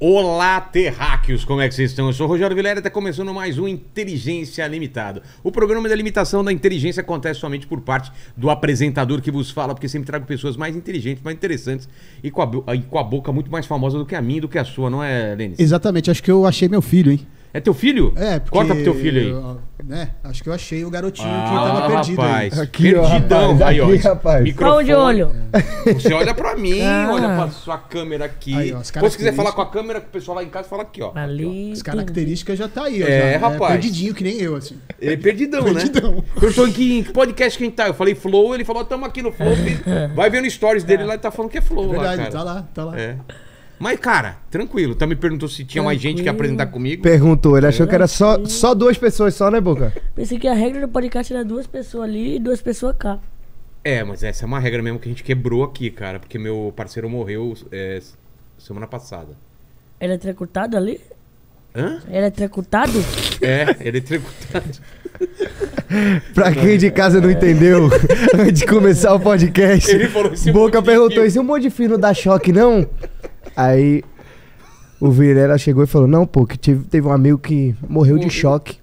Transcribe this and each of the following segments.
Olá, terráqueos, como é que vocês estão? Eu sou o Rogério Vilela e está começando mais um Inteligência Limitada. O programa da limitação da inteligência acontece somente por parte do apresentador que vos fala, porque sempre trago pessoas mais inteligentes, mais interessantes e com a boca muito mais famosa do que a minha e do que a sua, não é, Denis? Exatamente, acho que eu achei meu filho, hein? É teu filho? É, porque... Corta pro teu filho aí. Né? Acho que eu achei o garotinho que tava perdido, rapaz. Aí. Aqui, perdidão, rapaz, aí, ó. Aqui, rapaz. Microfone. De olho. É. Você olha pra mim, olha pra sua câmera aqui. Aí, ó, ou se quiser falar com a câmera, que o pessoal lá em casa fala aqui, ó. Ali. Aqui, ó. As características já tá aí, ó. É, já, rapaz. É perdidinho, que nem eu, assim. Ele é perdidão, né? Perdidão. Eu tô aqui em que podcast que a gente tá? Eu falei Flow, ele falou, tamo aqui no Flow. Vai vendo stories dele lá e tá falando que é Flow. É verdade, lá, cara. tá lá. É. Mas, cara, tranquilo. Tá me perguntou se tinha mais gente que ia apresentar comigo? Perguntou. Ele achou que era só duas pessoas só, né, Boca? Pensei que a regra do podcast era duas pessoas ali e duas pessoas cá. É, mas essa é uma regra mesmo que a gente quebrou aqui, cara. Porque meu parceiro morreu semana passada. Ele é trecutado ali? Hã? Ele é trecutado? É, ele é trecutado. Pra quem de casa não entendeu, antes de começar o podcast, ele falou assim, Boca perguntou, e se um monte de filho não dá choque, não? Aí o Vilela chegou e falou, não, pô, que teve um amigo que morreu de choque.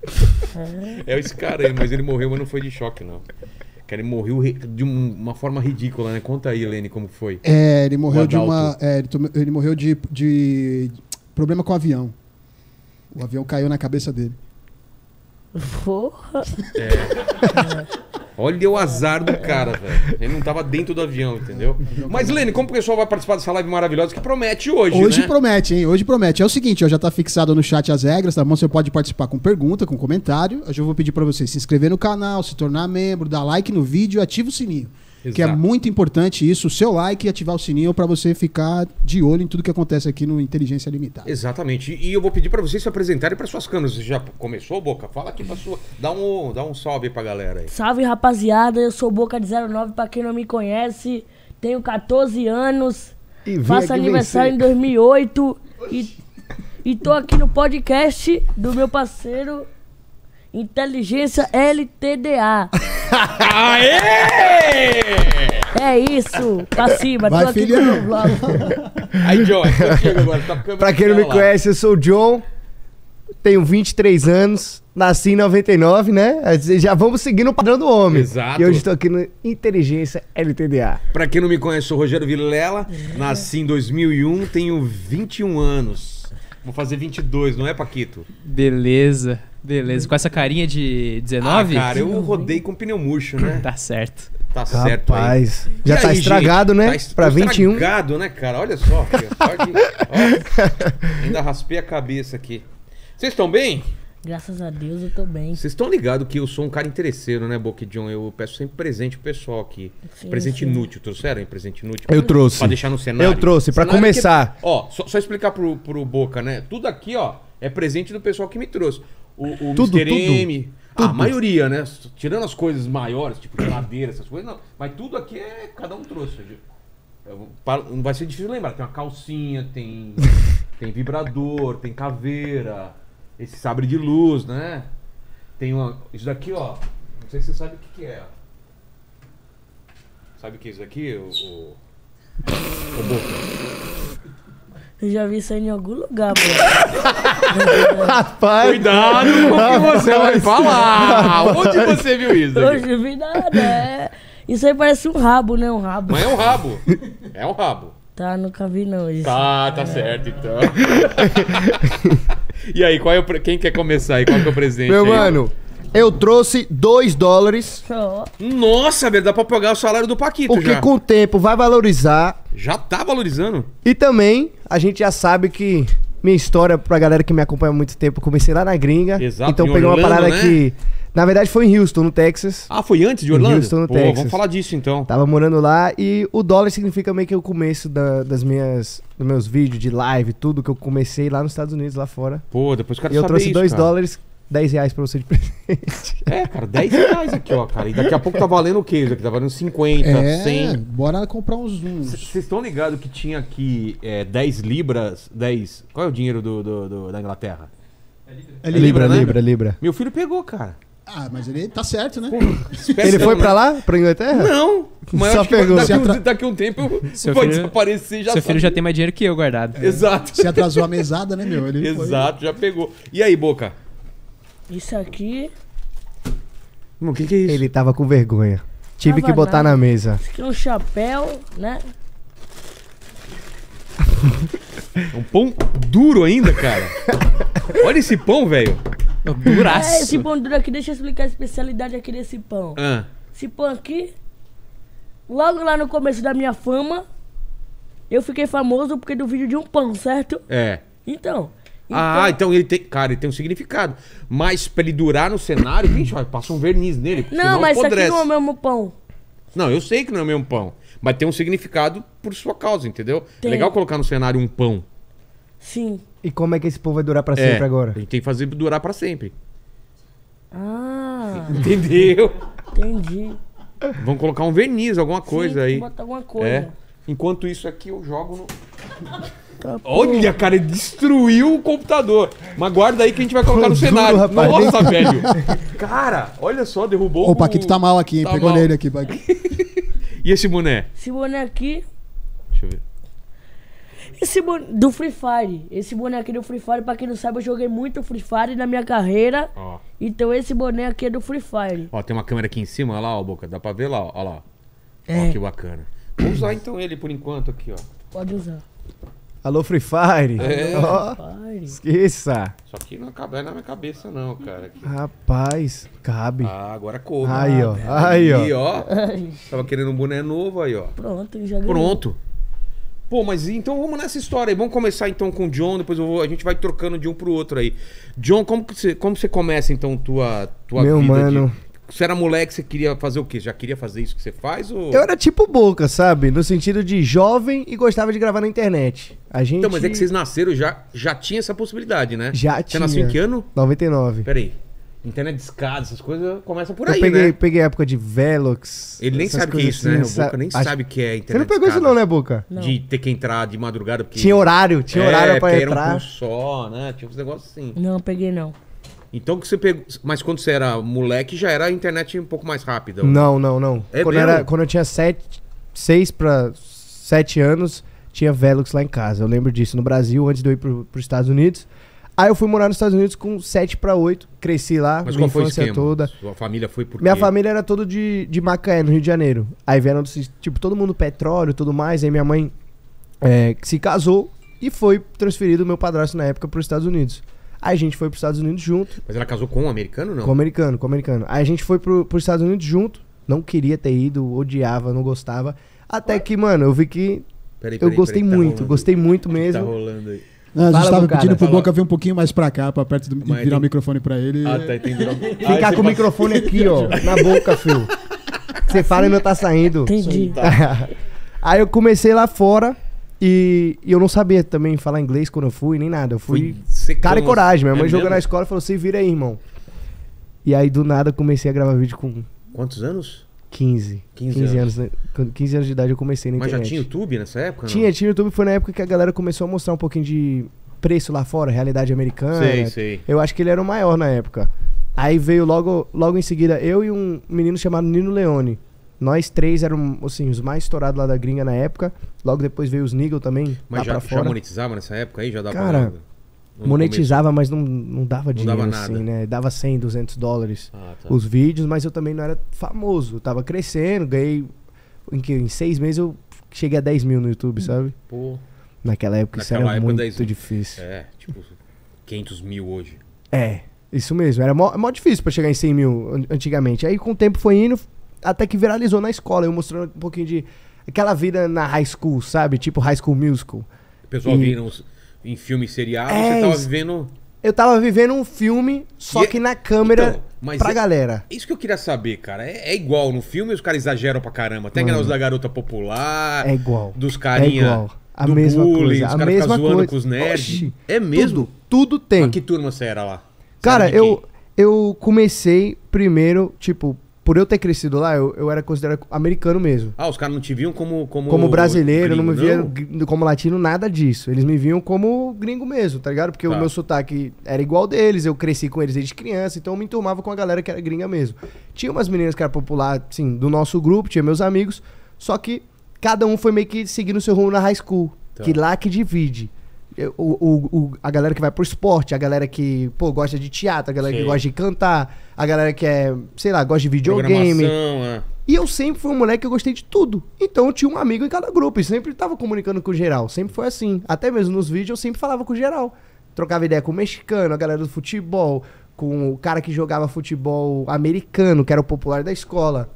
É esse cara aí, mas ele morreu, mas não foi de choque, não. Cara, ele morreu de uma forma ridícula, né? Conta aí, Helene, como foi. É, ele morreu de uma... ele morreu de problema com o avião. O avião caiu na cabeça dele. Porra! É. Olha o azar do cara, velho. Ele não tava dentro do avião, entendeu? Mas, Lene, como o pessoal vai participar dessa live maravilhosa que promete hoje, né? Promete, hein? Hoje promete. É o seguinte, ó, já tá fixado no chat as regras, tá bom? Você pode participar com pergunta, com comentário. Hoje eu vou pedir pra você se inscrever no canal, se tornar membro, dar like no vídeo e ativa o sininho. Exato. Que é muito importante isso, o seu like e ativar o sininho para você ficar de olho em tudo que acontece aqui no Inteligência Limitada. Exatamente. E eu vou pedir para vocês se apresentarem para suas câmeras. Você já começou, Boca? Fala aqui para sua... Dá um salve para a galera aí. Salve, rapaziada. Eu sou Boca de 09, para quem não me conhece. Tenho 14 anos. Faço aniversário em 2008. E tô aqui no podcast do meu parceiro... Inteligência LTDA. Aê! É isso, pra cima. Vai, tô aqui com o Vlad. Aí, John, chega agora. Tá pra quem não me conhece, eu sou o John, tenho 23 anos, nasci em 99, né? Já vamos seguindo o padrão do homem. Exato. E hoje estou aqui no Inteligência LTDA. Pra quem não me conhece, sou o Rogério Vilela, nasci em 2001, tenho 21 anos. Vou fazer 22, não é, Paquito? Beleza. Beleza, com essa carinha de 19? Ah, cara, eu rodei com pneu murcho, né? Tá certo. Tá certo. Rapaz, aí. Já tá aí, estragado, gente, né? Tá pra 21. Estragado, né, cara? Olha só. Ó, ainda raspei a cabeça aqui. Vocês estão bem? Graças a Deus eu tô bem. Vocês estão ligados que eu sou um cara interesseiro, né, Boca e John? Eu peço sempre presente pro pessoal aqui. Sim, presente inútil. Trouxeram aí presente inútil? Eu trouxe. Pra deixar no cenário. Eu trouxe, pra começar. Que... Ó, só explicar pro Boca, né? Tudo aqui, ó, é presente do pessoal que me trouxe. O tudo, Mr. M, tudo. A maioria, né? Tirando as coisas maiores, tipo geladeira, essas coisas, não. Mas tudo aqui é... Cada um trouxe. Não vai ser difícil lembrar. Tem uma calcinha, tem vibrador, tem caveira, esse sabre de luz, né? Tem uma... Isso daqui, ó. Não sei se você sabe o que é. Sabe o que é isso daqui? O Boca. Eu já vi isso aí em algum lugar, pô. Rapaz! Cuidado com o que você vai falar! Rapaz. Onde você viu isso? Hoje eu vi nada, Isso aí parece um rabo, né? Um rabo. Mas é um rabo. É um rabo. Tá, nunca vi não isso. Tá certo, então. E aí, quem quer começar aí? Qual que é o presente? Meu aí, mano... Eu trouxe $2. Nossa, velho, dá pra pagar o salário do Paquito já. Porque com o tempo vai valorizar. Já tá valorizando. E também, a gente já sabe que minha história, pra galera que me acompanha há muito tempo, comecei lá na gringa. Exato, então peguei uma parada, né? Que... Na verdade foi em Houston, no Texas. Ah, foi antes de Orlando? Em Houston, no Texas. Vamos falar disso então. Tava morando lá e o dólar significa meio que o começo dos meus vídeos de live, tudo que eu comecei lá nos Estados Unidos, lá fora. Pô, depois o cara sabe isso, eu trouxe $2... 10 reais pra você de presente. É, cara, 10 reais aqui, ó, cara. E daqui a pouco tá valendo o quê? Isso aqui tá valendo 50, 100. Bora comprar uns. Vocês estão ligados que tinha aqui 10 libras, 10... Qual é o dinheiro da Inglaterra? É libra, né? Libra. Meu filho pegou, cara. Ah, mas ele tá certo, né? Pô, ele foi pra lá? Pra Inglaterra? Não. Mas só pegou. Daqui um tempo pode desaparecer. Já seu filho já tem mais dinheiro que eu guardado. É. Exato. Se atrasou a mesada, né, meu? Ele exato, foi... já pegou. E aí, Boca? Isso aqui... O que é isso? Ele tava com vergonha. Tive que botar na mesa. Isso aqui é um chapéu, né? Um pão duro ainda, cara. Olha esse pão, velho. Duraço. É, esse pão duro aqui, deixa eu explicar a especialidade aqui desse pão. Ah. Esse pão aqui, logo lá no começo da minha fama, eu fiquei famoso porque do vídeo de um pão, certo? É. Então ah, então ele tem... Cara, ele tem um significado. Mas pra ele durar no cenário, gente, passa um verniz nele. Não, mas isso aqui não é o mesmo pão. Não, eu sei que não é o mesmo pão. Mas tem um significado por sua causa, entendeu? Tem. É legal colocar no cenário um pão. Sim. E como é que esse pão vai durar pra sempre agora? A gente tem que fazer durar pra sempre. Ah. Entendeu? Entendi. Vamos colocar um verniz, alguma coisa aí. Vamos botar alguma coisa. É. Enquanto isso aqui eu jogo no... Tá, olha, cara, ele destruiu o computador. Mas guarda aí que a gente vai colocar no cenário. Rapaz. Nossa, velho. Cara, olha só, derrubou o... O Paquito tá mal aqui, hein? Tá pegou mal. Nele aqui, Paquito. E esse boné? Esse boné aqui... Deixa eu ver. Esse boné do Free Fire. Esse boné aqui do Free Fire, pra quem não sabe, eu joguei muito Free Fire na minha carreira. Ó. Então esse boné aqui é do Free Fire. Ó, tem uma câmera aqui em cima, olha lá, ó, Boca. Dá pra ver lá, ó. Olha lá. É. Ó, que bacana. Vou usar então ele por enquanto aqui, ó. Pode usar. Alô, Free Fire. É. Oh, esqueça. Isso aqui não cabe na minha cabeça não, cara. Aqui. Rapaz, cabe. Ah, agora coube. Aí, ó. Aí, ó. Aí, ó. Tava querendo um boné novo aí, ó. Pronto, já ganhei. Pronto. Pô, mas então vamos nessa história aí. Vamos começar então com o John, depois a gente vai trocando de um pro outro aí. John, como você começa então tua meu vida? Meu mano... Você era moleque, você queria fazer o quê? Já queria fazer isso que você faz? Ou... Eu era tipo Boca, sabe? No sentido de jovem e gostava de gravar na internet. A gente... Então, mas é que vocês nasceram, já tinha essa possibilidade, né? Já tinha. Você nasceu em que ano? 99. Peraí. Internet discada, essas coisas começam por aí, né? Eu peguei a época de Velox. Ele nem sabe o que é isso, assim, né? O Boca nem sabe o que é internet. Você não pegou isso não, né, Boca? Não. De ter que entrar de madrugada porque... Tinha horário pra entrar. Era um curso só, né? Tinha uns negócios assim. Não, peguei não. Então que você pegou... Mas quando você era moleque, já era a internet um pouco mais rápida? Não. É quando eu tinha 6 pra 7 anos, tinha Velox lá em casa. Eu lembro disso, no Brasil, antes de eu ir pros Estados Unidos. Aí eu fui morar nos Estados Unidos com 7 pra 8. Cresci lá, mas minha infância toda. Sua família foi por quê? Minha família era toda de Macaé, no Rio de Janeiro. Aí vieram, tipo, todo mundo petróleo e tudo mais. Aí minha mãe se casou e foi transferido, meu padrasto na época, pros Estados Unidos. Aí a gente foi pros Estados Unidos junto. Mas ela casou com um americano ou não? Com um americano. Aí a gente foi pros Estados Unidos junto. Não queria ter ido, odiava, não gostava. Até que, mano, eu vi que... Gostei muito mesmo. Tá rolando aí. Não, a gente tava pedindo pro Boca vir um pouquinho mais pra cá, pra perto do... Virar o microfone pra ele. Ah, tá, entendi. Ficar com o microfone aqui, ó, na boca, filho. Você fala e não tá saindo. Entendi. Aí eu comecei lá fora. E eu não sabia também falar inglês quando eu fui, nem nada. Eu fui cara e coragem. Minha mãe jogou na escola e falou, se vira aí, irmão. E aí, do nada, eu comecei a gravar vídeo com... Quantos anos? 15 anos. Com 15 anos de idade eu comecei na internet. Mas já tinha YouTube nessa época? Tinha YouTube. Foi na época que a galera começou a mostrar um pouquinho de preço lá fora, realidade americana. Sei. Eu acho que ele era o maior na época. Aí veio logo em seguida eu e um menino chamado Nino Leone. Nós três eram, assim, os mais estourados lá da gringa na época. Logo depois veio os Nigel também. Mas já monetizava nessa época aí? Já dava monetizava, mas não dava dinheiro, dava nada. Assim, né? Dava 100, 200 dólares os vídeos, mas eu também não era famoso. Eu tava crescendo, ganhei... Em 6 meses eu cheguei a 10 mil no YouTube, sabe? Pô. Naquela época isso era muito difícil. É, tipo, 500 mil hoje. É, isso mesmo. Era mó difícil pra chegar em 100 mil antigamente. Aí com o tempo foi indo... Até que viralizou na escola, eu mostrando um pouquinho de... Aquela vida na high school, sabe? Tipo High School Musical. O pessoal viram em filme seriado, você tava vivendo... Eu tava vivendo um filme, só que na câmera pra galera. Isso que eu queria saber, cara. É igual no filme, os caras exageram pra caramba. Até aquelas da garota popular... É igual. Dos carinha... É igual. A mesma coisa. Os caras ficam zoando com os nerds. É mesmo? Tudo tem. Mas que turma você era lá? Cara, eu comecei primeiro, tipo... por eu ter crescido lá, eu era considerado americano mesmo. Ah, os caras não te viam como brasileiro, gringo, não me viam como latino, nada disso. Eles me viam como gringo mesmo, tá ligado? Porque o meu sotaque era igual deles, eu cresci com eles desde criança, então eu me enturmava com a galera que era gringa mesmo. Tinha umas meninas que eram popular, assim, do nosso grupo, tinha meus amigos, só que cada um foi meio que seguindo o seu rumo na high school, que lá que divide. A galera que vai pro esporte, a galera que, pô, gosta de teatro, a galera que gosta de cantar, a galera que é, sei lá, gosta de videogame. E eu sempre fui um moleque que eu gostei de tudo. Então eu tinha um amigo em cada grupo e sempre tava comunicando com o geral. Sempre foi assim. Até mesmo nos vídeos eu sempre falava com o geral. Trocava ideia com o mexicano, a galera do futebol, com o cara que jogava futebol americano, que era o popular da escola,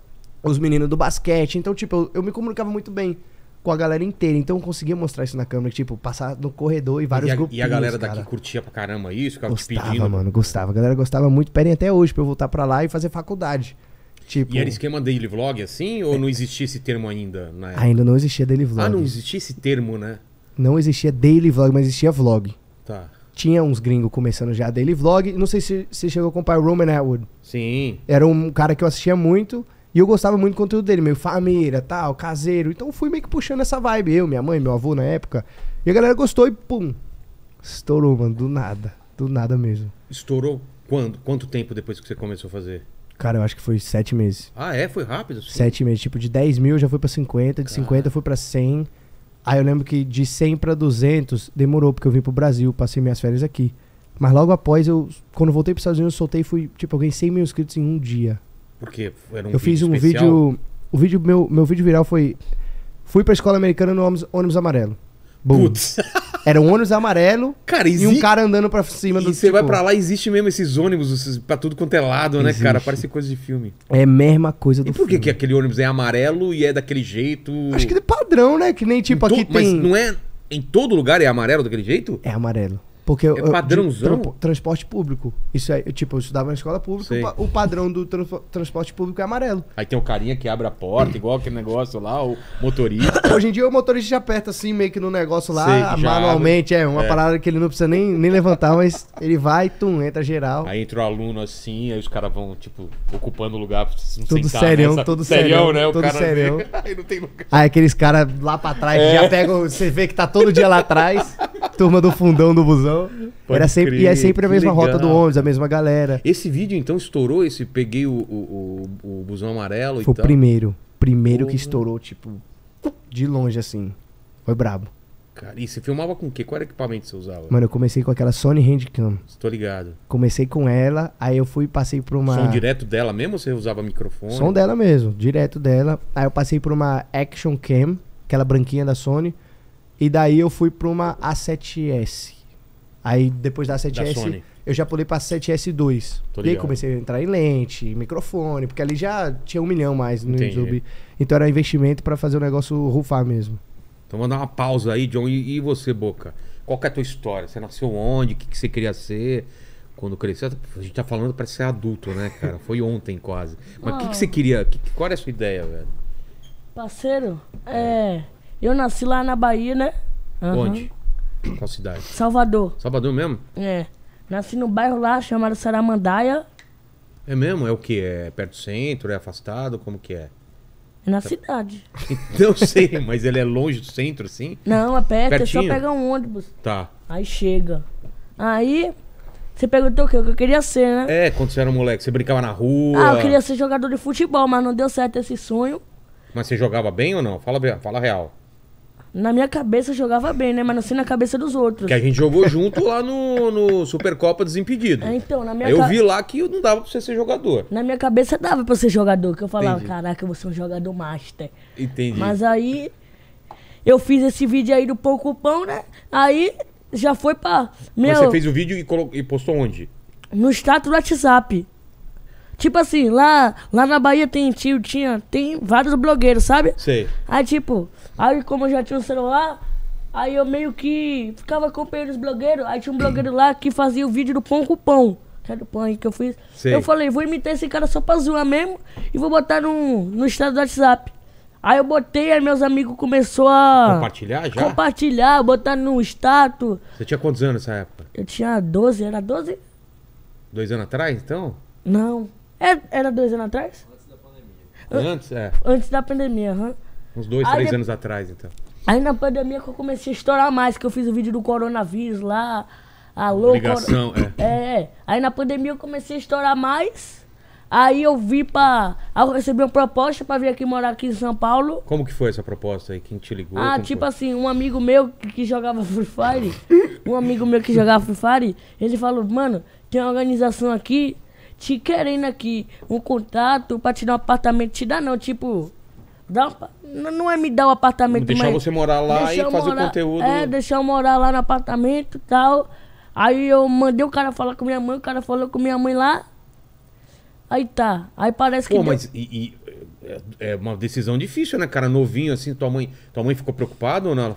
os meninos do basquete. Então, tipo, eu me comunicava muito bem com a galera inteira, então eu conseguia mostrar isso na câmera, tipo, passar no corredor e vários grupos. E a galera daqui curtia pra caramba isso, ficava te pedindo. Mano, gostava, a galera gostava muito, pedem até hoje pra eu voltar pra lá e fazer faculdade. Tipo, e era esquema daily vlog assim, ou não existia esse termo ainda na época? Ainda não existia daily vlog. Ah, não existia esse termo, né? Não existia daily vlog, mas existia vlog. Tá. Tinha uns gringos começando já daily vlog, não sei se você chegou a acompanhar o Roman Atwood. Sim. Era um cara que eu assistia muito. E eu gostava muito do conteúdo dele, meio família, tal, caseiro. Então eu fui meio que puxando essa vibe. Eu, minha mãe, meu avô na época. E a galera gostou e pum. Estourou, mano. Do nada. Do nada mesmo. Estourou quando? Quanto tempo depois que você começou a fazer? Cara, eu acho que foi 7 meses. Ah, é? Foi rápido? Sim. 7 meses. Tipo, de 10 mil já foi pra 50. De 50 eu fui pra 100. Aí eu lembro que de 100 pra 200 demorou, porque eu vim pro Brasil, passei minhas férias aqui. Mas logo após, quando eu voltei pros Estados Unidos, eu soltei e fui, tipo, eu ganhei 100 mil inscritos em um dia. Porque era um vídeo especial. Meu vídeo viral foi... Fui pra escola americana no ônibus amarelo. Boom. Putz. Era um ônibus amarelo, cara, e um cara andando pra cima do... E você tipo... vai pra lá, existe mesmo esses ônibus pra tudo quanto é lado, né, cara? Parece coisa de filme. É a mesma coisa do filme. E por que que aquele ônibus é amarelo e é daquele jeito? Acho que é padrão, né? Que nem tipo aqui tem... Mas não é... Em todo lugar é amarelo daquele jeito? É amarelo. Porque é padrãozão? Transporte público. Isso aí, tipo, eu estudava na escola pública, o padrão do transporte público é amarelo. Aí tem o carinha que abre a porta, igual aquele negócio lá, o motorista. Hoje em dia o motorista já aperta assim, meio que no negócio lá, manualmente, é uma parada que ele não precisa nem levantar, mas ele vai, tum, entra geral. Aí entra o aluno assim, aí os caras vão, tipo, ocupando o lugar pra se sentar. Todo serião, né? Aí não tem lugar. Aí aqueles caras lá pra trás, já pegam, você vê que tá todo dia lá atrás, turma do fundão do busão. Era sempre, crer, e é sempre a mesma rota do ônibus, a mesma galera. Esse vídeo então estourou, esse peguei o busão amarelo foi e tal. Foi o primeiro que estourou, tipo, de longe assim. Foi brabo. Cara, e você filmava com o quê? Qual equipamento você usava? Mano, eu comecei com aquela Sony Handicam. Tô ligado. Comecei com ela, aí eu fui e passei por uma... Som direto dela mesmo ou você usava microfone? Som dela mesmo, direto dela. Aí eu passei por uma Action Cam, aquela branquinha da Sony. E daí eu fui pra uma A7S. Aí depois da 7S, eu já pulei pra 7S2. E aí comecei a entrar em lente, microfone, porque ali já tinha 1 milhão mais no YouTube. Então era investimento pra fazer o negócio rufar mesmo. Então vamos dar uma pausa aí, John. E você, Boca? Qual que é a tua história? Você nasceu onde? O que você queria ser? Quando cresceu, a gente tá falando pra ser adulto, né, cara? Foi ontem quase. Mas o que você queria? Qual era a sua ideia, velho? Parceiro, eu nasci lá na Bahia, né? Onde? Qual cidade? Salvador. Salvador mesmo? É. Nasci no bairro lá chamado Saramandaia. É mesmo? É o que? É perto do centro? É afastado? Como que é? É na cidade. Não sei, mas ele é longe do centro, assim? Não, é perto. Pertinho. É só pegar um ônibus. Tá. Aí chega. Aí, você perguntou o que eu queria ser, né? É, quando você era um moleque, você brincava na rua. Ah, eu queria ser jogador de futebol, mas não deu certo esse sonho. Mas você jogava bem ou não? Fala real. Na minha cabeça eu jogava bem, né? Mas não sei na cabeça dos outros. Que a gente jogou junto lá no Supercopa Desimpedido. É, então, na minha cabeça. Eu vi lá que não dava pra você ser jogador. Na minha cabeça dava pra ser jogador, que eu falava, caraca, eu vou ser um jogador master. Entendi. Mas aí eu fiz esse vídeo aí do Pouco Pão, né? Aí já foi pra... Mas você fez o vídeo e postou onde? No status do WhatsApp. Tipo assim, lá na Bahia tem vários blogueiros, sabe? Sei. Aí tipo, aí como eu já tinha um celular, aí eu meio que ficava acompanhando os blogueiros, aí tinha um blogueiro lá que fazia o vídeo do pão com pão, que era o pão aí que eu fiz. Sei. Eu falei, vou imitar esse cara só pra zoar mesmo e vou botar no estado do WhatsApp. Aí eu botei, aí meus amigos começaram a... Compartilhar já? Compartilhar, botar no status. Você tinha quantos anos nessa época? Eu tinha 12, era 12? 2 anos atrás, então? Não. Era 2 anos atrás? Antes, é. Antes da pandemia, aham. Uns 2, 3 anos atrás, então. Aí na pandemia que eu comecei a estourar mais, que eu fiz o vídeo do coronavírus lá. Alô, ligação, é. Aí na pandemia eu comecei a estourar mais. Aí eu vi pra... Aí eu recebi uma proposta pra vir aqui morar aqui em São Paulo. Como que foi essa proposta aí? Quem te ligou? Ah, tipo assim, um amigo meu que jogava Free Fire. Ele falou, mano, tem uma organização aqui te querendo aqui. Um contato pra te dar um apartamento. Te dá não, tipo... Não é me dar o apartamento, deixar mas... Deixar você morar lá e fazer o conteúdo... É, deixar eu morar lá no apartamento e tal. Aí eu mandei o cara falar com minha mãe, o cara falou com minha mãe lá. Aí tá, aí parece que... Pô, mas é uma decisão difícil, né, cara? Novinho, assim, tua mãe ficou preocupada ou não?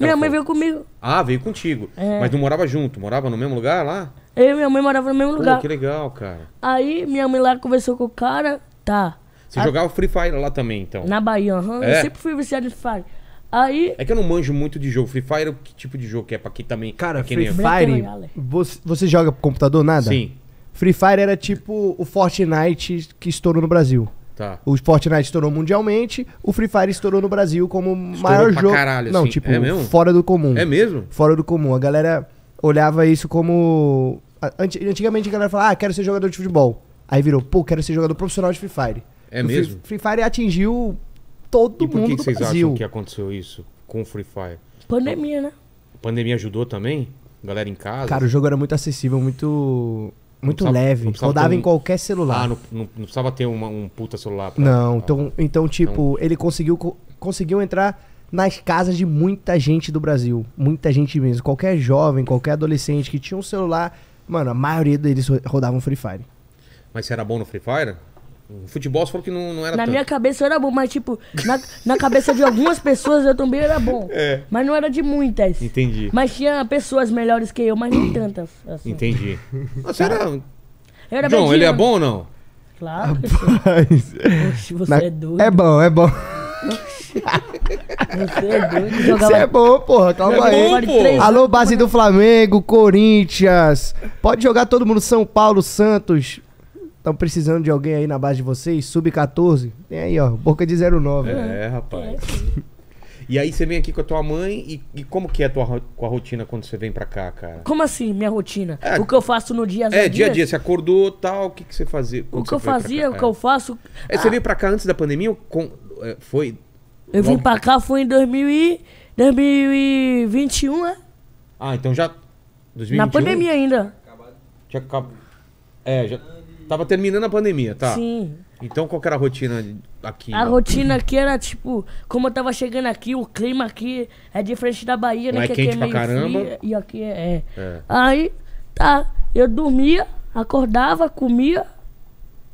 Minha mãe veio comigo. Ah, veio contigo. É. Mas não morava junto, morava no mesmo lugar lá? Eu e minha mãe morava no mesmo lugar. Pô, que legal, cara. Aí minha mãe lá conversou com o cara, tá... Você jogava Free Fire lá também, então? Na Bahia, aham. É? Eu sempre fui viciado em Free Fire. Aí... É que eu não manjo muito de jogo. Free Fire, que tipo de jogo que é? Pra quem também... Cara, Free Fire... Você joga pro computador, nada? Sim. Free Fire era tipo o Fortnite que estourou no Brasil. Tá. O Fortnite estourou mundialmente, o Free Fire estourou no Brasil como o maior jogo... Caralho, não, assim. Tipo, é mesmo? Fora do comum. É mesmo? Fora do comum. A galera olhava isso como... Antigamente a galera falava, ah, quero ser jogador de futebol. Aí virou, pô, quero ser jogador profissional de Free Fire. É mesmo? Free Fire atingiu todo mundo do Brasil. E por que vocês acham que aconteceu isso com o Free Fire? Pandemia, né? A pandemia ajudou também? Galera em casa? Cara, o jogo era muito acessível, muito leve. Rodava em qualquer celular. Ah, não precisava ter um puta celular. Não, então tipo, ele conseguiu entrar nas casas de muita gente do Brasil. Muita gente mesmo. Qualquer jovem, qualquer adolescente que tinha um celular, mano, a maioria deles rodavam Free Fire. Mas você era bom no Free Fire? O futebol só falou que não era tanto. Minha cabeça eu era bom, mas tipo, na cabeça de algumas pessoas eu também era bom. É. Mas não era de muitas. Entendi. Mas tinha pessoas melhores que eu, mas nem tantas. Assim. Entendi. Você era John, ele é bom ou não? Claro que sim. Você é doido. É bom. Você é doido. Você é bom, porra. Calma aí. Porra. Alô, base do Flamengo, Corinthians. Pode jogar todo mundo, São Paulo, Santos... Estão precisando de alguém aí na base de vocês? Sub-14? Tem aí, ó. Boca de 09. É, rapaz. E aí você vem aqui com a tua mãe e como que é a rotina quando você vem pra cá, cara? Como assim, minha rotina? É, o que eu faço no dia a dia? É, dia a dia. Você acordou, tal, o que que você fazia? O que eu fazia, o que eu faço... É, você veio pra cá antes da pandemia? Foi... Eu vim pra cá, foi em 2021, né? Ah, então já... 2021? Na pandemia ainda. Tinha acabado. É, já... Tava terminando a pandemia, tá? Sim. Então qual que era a rotina aqui? A rotina aqui era tipo, como eu tava chegando aqui, o clima aqui é diferente da Bahia, né? É quente pra caramba. E aqui é. Aí, tá, eu dormia, acordava, comia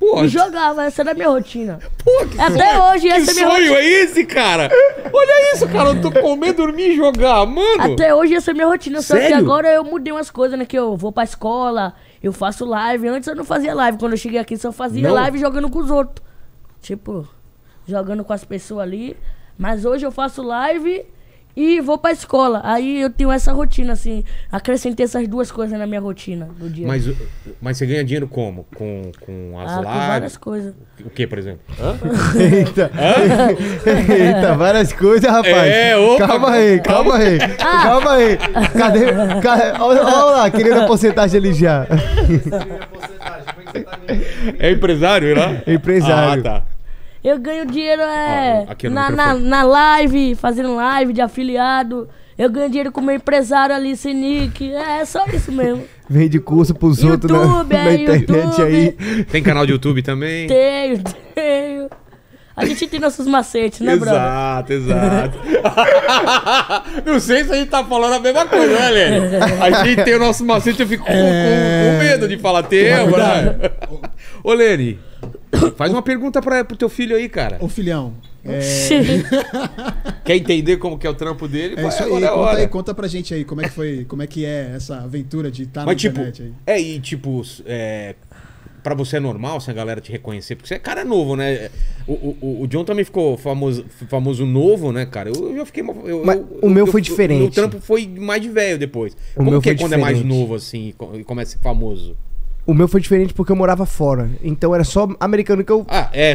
e jogava. Essa era a minha rotina. Pô, que sonho! Até hoje essa é minha rotina. Que sonho é esse, cara? Olha isso, cara, eu tô comendo, dormir e jogar, mano. Até hoje essa é minha rotina, só que agora eu mudei umas coisas, né? Que eu vou pra escola... Eu faço live. Antes eu não fazia live. Quando eu cheguei aqui, só fazia live jogando com os outros. Tipo, jogando com as pessoas ali. Mas hoje eu faço live e vou pra escola. Aí eu tenho essa rotina, assim. Acrescentei essas duas coisas na minha rotina do dia. Mas você ganha dinheiro como? Com as lives? Com várias coisas. O que, por exemplo? Hã? Eita. Hã? Eita, várias coisas, rapaz. Opa. Calma aí. Cadê? Olha lá, querendo a porcentagem ali já. É empresário, né? É empresário. Ah, tá. Eu ganho dinheiro na live, fazendo live de afiliado. Eu ganho dinheiro com meu empresário ali, Senik. É só isso mesmo. Vende curso pros outros na internet aí. Tem canal de YouTube também? Tenho. A gente tem nossos macetes, né, brother? Exato. Não sei se a gente tá falando a mesma coisa, né, Lênin? A gente tem o nosso macete, eu fico com medo de falar teu, né? Ô, Lênin, faz uma pergunta pro teu filho aí, cara. Ô, filhão. Quer entender como que é o trampo dele? Isso aí, conta pra gente aí como é que foi, como é que é essa aventura de estar na internet aí. Pra você é normal se a galera te reconhecer, porque você é cara novo, né? O John também ficou famoso novo, né, cara? Eu já fiquei... Mas o meu foi diferente. O trampo foi mais de velho depois. Como que é quando é mais novo, assim, e começa a ser famoso? O meu foi diferente porque eu morava fora. Então era só americano que eu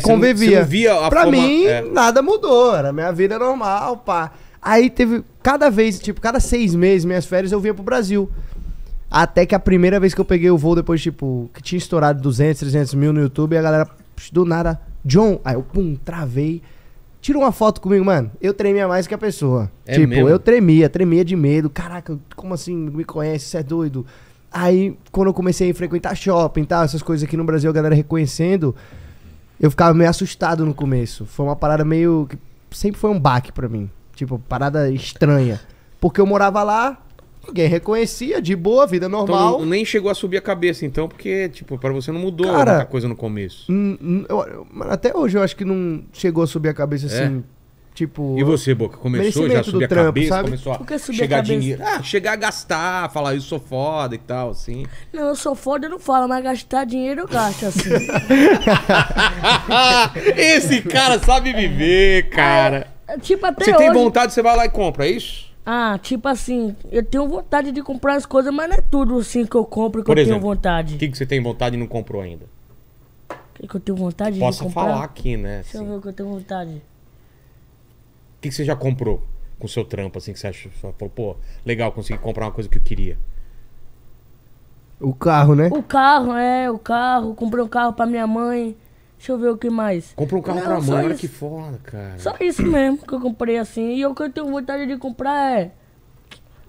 convivia. Você não via pra forma... mim, nada mudou. Era minha vida normal, pá. Aí teve... Cada vez, tipo, cada 6 meses, minhas férias, eu vinha pro Brasil. Até que a primeira vez que eu peguei o voo, depois, tipo... Que tinha estourado 200, 300 mil no YouTube. E a galera, do nada... John... Aí eu, pum, travei. Tira uma foto comigo, mano. Eu tremia mais que a pessoa. É tipo, mesmo? Eu tremia de medo. Caraca, como assim? Me conhece? Você é doido? Aí, quando eu comecei a frequentar shopping e tal, essas coisas aqui no Brasil, a galera reconhecendo, eu ficava meio assustado no começo. Foi uma parada meio... Sempre foi um baque pra mim. Tipo, parada estranha. Porque eu morava lá, ninguém reconhecia, de boa, vida normal. Então, nem chegou a subir a cabeça, então, porque, tipo, pra você não mudou muita coisa no começo. Até hoje eu acho que não chegou a subir a cabeça assim... Tipo, e você, Boca, começou já a subir a cabeça, sabe? Começou a chegar dinheiro, chegar a gastar, falar isso, sou foda e tal, assim. Não, eu sou foda, eu não falo, mas gastar dinheiro eu gasto, assim. Esse cara sabe viver, cara. Tipo, até hoje... Você tem vontade, você vai lá e compra, é isso? Ah, tipo assim, eu tenho vontade de comprar as coisas, mas não é tudo assim que eu compro que eu tenho vontade. O que você tem vontade e não comprou ainda? O que eu tenho vontade de comprar? Posso falar aqui, né? Deixa eu ver o que eu tenho vontade. O que você já comprou com o seu trampo, assim, que você acha, falou, pô, legal, consegui comprar uma coisa que eu queria? O carro, né? O carro, o carro. Comprei um carro pra minha mãe. Deixa eu ver o que mais. Comprou um carro pra mãe, olha que foda, cara. Só isso mesmo que eu comprei, assim. E o que eu tenho vontade de comprar é...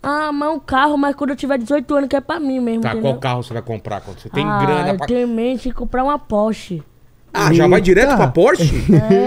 Ah, mas um carro, mas quando eu tiver 18 anos, que é pra mim mesmo, entendeu? Qual carro você vai comprar quando você tem grana pra... Ah, eu tenho em mente de comprar uma Porsche. Ah, já vai direto pra Porsche?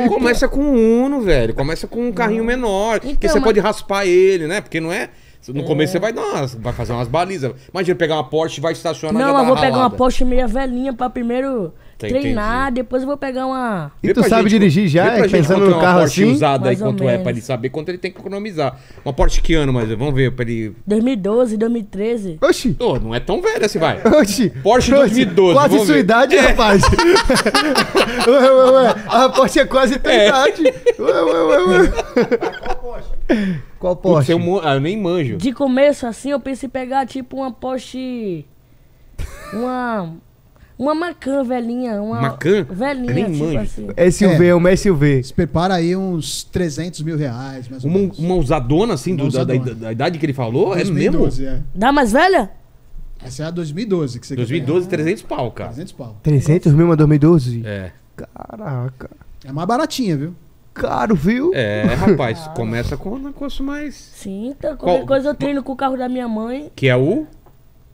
Começa com um Uno, velho. Começa com um carrinho menor. Então, porque você pode raspar ele, né? Porque não é... No começo você vai, nossa, vai fazer umas balizas. Imagina pegar uma Porsche, vai estacionar... Não, eu vou pegar uma Porsche meia velhinha pra primeiro treinar. Depois eu vou pegar uma... E tu sabe dirigir já? Pra gente pensando no carro assim? Usada aí quanto é, pra ele saber quanto ele tem que economizar. Uma Porsche que ano, mas vamos ver pra ele... 2012, 2013. Oxi! Oh, não é tão velho assim, vai. Oxi! Porsche 2012, quase sua idade, rapaz. A Porsche é quase tua idade. Qual Porsche? Qual Porsche? Eu nem manjo. De começo, assim, eu pensei em pegar, tipo, uma Porsche... Uma Macan velhinha. Uma Macan? Velhinha, nem tipo manjo. Assim. SUV, uma SUV. Se prepara aí uns 300 mil reais, mais ou menos. Uma usadona, assim, da idade que ele falou? 2012, é mesmo? É. Da mais velha? Essa é a 2012 que você 2012, 300 pau, cara. 300 pau. 300 mil uma 2012? É. Caraca. É mais baratinha, viu? Caro, viu? É, rapaz, começa com um negócio mais... Sim, então, qualquer coisa eu treino com o carro da minha mãe. Que é o?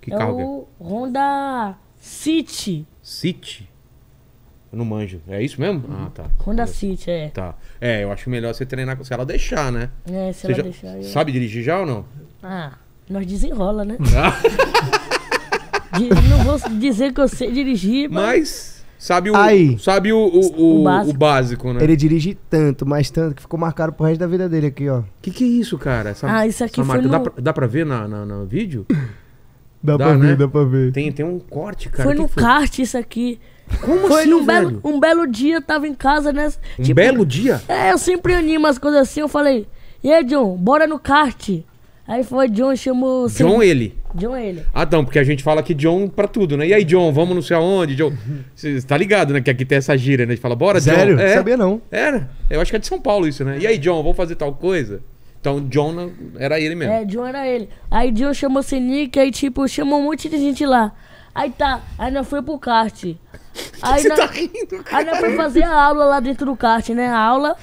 Que carro é? O Honda City. City? Eu não manjo. É isso mesmo? Ah, tá. Honda City, Tá. É, eu acho melhor você treinar com... Se ela deixar, né? É, se ela deixar. Sabe dirigir já ou não? Ah, nós desenrola, né? Não vou dizer que eu sei dirigir, mas... Sabe o básico, né? Ele dirige tanto, que ficou marcado pro resto da vida dele aqui, ó. Que é isso, cara? Isso aqui foi no... dá pra ver no vídeo? Dá pra ver. Tem um corte, cara. Foi no kart isso aqui. Como foi assim, um belo dia, eu tava em casa, né? Tipo, um belo dia? É, eu sempre animo as coisas assim, eu falei... E aí, John, bora no kart. Aí foi John, chamou... John ele? John ele. Ah, então, porque a gente fala que John pra tudo, né? E aí, John, vamos não sei aonde, John... Você tá ligado, né? Que aqui tem essa gíria, né? A gente fala, bora, John. Sério? Não sabia não. Eu acho que é de São Paulo isso, né? E aí, John, vamos fazer tal coisa? Então, John era ele mesmo. É, John era ele. Aí, John chamou Senik, aí, tipo, chamou um monte de gente lá. Aí nós foi pro kart. Aí nós... Tá rindo, cara. Aí nós foi fazer a aula lá dentro do kart, né? A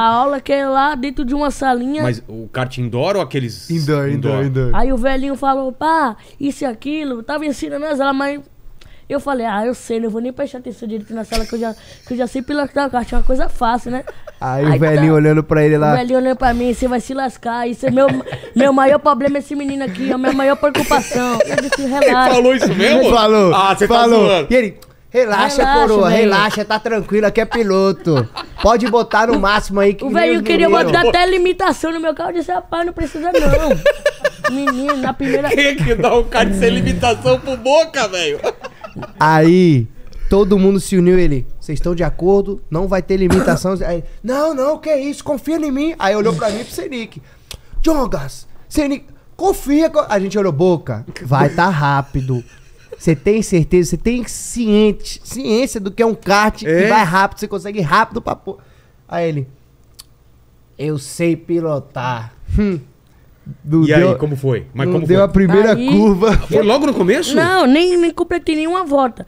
aula que é lá dentro de uma salinha. Mas o kart indoor ou aqueles... Indoor. Aí o velhinho falou, pá, isso e aquilo. Tava ensinando as aulas, mas... Eu falei, eu sei, não vou nem prestar atenção direito na sala, que eu já sei pilotar o kart, é uma coisa fácil, né? Aí o velhinho olhando pra ele lá. O velhinho olhando pra mim, você vai se lascar, isso é meu maior problema, esse menino aqui, é a minha maior preocupação. Eu disse, relaxa. Ele falou isso mesmo? Ele falou. Ah, você falou. Tá zoando. E ele... Relaxa, coroa, relaxa, tá tranquilo, aqui é piloto. Pode botar no máximo aí. Que o velho queria botar até limitação no meu carro, eu disse, rapaz, não precisa não. Menino, na primeira... Quem é que dá um carro sem limitação pro Boca, velho? Aí, todo mundo se uniu, ele... Vocês estão de acordo? Não vai ter limitação? Aí, não, que isso, confia em mim. Aí olhou pra mim e pro Senik. Jongas, Senik, confia... A gente olhou, Boca, vai tá rápido. Você tem certeza, você tem ciência do que é um kart que vai rápido, você consegue ir rápido pra pôr. Aí ele, eu sei pilotar. E aí, como foi? Mas como deu foi? A primeira aí, curva. Foi logo no começo? Não, nem completei nenhuma volta.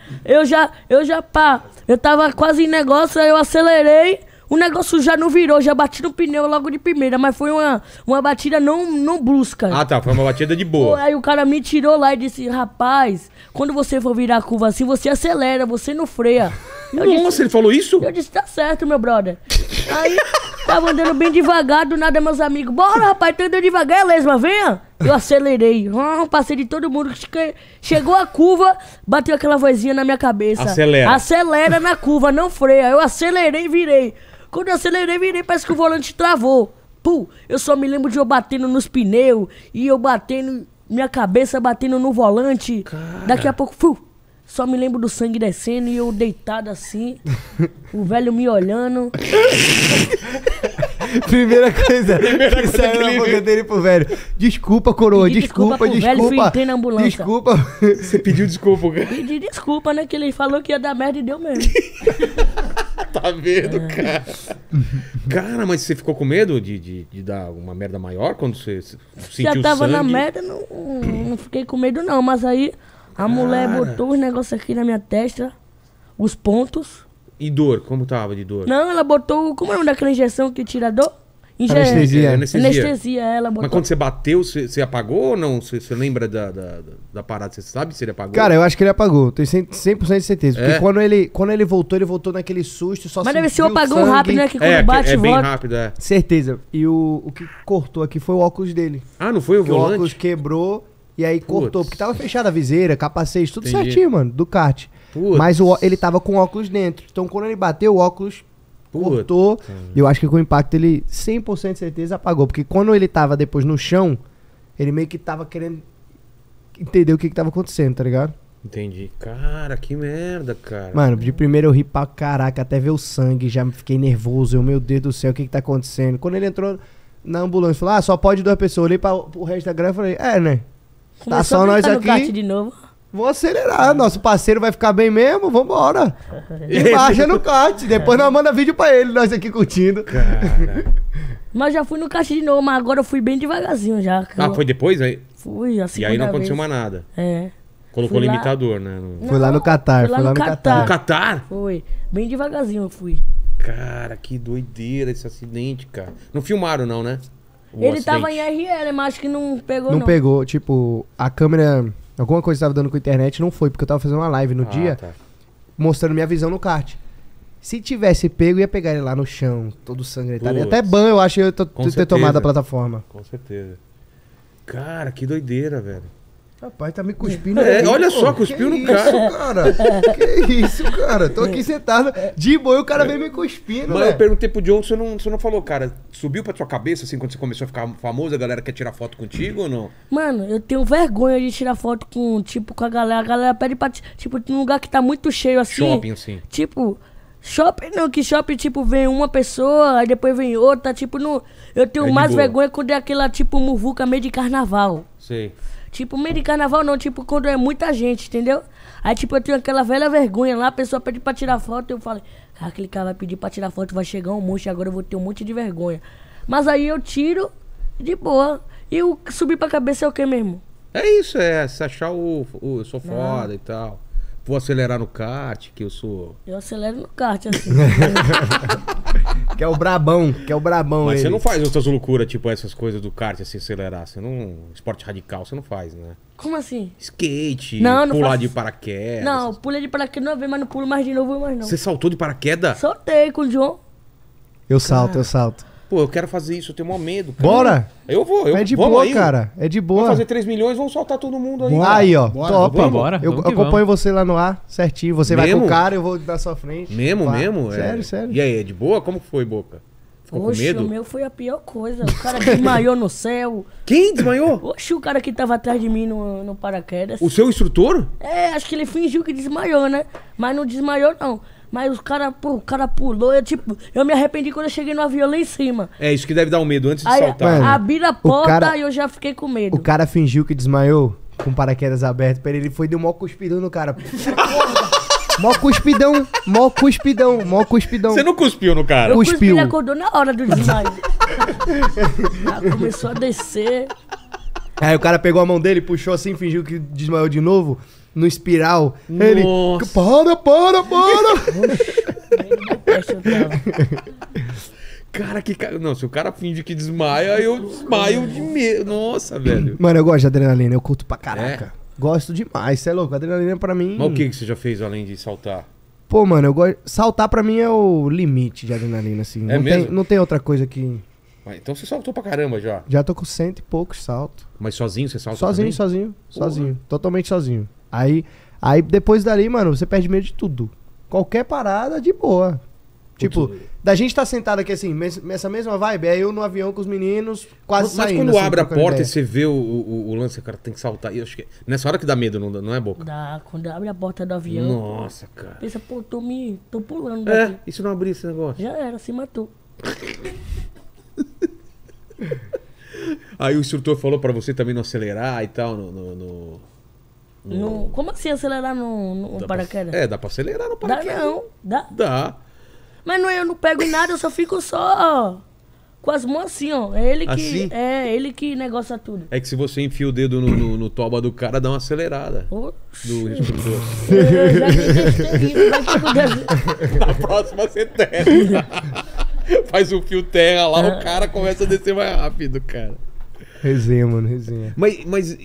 Eu tava quase em negócio, aí eu acelerei. O negócio já não virou, já bati no pneu logo de primeira, mas foi uma batida não brusca. Ah tá, foi uma batida de boa. Aí o cara me tirou lá e disse, rapaz, quando você for virar a curva assim, você acelera, você não freia. Nossa, ele falou isso? Eu disse, tá certo, meu brother. Aí, tava andando bem devagar, do nada meus amigos, bora rapaz, tô andando devagar, lesma, venha. Eu acelerei, passei de todo mundo, chegou a curva, bateu aquela vozinha na minha cabeça. Acelera. Acelera na curva, não freia. Eu acelerei e virei. Quando eu acelerei, virei, parece que o volante travou. Eu só me lembro de eu batendo nos pneus e eu batendo, minha cabeça batendo no volante. Cara. Daqui a pouco, só me lembro do sangue descendo e eu deitado assim, o velho me olhando. Primeira coisa que saiu na boca dele pro velho. Desculpa, coroa, desculpa. Velho, fui na ambulância. Desculpa. Você pediu desculpa, cara? Pedi desculpa, né? Que ele falou que ia dar merda e deu mesmo. Tá vendo, cara? Cara, mas você ficou com medo de dar uma merda maior quando você sentiu sangue? Já tava na merda, não fiquei com medo não, mas aí a mulher botou os negócios aqui na minha testa, os pontos. E dor, como tava de dor? Não, ela botou, como é o nome daquela injeção que tira dor? Anestesia. Anestesia, ela botou. Mas quando você bateu, você apagou ou não? Você lembra da parada? Você sabe se ele apagou? Cara, eu acho que ele apagou. Tenho 100% de certeza. Porque quando ele voltou, naquele susto. Mas deve ser um apagão rápido, né? Que quando bate, volta. É bem rápido, é. Certeza. E o que cortou aqui foi o óculos dele. Ah, não foi o volante? O óculos quebrou e aí cortou. Porque tava fechada a viseira, capacete, tudo certinho, mano, do kart. Mas ele tava com o óculos dentro. Então quando ele bateu, o óculos... cortou, eu acho que com o impacto ele 100% de certeza apagou, porque quando ele tava depois no chão, ele meio que tava querendo entender o que tava acontecendo, tá ligado? Entendi. Cara, que merda, cara. Mano, de primeiro eu ri pra caraca, até ver o sangue, já fiquei nervoso, eu, meu Deus do céu, o que tá acontecendo? Quando ele entrou na ambulância, falou, ah, só pode 2 pessoas, eu olhei pro resto da grana e falei, né? Tá só nós aqui. De novo. Vou acelerar, nosso parceiro vai ficar bem mesmo, vambora. E marcha no kart, depois nós manda vídeo pra ele, nós aqui curtindo. Cara. Mas já fui no kart de novo, mas agora eu fui bem devagarzinho já. Ah, foi depois aí? Fui, assim. E aí não aconteceu mais nada. É. Colocou limitador, né? Foi lá no Qatar, foi lá no Qatar. No Qatar? Foi, bem devagarzinho eu fui. Cara, que doideira esse acidente, cara. Não filmaram não, né? Ele tava em RL, mas acho que não pegou não. Não pegou, tipo, a câmera... Alguma coisa tava dando com a internet, não foi, porque eu tava fazendo uma live no dia, mostrando minha visão no kart. Se tivesse pego, ia pegar ele lá no chão, todo sangrentado. Até banho, eu acho, eu ter tomado a plataforma. Com certeza. Cara, que doideira, velho. Rapaz, tá me cuspindo. Olha só, cuspiu no cara. Que isso, cara? Tô aqui sentado de boa e o cara vem me cuspindo. Mas eu perguntei pro John, você não falou, cara, subiu pra tua cabeça, assim, quando você começou a ficar famoso, a galera quer tirar foto contigo ou não? Mano, eu tenho vergonha de tirar foto com a galera. A galera pede pra, tipo, num lugar que tá muito cheio, assim. Shopping, assim. Tipo... Shopping não, que shopping, tipo, vem uma pessoa, aí depois vem outra, tipo, não... Eu tenho mais vergonha quando é aquela, tipo, muvuca meio de carnaval. Sei. Tipo, meio de carnaval não, tipo, quando é muita gente, entendeu? Aí, tipo, eu tenho aquela velha vergonha lá, a pessoa pede pra tirar foto, eu falo, ah, aquele cara vai pedir pra tirar foto, vai chegar um monte, agora eu vou ter um monte de vergonha. Mas aí eu tiro, de boa, e o subir pra cabeça é o que mesmo? É isso, se achar eu sou foda e tal. Vou acelerar no kart, que eu sou... Eu acelero no kart, assim. Que é o brabão, Mas ele. Você não faz outras loucuras, tipo essas coisas do kart, assim, acelerar. Você não... Esporte radical, você não faz, né? Como assim? Skate, não pular faço... de paraquedas. Não, pulei de paraquedas uma vez, mas não pulo mais de novo, mas não. Você saltou de paraquedas? Soltei com o John. Eu salto, eu salto. Pô, eu quero fazer isso, eu tenho maior medo. Cara. Bora! Eu vou. É de boa, aí, cara. É de boa. Vamos fazer 3 milhões, vamos soltar todo mundo aí. Bora. Aí, ó. Bora. Topa. Bora. Eu acompanho você lá no ar, certinho. Você vai com o cara, eu vou na sua frente. Mesmo? Sério, sério. E aí, é de boa? Como foi, Boca? Ficou com medo? O meu foi a pior coisa. O cara desmaiou no céu. Quem desmaiou? Oxe, o cara que tava atrás de mim no paraquedas. O seu instrutor? É, acho que ele fingiu que desmaiou, né? Mas não desmaiou, não. Mas o cara pulou, eu me arrependi quando eu cheguei no avião lá em cima. É, isso que deve dar um medo antes de saltar. Abriram a porta e eu já fiquei com medo. O cara fingiu que desmaiou com paraquedas aberto. Pera, ele foi, deu mó cuspidão no cara. Mó cuspidão, mó cuspidão, mó cuspidão. Você não cuspiu no cara? Eu cuspi, ele acordou na hora do desmaio. Começou a descer. Aí o cara pegou a mão dele, puxou assim, fingiu que desmaiou de novo, no espiral. Nossa. Ele, para! Cara, que cara... Não, se o cara finge que desmaia, aí eu desmaio de medo. Nossa, velho. Mano, eu gosto de adrenalina, eu curto pra caraca. É? Gosto demais, você é louco. Adrenalina pra mim... Mas o que você já fez além de saltar? Pô, mano, eu gosto... Saltar pra mim é o limite de adrenalina, assim. É mesmo? Não tem outra coisa que... Então você saltou pra caramba já? Já tô com 100 e poucos saltos. Mas sozinho você salta? Sozinho, também? Sozinho. Porra. Sozinho. Totalmente sozinho. Aí depois dali, mano, você perde medo de tudo. Qualquer parada, de boa. Tipo, da gente tá sentado aqui assim, nessa mesma vibe, é eu no avião com os meninos, quase saindo. Mas quando abre a porta e você vê o lance, o cara tem que saltar. E acho que nessa hora que dá medo, não é, Boca? Dá, quando abre a porta do avião. Nossa, cara. Pensa, pô, tô pulando daqui. É, e se não abrir esse negócio? Já era, se matou. Aí o instrutor falou pra você também não acelerar e tal, Como assim acelerar no paraquedas? É, dá pra acelerar no paraquedas. Dá não, dá. Mas não, eu não pego em nada, eu só fico com as mãos assim, ó. É ele que, assim? É ele que negocia tudo. É que se você enfia o dedo no toba do cara, dá uma acelerada. Oxi. Do instrutor. Eu já testei isso, mas o que acontece? Na próxima você testa. Faz um fio terra lá, o cara começa a descer mais rápido, cara. Resenha, mano, resenha. Mas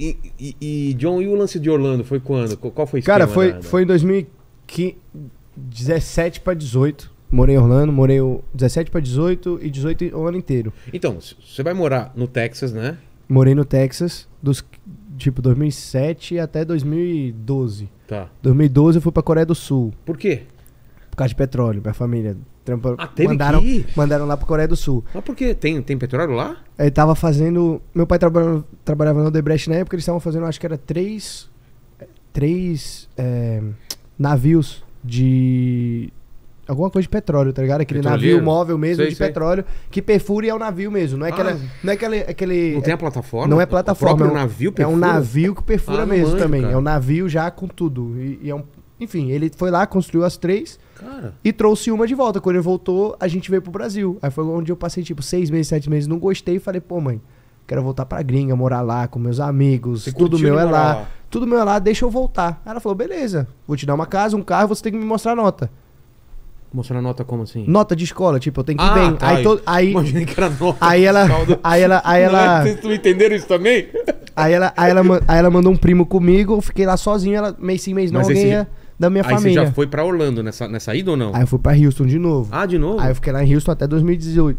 John, e o lance de Orlando? Foi quando? Qual foi o esquema? Cara, foi em 2017 pra 18. Morei em Orlando, morei 17 pra 18 e 18 o ano inteiro. Então, você vai morar no Texas, né? Morei no Texas, tipo 2007 até 2012. Tá. 2012 eu fui pra Coreia do Sul. Por quê? Por causa de petróleo, minha família... Mandaram lá pra Coreia do Sul. Mas por quê? Tem petróleo lá? Ele tava fazendo... Meu pai trabalhava no Odebrecht na época, eles estavam fazendo, acho que era três navios de... Alguma coisa de petróleo, tá ligado? Aquele navio móvel mesmo, de petróleo, que perfura e é o navio mesmo. Não é aquele... Não tem a plataforma? Não é plataforma. O próprio navio perfura? É um navio que perfura mesmo também. Cara. É um navio já com tudo. E é um... Enfim, ele foi lá, construiu as três, cara, e trouxe uma de volta. Quando ele voltou, a gente veio pro Brasil. Aí foi onde eu passei, tipo, 6 meses, 7 meses, não gostei. Falei, pô, mãe, quero voltar pra gringa, morar lá com meus amigos. Tudo meu é lá. Tudo meu é lá, deixa eu voltar. Aí ela falou, beleza, vou te dar uma casa, um carro, você tem que me mostrar a nota. Mostrar a nota como assim? Nota de escola, tipo, eu tenho que ir bem. Tá. Aí imaginei que era nota. Aí ela... Vocês não entenderam isso também? Aí ela mandou um primo comigo, eu fiquei lá sozinho, ela mês sim, mês não, alguém da minha família. Aí você já foi pra Orlando nessa ida ou não? Aí eu fui pra Houston de novo. Ah, de novo? Aí eu fiquei lá em Houston até 2018.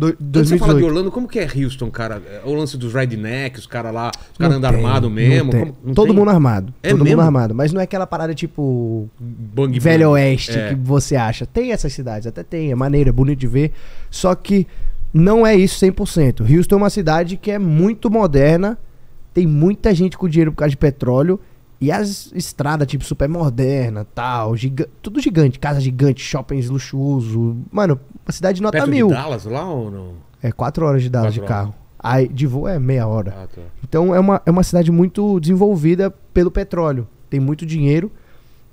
Quando você fala de Orlando, como que é Houston, cara? O lance dos rednecks, os caras lá, os caras andam armados mesmo. Todo mundo armado. É todo mesmo? Mundo armado. Mas não é aquela parada tipo Velho Oeste que você acha. Tem essas cidades, até tem. É maneiro, é bonito de ver. Só que não é isso 100%. Houston é uma cidade que é muito moderna. Tem muita gente com dinheiro por causa de petróleo. E as estradas, tipo, super moderna, tal, tudo gigante, casa gigante, shoppings luxuoso. Mano, a cidade nota mil. Perto de Dallas lá ou não? É 4 horas de Dallas de carro. Aí de voo é meia hora. Ah, tá. Então é uma cidade muito desenvolvida pelo petróleo. Tem muito dinheiro.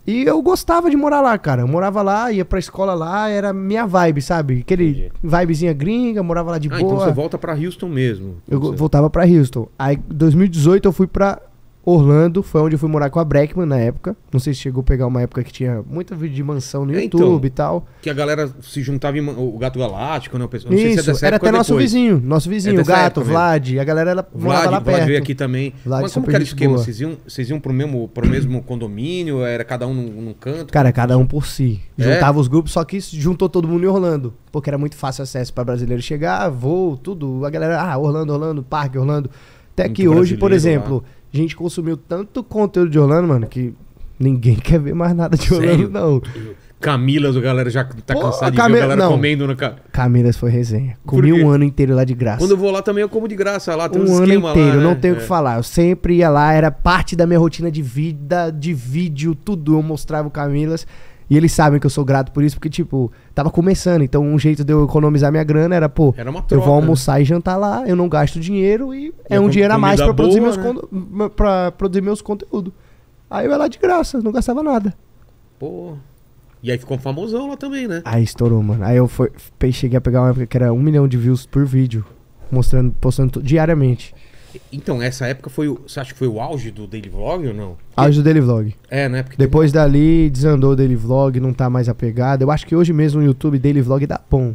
E eu gostava de morar lá, cara. Eu morava lá, ia pra escola lá, era minha vibe, sabe? Aquele vibezinha gringa, morava lá de boa. Então você volta pra Houston mesmo. Eu voltava pra Houston. Aí em 2018 eu fui pra Orlando, foi onde eu fui morar com a Breckman na época. Não sei se chegou a pegar uma época que tinha muito vídeo de mansão no YouTube e tal. Que a galera se juntava em o Gato Galáctico, né? Não sei se é era até nosso vizinho, o Gato, Vlad. A galera morava lá perto. Vlad veio aqui também. Vlad, mas como que era o esquema? Vocês iam pro mesmo condomínio? Era cada um num canto? Cara, cada um por si. Juntava os grupos, só que juntou todo mundo em Orlando. Porque era muito fácil acesso pra brasileiro chegar, voo, tudo. A galera, Orlando, parque, Orlando. Até que hoje, por exemplo... Lá. A gente consumiu tanto conteúdo de Orlando, mano, que ninguém quer ver mais nada de Orlando, não. Camilas, a galera já tá cansada de ver a galera comendo no carro. Camilas foi resenha. Comi um ano inteiro lá de graça. Quando eu vou lá também eu como de graça. Lá tem um ano inteiro, lá, né? Não tenho o que falar. Eu sempre ia lá, era parte da minha rotina de vida, de vídeo, tudo. Eu mostrava o Camilas. E eles sabem que eu sou grato por isso, porque, tipo, tava começando. Então, um jeito de eu economizar minha grana era, pô, era uma troca, eu vou almoçar e jantar lá, eu não gasto dinheiro e é um dinheiro a mais pra produzir, boa, pra produzir meus conteúdos. Aí eu ia lá de graça, não gastava nada. Pô. E aí ficou famosão lá também, né? Aí estourou, mano. Aí eu cheguei a pegar uma época que era 1 milhão de views por vídeo, postando diariamente. Então, essa época foi o... Você acha que foi o auge do Daily Vlog ou não? Auge do Daily Vlog. É, né? Porque depois dali, desandou o Daily Vlog, não tá mais apegado. Eu acho que hoje mesmo o YouTube Daily Vlog dá bom.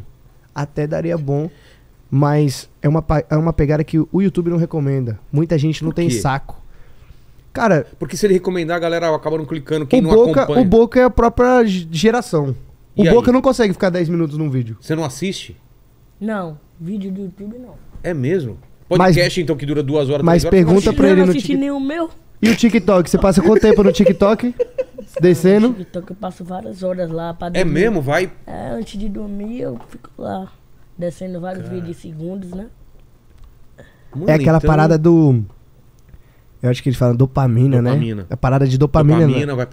Até daria bom, mas é uma pegada que o YouTube não recomenda. Muita gente não tem saco. Cara... Porque se ele recomendar, a galera acaba não clicando, quem não acompanha... O Boca é a própria geração. O Boca não consegue ficar 10 minutos num vídeo. Você não assiste? Não. Vídeo do YouTube, não. É mesmo? Podcast, então, que dura 2 horas, 3 horas. Mas pergunta pra ele no TikTok. Eu não assisti nem o meu. E o TikTok? Você passa quanto tempo no TikTok? Descendo? No TikTok eu passo várias horas lá pra dormir. É mesmo? Vai? É, antes de dormir eu fico lá. Descendo vários vídeos de segundos, né? Mano, é aquela parada do... Eu acho que eles falam dopamina, né? A parada de dopamina. Dopamina, né?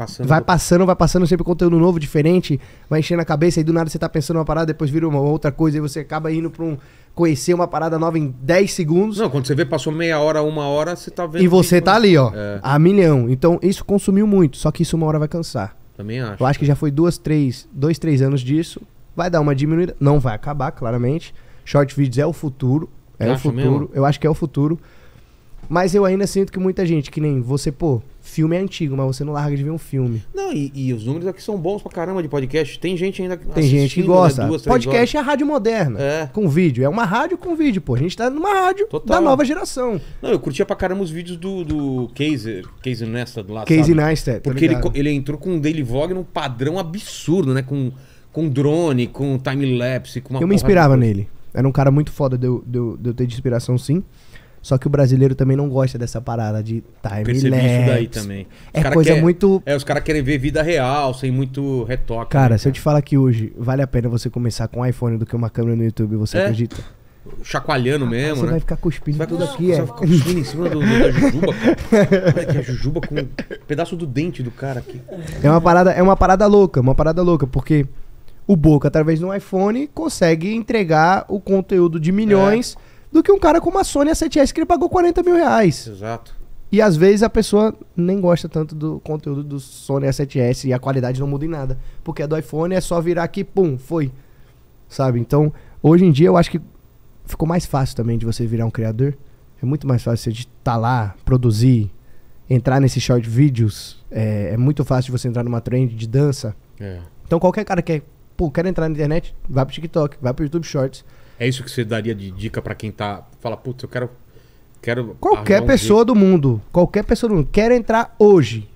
Vai passando sempre conteúdo novo, diferente. Vai enchendo a cabeça e do nada você tá pensando uma parada, depois vira uma outra coisa e você acaba indo pra um... Conhecer uma parada nova em 10 segundos. Não, quando você vê, passou meia hora, 1 hora, você tá vendo... E você tá ali, ó, a milhão. Então, isso consumiu muito, só que isso uma hora vai cansar. Também acho. Eu acho que já foi 2, 3 anos disso. Vai dar uma diminuída. Não vai acabar, claramente. Short videos é o futuro. É o futuro. Mesmo? Eu acho que é o futuro. Mas eu ainda sinto que muita gente, que nem você, pô, filme é antigo, mas você não larga de ver um filme. Não, e os números aqui são bons pra caramba de podcast. Tem gente ainda assistindo, tem gente que gosta. Né? 2, 3 horas. É a rádio moderna, com vídeo. É uma rádio com vídeo, pô. A gente tá numa rádio da nova geração. Não, eu curtia pra caramba os vídeos do Casey Neistat do lado. Casey Neistat, porque ele entrou com um daily vlog num padrão absurdo, né? Com drone, com time-lapse, com uma... Eu me inspirava nele. Era um cara muito foda de eu ter de inspiração, sim. Só que o brasileiro também não gosta dessa parada de time-lapse. Percebi isso daí também. É coisa muito... É, os caras querem ver vida real, sem muito retoque. Cara, se eu te falar que hoje vale a pena você começar com um iPhone do que uma câmera no YouTube, você acredita? Chacoalhando mesmo, né? Você vai ficar cuspindo tudo aqui, Você vai ficar cuspindo em cima da jujuba, cara. Olha aqui, a jujuba com um pedaço do dente do cara aqui. É uma parada louca, porque o Boca, através de um iPhone, consegue entregar o conteúdo de milhões... do que um cara com uma Sony A7S que ele pagou 40 mil reais. Exato. E às vezes a pessoa nem gosta tanto do conteúdo do Sony A7S e a qualidade não muda em nada. Porque a do iPhone é só virar aqui, pum, foi. Sabe? Então, hoje em dia eu acho que ficou mais fácil também de você virar um criador. É muito mais fácil você estar lá, produzir, entrar nesses short videos. É muito fácil você entrar numa trend de dança. Então qualquer cara que quer entrar na internet, vai pro TikTok, vai pro YouTube Shorts. É isso que você daria de dica pra quem tá... Fala, putz, eu quero qualquer pessoa do mundo. Qualquer pessoa do mundo. Quero entrar hoje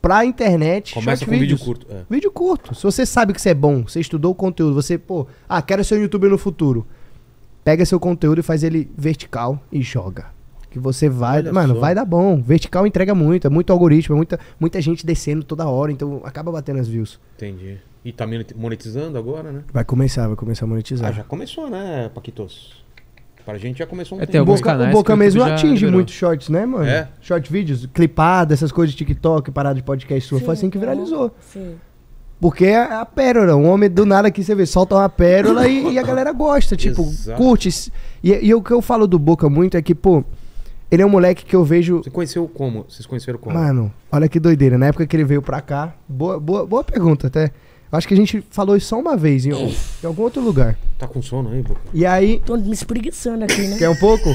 pra internet. Começa com vídeo curto. Vídeo curto. Se você sabe que você é bom, você estudou o conteúdo, você, pô... Ah, quero ser um youtuber no futuro. Pega seu conteúdo e faz ele vertical e joga. Que você vai... Mano, vai dar bom. Vertical entrega muito. É muito algoritmo. É muita gente descendo toda hora. Então acaba batendo as views. Entendi. E tá monetizando agora, né? Vai começar a monetizar. Ah, já começou, né, Paquitos? Pra gente já começou um tempo. O Boca mesmo atinge muitos shorts, né, mano? É. Short vídeos, clipada, essas coisas de TikTok, parada de podcast sua. Foi assim que viralizou. Sim. Porque é a pérola. Um homem do nada aqui, você vê, solta uma pérola e a galera gosta. Tipo, curte. E o que eu falo do Boca muito é que, pô... Ele é um moleque que eu vejo... Você conheceu como? Vocês conheceram como? Mano, olha que doideira. Na época que ele veio pra cá... Boa pergunta até... Acho que a gente falou isso só uma vez, em algum outro lugar. Tá com sono aí, Boca? E aí... Tô me espreguiçando aqui, né? Quer um pouco?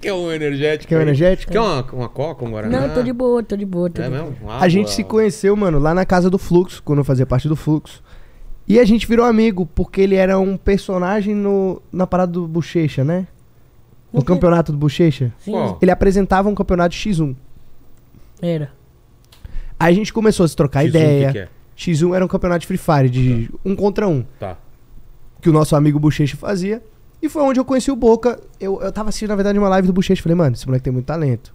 Quer um energético? Quer uma coca, um guaraná? Não, tô de boa. É mesmo? A gente se conheceu, mano, lá na casa do Fluxo, quando eu fazia parte do Fluxo. E a gente virou amigo, porque ele era um personagem na parada do Bochecha, né? No campeonato do Bochecha. Sim. Ele apresentava um campeonato X1. Era. Aí a gente começou a se trocar ideia. O que é? X1 era um campeonato de Free Fire, de 1 contra 1. Tá. Que o nosso amigo Bochecha fazia. E foi onde eu conheci o Boca. Eu tava assistindo, na verdade, uma live do Bochecha. Falei, mano, esse moleque tem muito talento.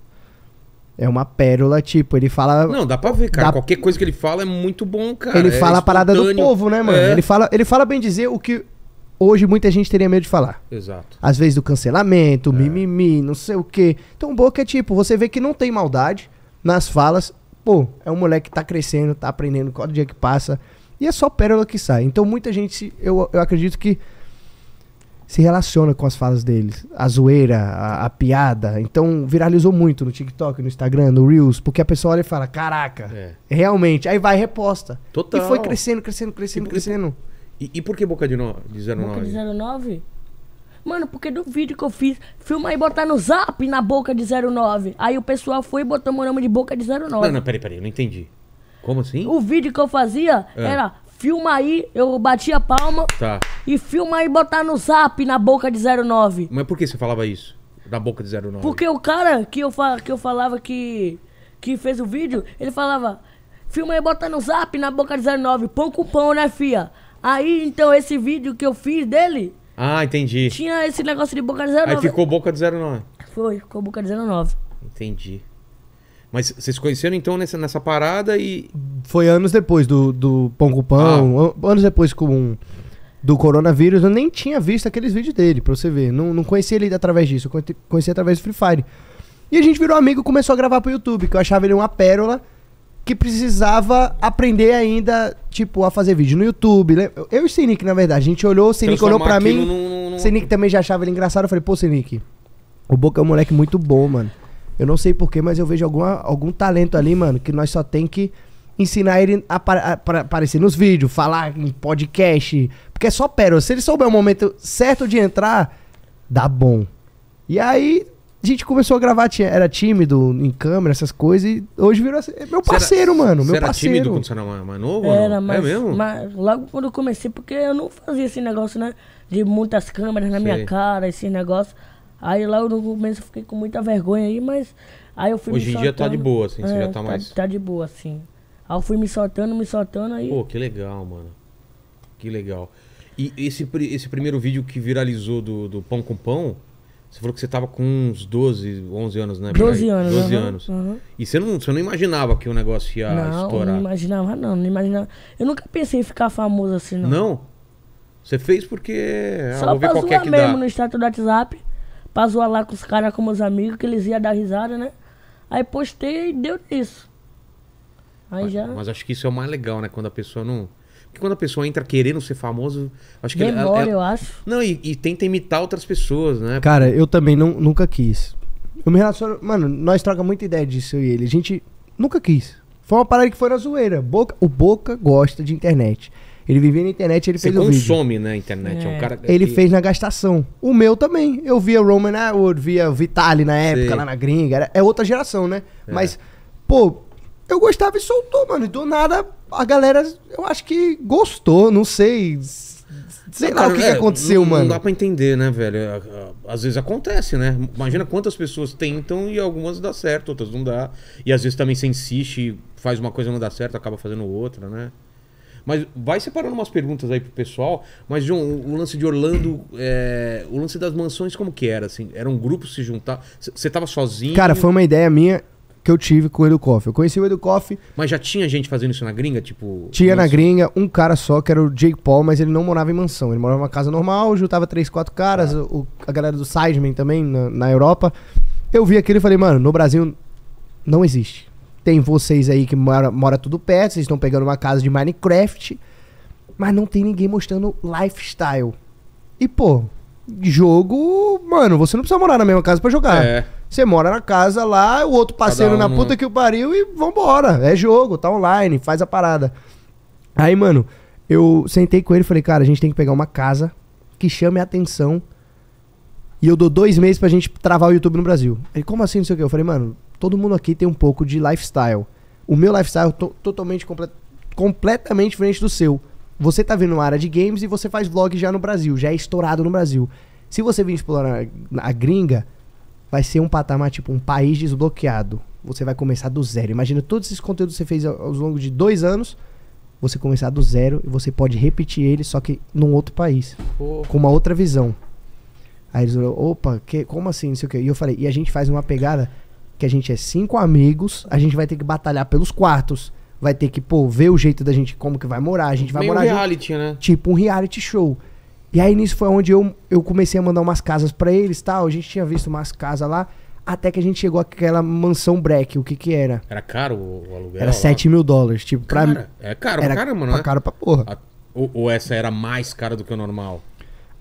É uma pérola, tipo, ele fala... Não, dá pra ver, cara. Qualquer coisa que ele fala é muito bom, cara. Ele fala a parada do povo, né, mano? Ele fala bem dizer o que hoje muita gente teria medo de falar. Exato. Às vezes do cancelamento, mimimi, não sei o quê. Então o Boca é tipo, você vê que não tem maldade nas falas... pô, é um moleque que tá crescendo, tá aprendendo cada dia que passa. E é só pérola que sai. Então muita gente, eu acredito que se relaciona com as falas deles. A zoeira, a piada. Então viralizou muito no TikTok, no Instagram, no Reels. Porque a pessoa olha e fala, caraca, realmente. Aí vai e reposta. Total. E foi crescendo, crescendo, crescendo, crescendo. E por que Boca de 09? Boca de 09? Mano, porque do vídeo que eu fiz, filma e botar no zap na Boca de 09. Aí o pessoal foi e botou meu nome de Boca de 09. Não, não, peraí, eu não entendi. Como assim? O vídeo que eu fazia era filma aí, eu batia a palma e filma aí e botar no zap na Boca de 09. Mas por que você falava isso? Na Boca de 09? Porque o cara que eu falava que fez o vídeo, ele falava filma aí e botar no zap na Boca de 09. Pão com pão, né, fia? Aí, então, esse vídeo que eu fiz dele... Ah, entendi. Tinha esse negócio de Boca de 09. Aí ficou Boca de 09. Foi, ficou Boca de 09. Entendi. Mas vocês conheceram, então, nessa parada e... Foi anos depois do Pão com Pão, anos depois do coronavírus. Eu nem tinha visto aqueles vídeos dele, pra você ver. Não, não conhecia ele através disso, eu conheci através do Free Fire. E a gente virou amigo e começou a gravar pro YouTube, que eu achava ele uma pérola. Que precisava aprender ainda, tipo, a fazer vídeo no YouTube. Eu e o Senik, na verdade, a gente olhou, o Senik olhou pra mim. O Senik também já achava ele engraçado. Eu falei, pô, Senik, o Boca é um moleque muito bom, mano. Eu não sei porquê, mas eu vejo algum talento ali, mano, que nós só tem que ensinar ele a aparecer nos vídeos, falar em podcast. Porque é só pérola. Se ele souber o momento certo de entrar, dá bom. E aí... A gente começou a gravar, era tímido em câmera, essas coisas, e hoje virou assim, meu parceiro, mano, meu parceiro. Você era tímido quando você era mais novo? Era, mas, é mesmo? Mas logo quando eu comecei, porque eu não fazia esse negócio, né, de muitas câmeras na minha cara, esse negócio. Aí lá no começo eu fiquei com muita vergonha aí, mas aí eu fui me soltando. Hoje em dia tá de boa, assim, você já tá mais... Tá de boa, assim. Aí eu fui me soltando aí... Pô, que legal, mano. Que legal. E esse primeiro vídeo que viralizou do Pão com Pão... Você falou que você tava com uns 12, 11 anos, né? 12 anos. 12 anos. Uhum. E você não imaginava que o negócio ia estourar? Não, não imaginava, não. Não imaginava. Eu nunca pensei em ficar famoso assim, não. Não? Você fez porque... Só pra zoar mesmo no status do WhatsApp. Pra zoar lá com os caras, com meus amigos, que eles iam dar risada, né? Aí postei e deu isso. Aí já... Mas acho que isso é o mais legal, né? Quando a pessoa não... Porque quando a pessoa entra querendo ser famoso... acho que eu acho. Não, e tenta imitar outras pessoas, né? Cara, eu também nunca quis. Eu me relaciono... Mano, nós trocamos muita ideia disso, eu e ele. A gente nunca quis. Foi uma parada que foi na zoeira. O Boca gosta de internet. Ele vivia na internet, ele fez o vídeo. Você consome, né, internet. É um cara que... Ele fez na gastação. O meu também. Eu via Roman Atwood, via Vitali na época, lá na gringa. É outra geração, né? É. Mas, pô... Eu gostava e soltou, mano. E do nada, a galera, eu acho que gostou, não sei. Sei lá o que aconteceu, mano. Não dá pra entender, né, velho? Às vezes acontece, né? Imagina quantas pessoas tentam e algumas dá certo, outras não dá. E às vezes também você insiste, faz uma coisa não dá certo, acaba fazendo outra, né? Mas vai separando umas perguntas aí pro pessoal. Mas, John, o lance de Orlando, o lance das mansões, como que era? Assim? Era um grupo se juntar? Você tava sozinho? Cara, foi uma ideia minha... que eu tive com o Edu Korf. Eu conheci o Edu Korf... Mas já tinha gente fazendo isso na gringa? Tipo... Tinha na gringa um cara só, que era o Jake Paul, mas ele não morava em mansão. Ele morava numa casa normal, juntava 3, 4 caras, a galera do Sidemen também, na Europa. Eu vi aquilo e falei, mano, no Brasil não existe. Tem vocês aí que mora tudo perto, vocês estão pegando uma casa de Minecraft, mas não tem ninguém mostrando lifestyle. E, pô, jogo... Mano, você não precisa morar na mesma casa pra jogar. É... Você mora na casa lá, o outro passeando na puta que o pariu e vambora. É jogo, tá online, faz a parada. Aí, mano, eu sentei com ele e falei, cara, a gente tem que pegar uma casa que chame a atenção e eu dou 2 meses pra gente travar o YouTube no Brasil. Ele, como assim, não sei o quê? Eu falei, mano, todo mundo aqui tem um pouco de lifestyle. O meu lifestyle é completamente diferente do seu. Você tá vindo uma área de games e você faz vlog já no Brasil, já é estourado no Brasil. Se você vir explorar a gringa... Vai ser um patamar, tipo, um país desbloqueado. Você vai começar do zero. Imagina todos esses conteúdos que você fez ao longo de 2 anos. Você começar do zero e você pode repetir ele, só que num outro país. Porra. Com uma outra visão. Aí eles falaram, opa, como assim, não sei o quê. E eu falei, e a gente faz uma pegada que a gente é 5 amigos. A gente vai ter que batalhar pelos quartos. Vai ter que, pô, ver o jeito da gente, como que vai morar. A gente vai morar... Meio reality, né? Tipo um reality show. E aí nisso foi onde eu comecei a mandar umas casas pra eles e tal. A gente tinha visto umas casas lá. Até que a gente chegou àquela mansão Breck. O que que era? Era caro o aluguel? Era 7 mil dólares. Tipo, pra mim. É caro pra caramba, né? Era caro pra porra. Ou essa era mais cara do que o normal?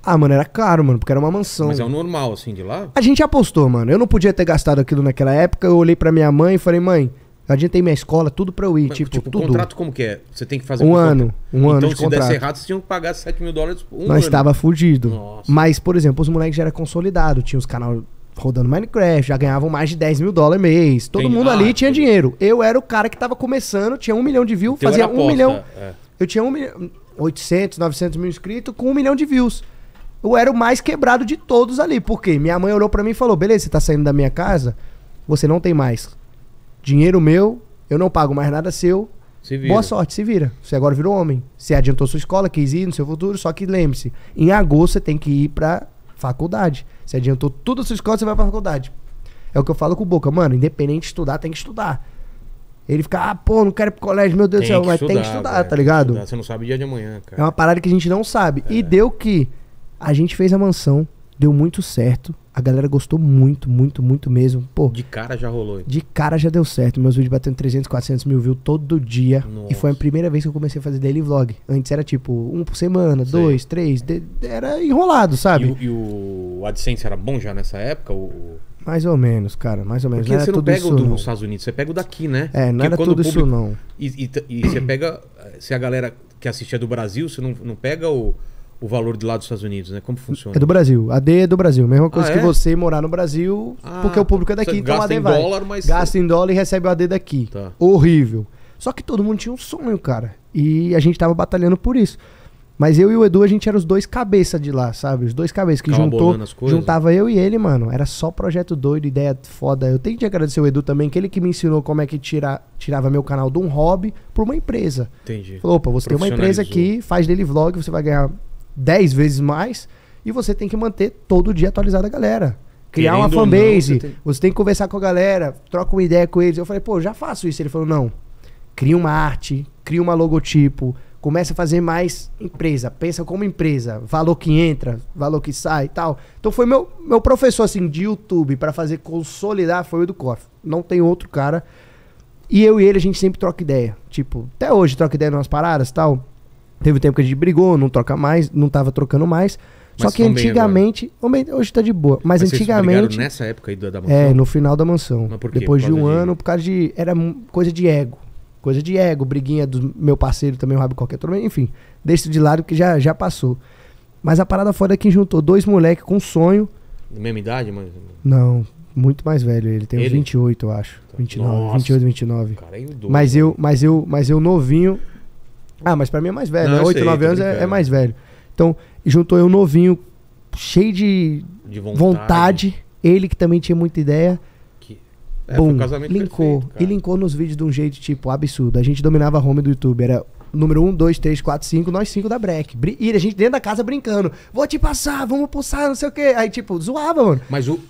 Ah, mano, era caro, mano, porque era uma mansão. Mas é o normal, assim, de lá? A gente apostou, mano. Eu não podia ter gastado aquilo naquela época. Eu olhei pra minha mãe e falei, mãe, eu adiantei minha escola, tudo pra eu ir. Mas, tipo, tudo. O contrato como que é? Você tem que fazer um ano de contrato. Então, se desse errado, você tinha que pagar 7 mil dólares um ano. Nós tava fudido. Nossa. Mas, por exemplo, os moleques já eram consolidados. Tinha os canais rodando Minecraft, já ganhavam mais de 10 mil dólares mês. Todo mundo ali tinha dinheiro. Eu era o cara que tava começando, tinha 1 milhão de views, fazia 1 milhão. É. Eu tinha 1 milhão, 800, 900 mil inscritos com 1 milhão de views. Eu era o mais quebrado de todos ali. Por quê? Minha mãe olhou pra mim e falou, beleza, você tá saindo da minha casa, você não tem mais dinheiro meu, eu não pago mais nada seu. Se vira. Boa sorte, se vira. Você agora virou homem. Você adiantou sua escola, quis ir no seu futuro, só que lembre-se, em agosto você tem que ir pra faculdade. Você adiantou tudo a sua escola, você vai pra faculdade. É o que eu falo com o Boca, mano, independente de estudar, tem que estudar. Ele fica, ah, pô, não quero ir pro colégio, meu Deus do céu, mas tem que estudar, cara, tá ligado? Você não sabe o dia de amanhã, cara. É uma parada que a gente não sabe. É. E deu que a gente fez a mansão, deu muito certo. A galera gostou muito, muito, muito mesmo. Pô, de cara já rolou. Então. De cara já deu certo. Meus vídeos batendo 300, 400 mil views todo dia. Nossa. E foi a primeira vez que eu comecei a fazer daily vlog. Antes era tipo, 1 por semana, sei. 2, 3. Era enrolado, sabe? E o AdSense era bom já nessa época? Mais ou menos, cara, mais ou menos. Porque você não pega o dos Estados Unidos, você pega o daqui, né? É, não era tudo isso não. E você pega, se a galera que assistia do Brasil, você não pega o valor de lá dos Estados Unidos, né? Como funciona? É do Brasil, AD é do Brasil. Mesma coisa que você morar no Brasil, porque o público é daqui, então o AD vai. Gasta em dólar e recebe o AD daqui. Tá. Horrível. Só que todo mundo tinha um sonho, cara. E a gente tava batalhando por isso. Mas eu e o Edu, a gente era os dois cabeça de lá, sabe? Os dois cabeças que juntava eu e ele, mano. Era só projeto doido, ideia foda. Eu tenho que agradecer o Edu também, que ele que me ensinou como é que tirava meu canal de um hobby pra uma empresa. Entendi. Falou, opa, você tem uma empresa aqui, faz dele vlog, você vai ganhar 10 vezes mais e você tem que manter todo dia atualizado a galera. Criar uma fanbase, você tem que conversar com a galera, troca uma ideia com eles. Eu falei, pô, já faço isso. Ele falou, não, cria uma arte, cria uma logotipo, começa a fazer mais empresa, pensa como empresa, valor que entra, valor que sai e tal. Então foi meu professor assim de YouTube para fazer consolidar foi o Edu Korf. Não tem outro cara. E eu e ele a gente sempre troca ideia, tipo, até hoje troca ideia nas paradas, tal. Teve um tempo que a gente brigou, não troca mais, não tava trocando mais. Mas só que antigamente, hoje tá de boa, mas antigamente vocês nessa época aí da mansão. É, no final da mansão. Mas por quê? Depois de um ano, por causa de era coisa de ego. Coisa de ego, briguinha do meu parceiro também, o Rabi qualquer turma, enfim. Deixa de lado que já passou. Mas a parada foda é que juntou dois moleques com sonho. Da mesma idade, mano? Não, muito mais velho. Ele tem uns 28, eu acho. 29, nossa, 28, 29. Cara, é doido, mas eu novinho. Ah, mas pra mim é mais velho. Não, né? 8, sei, 9 anos é mais velho. Então, juntou eu novinho, cheio de vontade. Ele que também tinha muita ideia. Bom, linkou. Perfeito, e linkou nos vídeos de um jeito, tipo, absurdo. A gente dominava a home do YouTube. Era número 1, 2, 3, 4, 5, nós 5 da Breck. E a gente dentro da casa brincando. Vou te passar, vamos pulsar, não sei o quê. Aí, tipo, zoava, mano. Mas o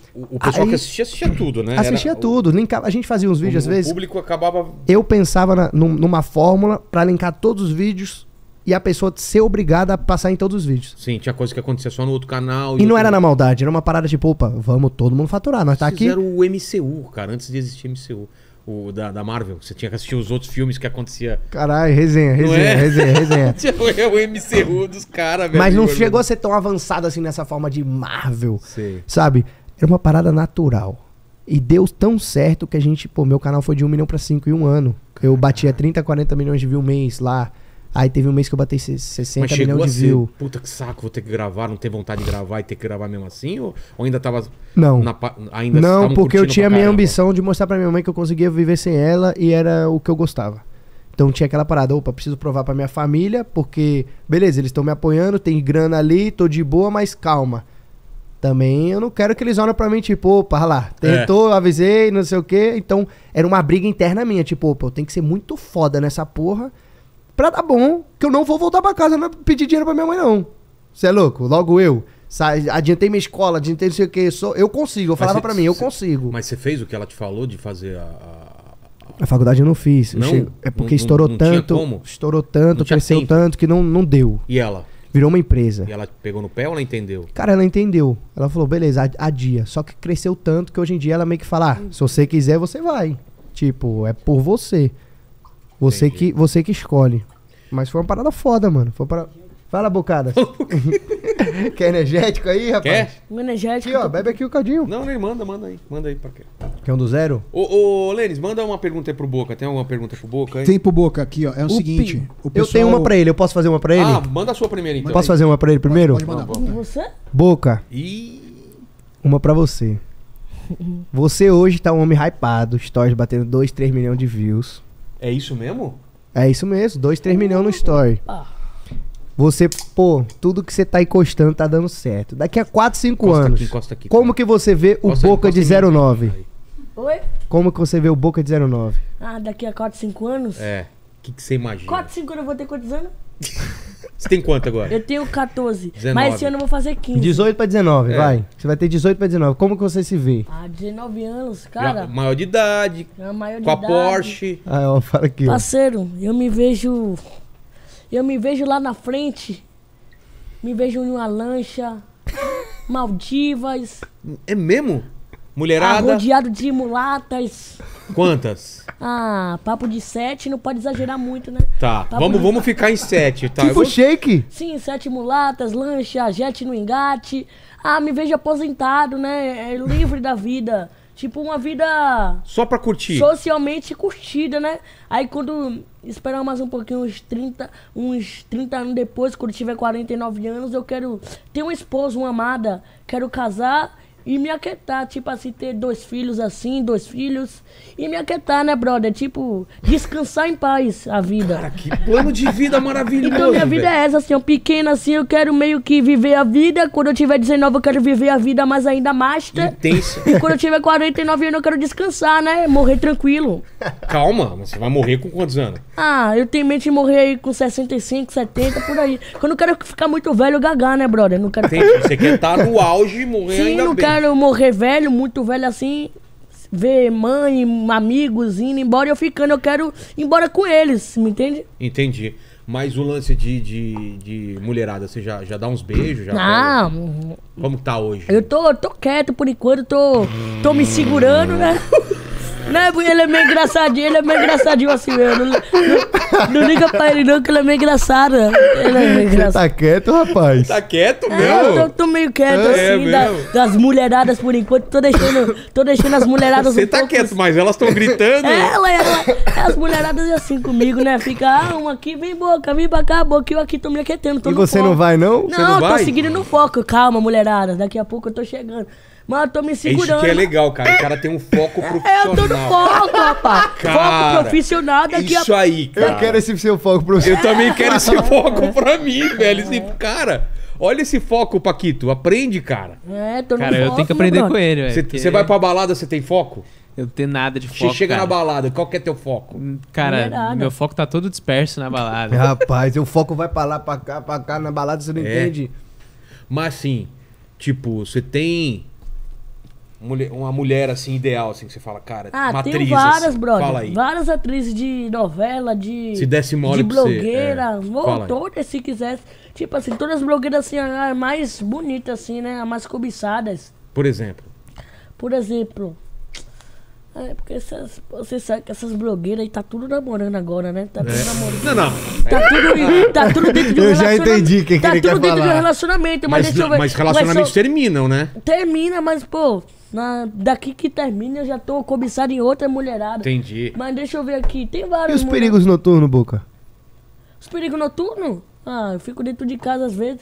pessoal aí, que assistia tudo, né? Assistia tudo. Linkava, a gente fazia uns vídeos às vezes. O público acabava... Eu pensava numa fórmula pra linkar todos os vídeos e a pessoa ser obrigada a passar em todos os vídeos. Sim, tinha coisa que acontecia só no outro canal. E não era na maldade, era uma parada tipo, opa, vamos todo mundo faturar, nós tá aqui. Era o MCU, cara, antes de existir MCU. O da Marvel, você tinha que assistir os outros filmes que acontecia. Caralho, resenha. É o MCU dos caras, velho. Mas não chegou a ser tão avançado assim nessa forma de Marvel, sim, sabe? Era uma parada natural. E deu tão certo que a gente, pô, meu canal foi de 1 milhão pra 5 em um ano. Caralho. Eu batia 30, 40 milhões de views mês lá. Aí teve um mês que eu bati 60 milhões de views. Puta que saco, vou ter que gravar, não ter vontade de gravar e ter que gravar mesmo assim? Ou ainda tava... Não, ainda não, porque eu tinha a minha ambição de mostrar pra minha mãe que eu conseguia viver sem ela e era o que eu gostava. Então tinha aquela parada, opa, preciso provar pra minha família, porque, beleza, eles estão me apoiando, tem grana ali, tô de boa, mas calma. Também eu não quero que eles olhem pra mim, tipo, opa, olha lá, tentou, avisei, não sei o quê. Então era uma briga interna minha, tipo, opa, eu tenho que ser muito foda nessa porra, pra dar bom, que eu não vou voltar pra casa pedir dinheiro pra minha mãe, não. Você é louco? Logo eu. Adiantei minha escola, adiantei não sei o que. Eu consigo, eu falava pra mim, eu consigo. Mas você fez o que ela te falou de fazer a faculdade eu não fiz. Não? É porque estourou tanto, cresceu tanto que não deu. E ela? Virou uma empresa. E ela pegou no pé ou ela entendeu? Cara, ela entendeu. Ela falou, beleza, adia. Só que cresceu tanto que hoje em dia ela meio que fala, ah, se você quiser, você vai. Tipo, é por você. Você que escolhe. Mas foi uma parada foda, mano. Foi para... Fala, Bocadas. Quer energético aí, rapaz? Quer? Energético. Aqui, ó, bebe aqui o cadinho. Não, nem manda, manda aí pra quê? Quer um do zero? Ô, Lênis, manda uma pergunta aí pro Boca. Tem alguma pergunta pro Boca aí? Tem pro Boca aqui, ó. É o seguinte. O pessoal... Eu tenho uma pra ele, eu posso fazer uma pra ele? Ah, manda a sua primeira então. Posso fazer uma pra ele primeiro? Pode mandar. Boca. Você? Boca. Uma pra você. Você hoje tá um homem hypado, stories batendo 2, 3 milhões de views. É isso mesmo? É isso mesmo, 2, 3 milhões no story. Você, pô, tudo que você tá encostando tá dando certo. Daqui a 4, 5 anos, aqui, como que você vê o Boca de 09? Oi? Como que você vê o Boca de 09? Ah, daqui a 4, 5 anos? É, o que você imagina? 4, 5 anos eu vou ter quantos anos? Você tem quanto agora? Eu tenho 14, 19. Mas esse ano eu vou fazer 15. 18 pra 19, é. Vai. Você vai ter 18 pra 19, como que você se vê? Ah, 19 anos, cara. Já, maior de idade, com a Porsche. Ah, eu falo aqui. Parceiro, eu me vejo lá na frente, me vejo em uma lancha, Maldivas. É mesmo? Mulherada? Rodeado de mulatas. Quantas? Ah, papo de 7, não pode exagerar muito, né? Tá, vamos ficar em 7, tá? Tipo shake? Sim, 7 mulatas, lancha, jet no engate. Ah, me vejo aposentado, né? É livre da vida. Tipo uma vida... Só pra curtir. Socialmente curtida, né? Aí quando esperar mais um pouquinho, uns 30 anos depois, quando tiver 49 anos, eu quero ter uma esposa, uma amada. Quero casar e me aquietar. Tipo assim, ter 2 filhos assim, 2 filhos. E me aquietar, né, brother? Tipo, descansar em paz a vida. Cara, que plano de vida maravilhoso. Então minha vida é essa, assim, ó, pequena, assim, eu quero meio que viver a vida. Quando eu tiver 19, eu quero viver a vida, mas ainda master. Intensa. E quando eu tiver 49 anos, eu quero descansar, né? Morrer tranquilo. Calma, você vai morrer com quantos anos? Ah, eu tenho em mente de morrer aí com 65, 70, por aí. Eu não quero ficar muito velho, gagar, né, brother? Eu não quero... Entendi. Você quer estar no auge e morrer. Sim, ainda não bem. Quero morrer velho, muito velho assim... Ver mãe, amigos indo embora e eu ficando, eu quero ir embora com eles, me entende? Entendi. Mas o lance de mulherada, você já dá uns beijos? Já não. Como tá hoje? Eu tô quieto por enquanto, tô me segurando, né? Né? Ele é meio engraçadinho assim mesmo. Não liga pra ele não, que ele é meio engraçado. Ele é meio engraçado. Tá quieto, rapaz? Tá quieto mesmo? Eu tô meio quieto assim, das mulheradas por enquanto. Tô deixando as mulheradas Você um tá pouco, quieto, assim. Mas elas tão gritando. As mulheradas assim comigo, né? Fica, ah, uma aqui, vem Boca, vem pra cá, Boca, eu aqui tô me aquetando. Tô e você foco. Não vai não? Não, não vai? Tô seguindo no foco. Calma, mulherada, daqui a pouco eu tô chegando. Mano, eu tô me segurando. Isso que é legal, cara. O cara tem um foco profissional. Eu tô no foco, rapaz. Cara, foco profissional daqui a... Isso aí, cara. Eu quero esse seu foco profissional. Eu também quero esse foco pra mim, velho. Esse cara... Olha esse foco, Paquito. Aprende, cara. É, tô no foco. Cara, eu tenho que aprender com ele, velho. Você porque... vai pra balada, você tem foco? Eu não tenho nada de foco, cara. Você chega na balada, qual que é teu foco? Cara, meu foco tá todo disperso na balada. Rapaz, o foco vai pra lá, pra cá, na balada, você não entende. Mas, assim, tipo, você tem... uma mulher assim ideal, assim, que você fala, cara, uma atriz. Tem várias, assim, brother. Fala aí. Várias atrizes de novela, de. Se desse mole de blogueira. Ou todas, se quisesse. Tipo assim, todas as blogueiras assim, as mais bonitas, assim, né? As mais cobiçadas. Por exemplo. Por exemplo. É, porque você sabe que essas blogueiras aí tá tudo namorando agora, né? Tá tudo namorando. Não. Tá tudo dentro de um relacionamento. Eu já entendi o que ele quer falar. Tá tudo dentro de um relacionamento, mas deixa eu ver. Mas relacionamentos terminam, né? Termina, mas, pô, daqui que termina eu já tô cobiçado em outra mulherada. Entendi. Mas deixa eu ver aqui, tem vários. E os perigos noturnos, Boca? Os perigos noturnos? Ah, eu fico dentro de casa às vezes.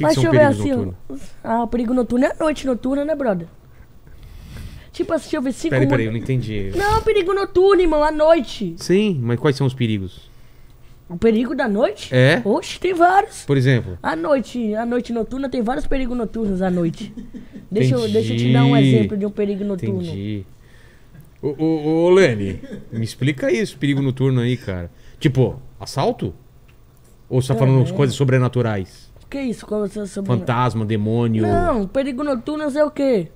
Mas deixa eu ver assim. Ah, o perigo noturno é a noite noturna, né, brother? Tipo assim, deixa eu ver 5 minutos. Peraí, eu não entendi. Não, perigo noturno, irmão, à noite. Sim, mas quais são os perigos? O perigo da noite? É? Oxe, tem vários. Por exemplo? À noite noturna, tem vários perigos noturnos à noite. Deixa eu te dar um exemplo de um perigo noturno. Entendi. Ô, Lene, me explica isso, perigo noturno aí, cara. Tipo, assalto? Ou você tá falando coisas sobrenaturais? O que é isso? Fantasma, demônio... Não, perigo noturno é o quê?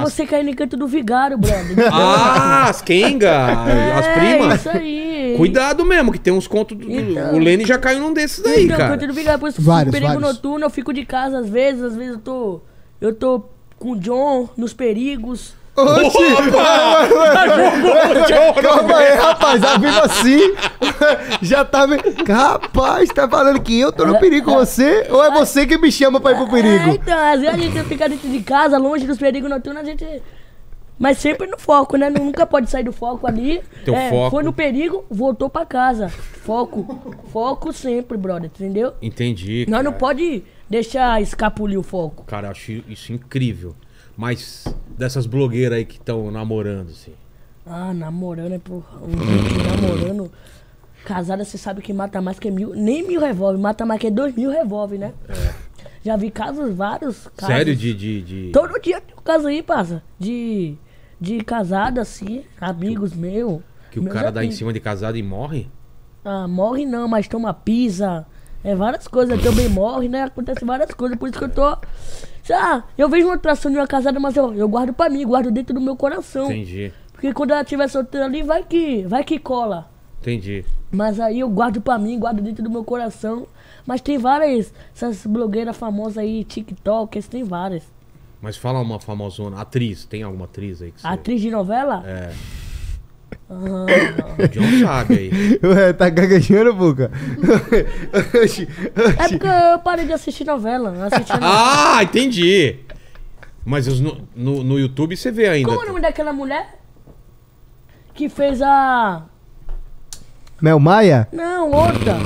Você cair no canto do vigário, brother. As quengas, as primas. É isso aí. Cuidado mesmo, que tem uns contos... Do... Então, o Lene já caiu num desses daí, então, cara. Então, eu tento brigar por isso. Perigo noturno, eu fico de casa às vezes eu tô com o John nos perigos. Oxi! Calma aí, rapaz, a vida assim já tá... Rapaz, tá falando que eu tô no perigo com você? Ou é você que me chama pra ir pro perigo? É, então, às vezes a gente fica dentro de casa, longe dos perigos noturnos, a gente... Mas sempre no foco, né? Nunca pode sair do foco ali. Foco. Foi no perigo, voltou pra casa. Foco. Foco sempre, brother, entendeu? Entendi. Nós não pode deixar escapulir o foco. Cara, eu acho isso incrível. Mas dessas blogueiras aí que estão namorando, assim. Ah, namorando é porra. Namorando. Casada, você sabe que mata mais que 1000. Nem 1000 revólver, mata mais que 2000 revólver, né? É. Já vi casos, vários casos. Sério? Todo dia tem um caso aí, passa. De casada, assim, amigos meus. Que o cara dá em cima de casada e morre? Ah, morre não, mas toma pizza. É várias coisas, também morre, né? Acontece várias coisas, por isso que eu tô... Ah, eu vejo uma atração de uma casada, mas eu guardo pra mim, guardo dentro do meu coração. Entendi. Porque quando ela estiver soltando ali, vai que cola. Entendi. Mas aí eu guardo pra mim, guardo dentro do meu coração. Mas tem várias, essas blogueiras famosas aí, TikTok, tem várias. Mas fala uma famosona, atriz, tem alguma atriz aí que você... Atriz de novela? É. O John sabe aí. Ué, tá gaguejando, Buca? É porque eu parei de assistir novela. Ah, entendi. Mas no YouTube você vê ainda. Como é o nome daquela mulher? Que fez a... Mel Maia? Não, outra.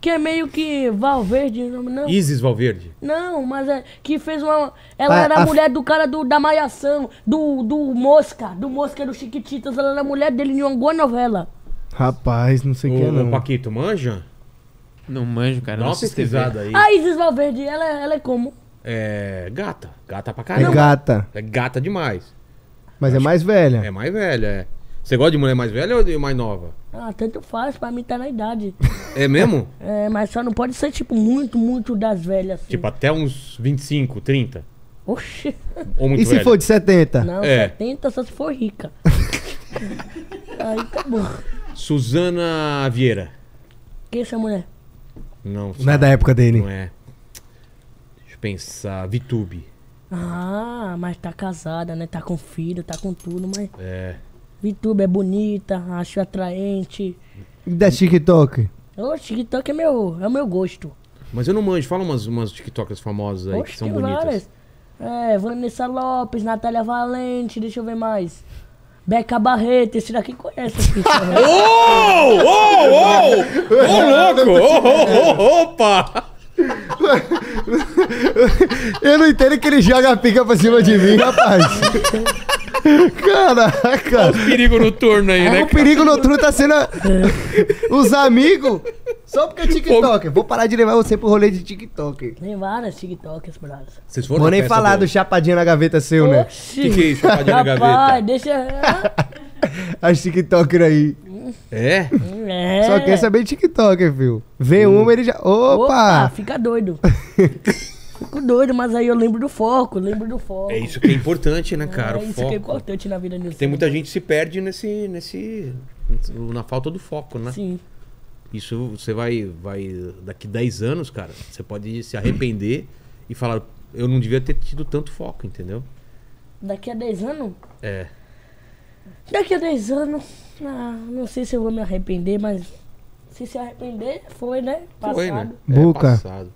Que é meio que Valverde, não. Isis Valverde? Não, mas é que fez uma... Ela era a mulher do cara da Malhação, do Mosca, do Chiquititas. Ela era mulher dele em alguma novela. Rapaz, não sei o que é, não. Paquito, manja? Não manjo, cara. Dá uma pesquisada aí. A Isis Valverde, ela é como? É gata. Gata pra caramba. É gata. É gata demais. Mas é mais velha. É mais velha, é. Você gosta de mulher mais velha ou de mais nova? Ah, tanto faz, pra mim tá na idade. É mesmo? É, mas só não pode ser, tipo, muito, muito das velhas. Assim. Tipo, até uns 25, 30? Oxi. Ou muito e velha? Se for de 70? Não, é. 70 só se for rica. Aí tá bom. Suzana Vieira. Quem é essa mulher? Não, não é da época dele. Não é. Deixa eu pensar. Vitube. Ah, mas tá casada, né? Tá com filho, tá com tudo, mas... É... VTube é bonita, acho atraente. E da TikTok? O TikTok é o meu gosto. Mas eu não manjo, fala umas TikTokers famosas aí. Oxe, que são bonitas. É, Vanessa Lopes, Natália Valente, deixa eu ver mais. Beca Barreto, esse daqui conhece esse bicho. Ô, louco! Opa! Eu não entendo que ele joga a pica pra cima de mim, rapaz. Caraca! Olha o perigo noturno aí, né? O perigo noturno tá sendo os amigos. Só porque é TikTok. Vou parar de levar você pro rolê de TikTok. Tem várias TikToks, brother. Vocês foram vou nem falar do Chapadinha na Gaveta seu, né? Que é isso, Chapadinha na Gaveta? Rapaz, deixa... As TikTokers aí. É? É? Só quer saber de TikTok, viu? Vê uma, ele já... Opa! Fica doido. Fico doido, mas aí eu lembro do foco. É isso que é importante, né, cara? É isso que é importante na vida. Tem muita gente que se perde na falta do foco, né? Sim. Isso você vai daqui 10 anos, cara, você pode se arrepender e falar, eu não devia ter tido tanto foco, entendeu? Daqui a 10 anos? É. Daqui a 10 anos, não sei se eu vou me arrepender, mas se arrepender, foi, né? Passado. Foi, né? Boca. É, passado.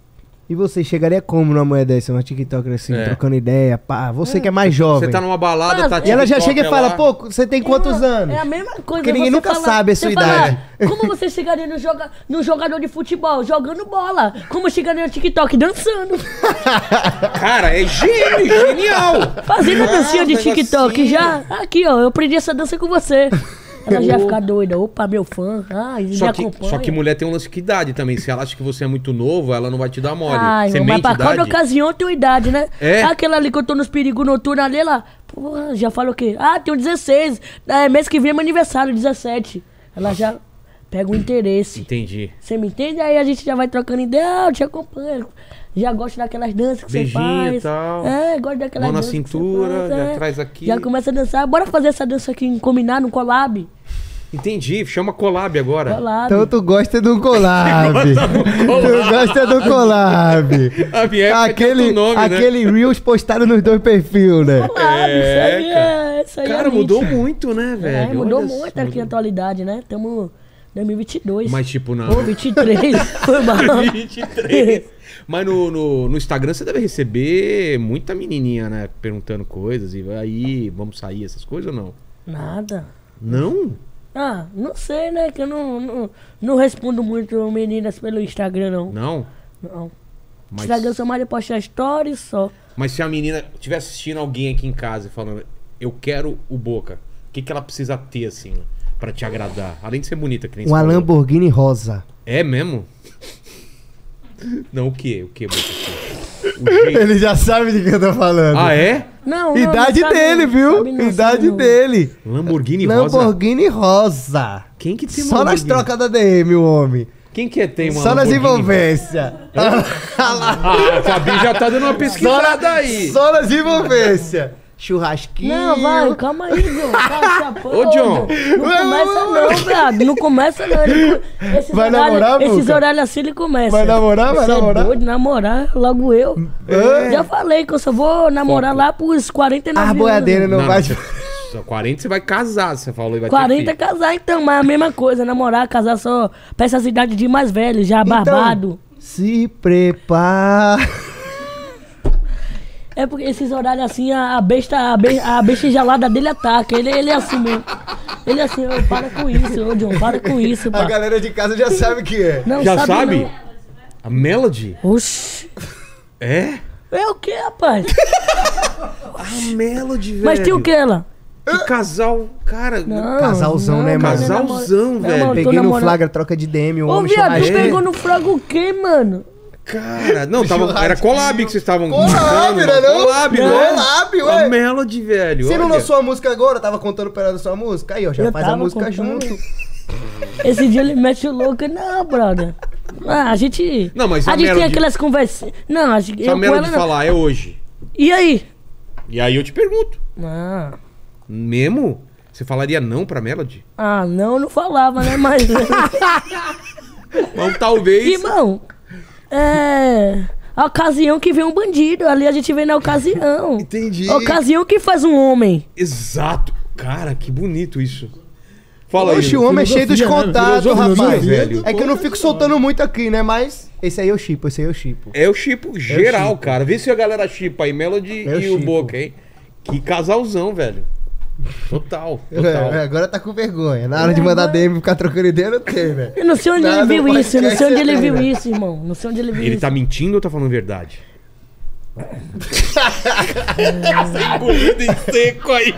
E você chegaria como numa mulher dessa, uma TikToker assim, trocando ideia, pá? Você que é mais jovem. Você tá numa balada, tá TikTok, e ela já chega e fala, pô, você tem quantos anos? É a mesma coisa. Porque ninguém nunca sabe a sua idade. Como você chegaria no jogador de futebol, jogando bola? Como chegaria no TikTok, dançando? Cara, é genial! Fazendo dancinha de TikTok, assim. Já... Aqui, ó, eu aprendi essa dança com você. Ela já ia ficar doida. Opa, meu fã. Ah, já acompanha. Só que mulher tem um lance de idade também. Se ela acha que você é muito novo, ela não vai te dar mole. Ai, você mente idade. Mas pra cada ocasião tem uma idade, né? É. Aquela ali que eu tô nos perigos noturnos ali, ela... Porra, já fala o quê? Ah, tenho 16. Mês que vem é meu aniversário, 17. Ela já pega o interesse. Entendi. Você me entende? Aí a gente já vai trocando ideia. Ah, eu te acompanho. Já gosto daquelas danças que beijinho você faz. E tal. É, gosto daquelas mão danças. Mão na cintura, faz, já traz aqui. Já começa a dançar. Bora fazer essa dança aqui, combinar no collab. Entendi, chama collab agora. Collab. Então tu gosta do collab. Tu gosta do collab. Aquele Reels postado nos dois perfis, né? Collab, é, isso aí, é, isso aí. Cara, é mudou muito, né, velho? É, mudou muito aqui na atualidade, né? Estamos em 2022. Mas tipo, não. Ou 23, foi mal. 23. Mas no Instagram você deve receber muita menininha, né? Perguntando coisas e aí, vamos sair, essas coisas ou não? Nada. Não? Ah, não sei, né? Que eu não respondo muito meninas pelo Instagram, não. Não? Não. Mas... Instagram eu sou mais de postar stories só. Mas se a menina estiver assistindo alguém aqui em casa e falando, eu quero o Boca, o que ela precisa ter, assim, pra te agradar? Além de ser bonita, que nem uma Lamborghini rosa. É mesmo? Não, o quê? O quê, Boca? Ele já sabe de que eu tô falando. Ah, é? Não, idade não dele, viu? Sabe, não, idade não. Dele. Lamborghini rosa? Lamborghini rosa. Quem que tem uma só nas trocas da DM, o homem. Quem que tem uma só nas envolvências. A Fabi já tá dando uma pesquisada aí. Só nas envolvências. Churrasquinho. Não, vai, calma aí, John. Calma, ô, John. Não começa não, Brado. Esses vai horários, namorar, esses horários assim ele começa. Vai namorar, vai namorar? Doido, namorar, logo eu. É. Já falei que eu só vou namorar lá pros 49 anos. A boiadeira não vai... 40 você vai casar, você falou. Vai 40 ter é casar, então, mas é a mesma coisa. Namorar, casar só pra essas idades de mais velho, já então, barbado. Se prepara... É porque esses horários assim, a besta gelada dele ataca. Ele é assim mesmo. Ele é assim, oh, para com isso, ô, John, para com isso, pá. A galera de casa já sabe que é. Não, já sabe? Não. A Melody? Oxi. É? É o que, rapaz? A Melody, velho. Mas tem o que ela? Que casal, cara. Não, casalzão, não, né, mano? Casalzão, velho. Mano, peguei no flagra, troca de DM, o homem chama ele. Ô, viado, pegou no flagra o quê, mano? Cara, não, tava, era collab que vocês estavam... Collab, né, não? Collab, collab, ué. A Melody, velho. Você não lançou a música agora? Tava contando o pedaço da sua música? Aí, ó, já faz a música junto. Esse dia ele mete o louco. Não, brother. Ah, a gente... Não, mas a gente tem aquelas conversas... Não, a gente... A Melody falar, é hoje. E aí? E aí eu te pergunto. Ah. Mesmo? Você falaria não pra Melody? Ah, não, eu não falava, né, mas... Mas talvez... Irmão... É, a ocasião que vem um bandido, ali a gente vem na ocasião. Entendi. A ocasião que faz um homem. Exato. Cara, que bonito isso. Fala. Oxe, aí. O homem é cheio dos contatos, rapaz. Velho. É que eu não fico soltando muito aqui, né? Mas esse aí eu chipo, esse aí eu chipo. É o chipo geral, cara. Vê se a galera chipa aí, Melody e o Boca, hein? Que casalzão, velho. Total, total. É, agora tá com vergonha. Na hora de mandar DM ficar trocando ideia, não tem, velho. Eu não sei onde ele viu isso, eu não sei onde ele viu isso, irmão. Não sei onde ele viu isso. Ele tá mentindo ou tá falando verdade? Sem comida em seco aí.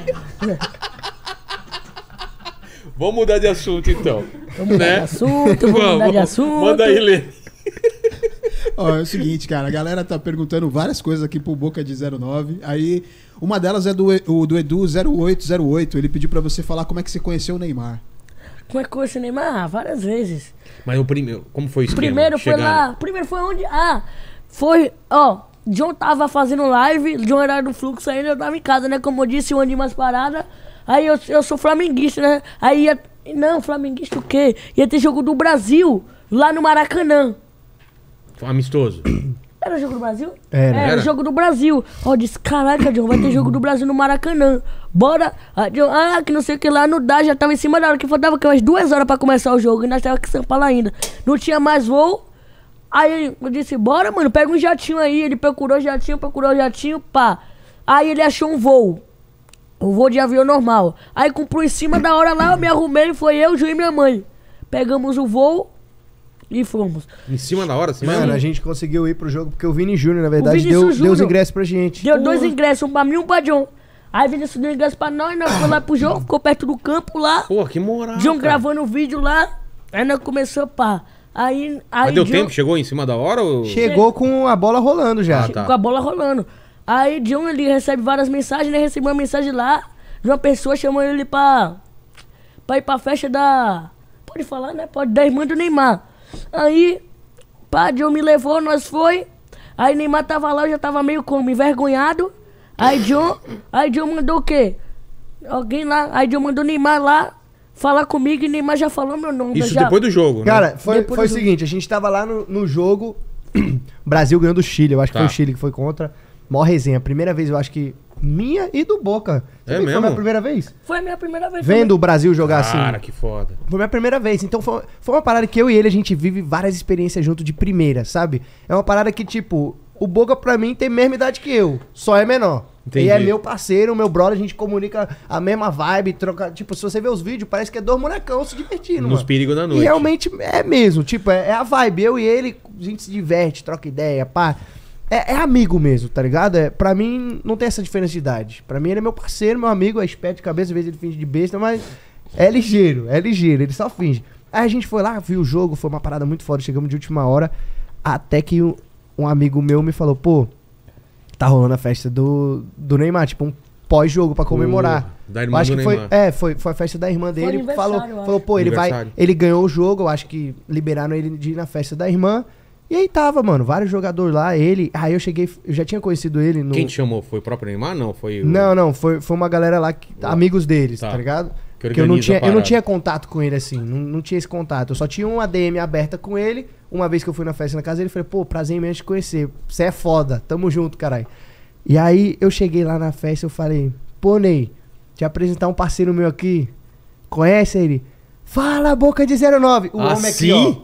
Vamos mudar de assunto, então. Vamos mudar de assunto, vamos mudar de assunto. Manda aí, Lê. Ó, é o seguinte, cara, a galera tá perguntando várias coisas aqui pro Boca de 09. Aí, uma delas é do Edu 0808. Ele pediu pra você falar como é que você conheceu o Neymar. Como é que conheceu o Neymar? Várias vezes. Mas o primeiro, como foi isso? Primeiro foi lá. Primeiro foi onde? Ah, foi, ó. John tava fazendo live, John era do Fluxo ainda, eu tava em casa, né? Como eu disse, um ano de mais parada. Aí eu sou flamenguista, né? Aí ia. Não, flamenguista o quê? Ia ter jogo do Brasil lá no Maracanã. Amistoso. Era o jogo do Brasil? Era o jogo do Brasil. Ó, eu disse, caraca, John, vai ter jogo do Brasil no Maracanã. Bora. Ah, que não sei o que lá, não dá, já tava em cima da hora, que faltava umas 2 horas pra começar o jogo, e nós tava aqui em São Paulo ainda. Não tinha mais voo. Aí eu disse, bora, mano, pega um jatinho aí. Ele procurou jatinho, pá. Aí ele achou um voo. Um voo de avião normal. Aí comprou em cima da hora lá, eu me arrumei, foi eu, o Ju e minha mãe. Pegamos o voo. E fomos. Em cima da hora, assim, mano, a gente conseguiu ir pro jogo porque o Vini Júnior, na verdade, deu os ingressos pra gente. Deu 2 ingressos, um pra mim e um pra John. Aí o Vinícius deu ingresso pra nós, nós fomos lá pro jogo, ficou perto do campo lá. Pô, que moral. John gravando o vídeo lá, aí nós começamos, pá. Aí mas deu tempo? Chegou em cima da hora? Ou... Chegou com a bola rolando já. Tá. Com a bola rolando. Aí John, ele recebe várias mensagens, né? Recebeu uma mensagem lá de uma pessoa chamando ele pra ir pra festa da... Pode falar, né? Pode, da irmã do Neymar. Aí, pá, John me levou, nós foi. Aí Neymar tava lá, eu já tava meio como, envergonhado. Aí John mandou o quê? Alguém lá, aí John mandou Neymar lá. falar comigo e Neymar já falou meu nome. Isso já... depois do jogo, né? Cara, foi o seguinte, a gente tava lá no jogo, Brasil ganhando o Chile, eu acho que foi o Chile que foi contra. Mó resenha, primeira vez eu acho que minha e do Boca. É mesmo? Foi minha primeira vez? Foi a minha primeira vez. Vendo o Brasil jogar assim. Cara, que foda. Foi minha primeira vez. Então foi uma parada que eu e ele, a gente vive várias experiências junto de primeira, sabe? É uma parada que, tipo, o Boca pra mim tem a mesma idade que eu, só é menor. Entendi. E é meu parceiro, meu brother, a gente comunica a mesma vibe, troca... Tipo, se você ver os vídeos, parece que é dois molecão se divertindo, mano. Nos perigos da noite. E realmente é mesmo, tipo, é a vibe. Eu e ele, a gente se diverte, troca ideia, pá. É amigo mesmo, tá ligado? Pra mim, não tem essa diferença de idade. Pra mim, ele é meu parceiro, meu amigo, é esperto de cabeça, às vezes ele finge de besta, mas é ligeiro, ele só finge. Aí a gente foi lá, viu o jogo, foi uma parada muito foda, chegamos de última hora, até que um amigo meu me falou, pô, tá rolando a festa do Neymar, tipo, um pós-jogo pra comemorar. Da irmã do Neymar. Foi a festa da irmã dele, falou, pô, ele ganhou o jogo, eu acho que liberaram ele de ir na festa da irmã. E aí tava, mano, vários jogadores lá, ele... Aí eu cheguei, eu já tinha conhecido ele no... Quem te chamou? Foi o próprio Neymar? Não, foi... O... Não, foi uma galera lá, amigos deles, tá ligado? Porque eu não tinha contato com ele assim, não tinha esse contato. Eu só tinha uma DM aberta com ele, uma vez que eu fui na festa na casa dele, falei, pô, prazer imenso te conhecer, você é foda, tamo junto, caralho. E aí eu cheguei lá na festa, eu falei, pô, Ney, te apresentar um parceiro meu aqui, conhece ele? Fala, Boca de 09. O homem aqui, ó,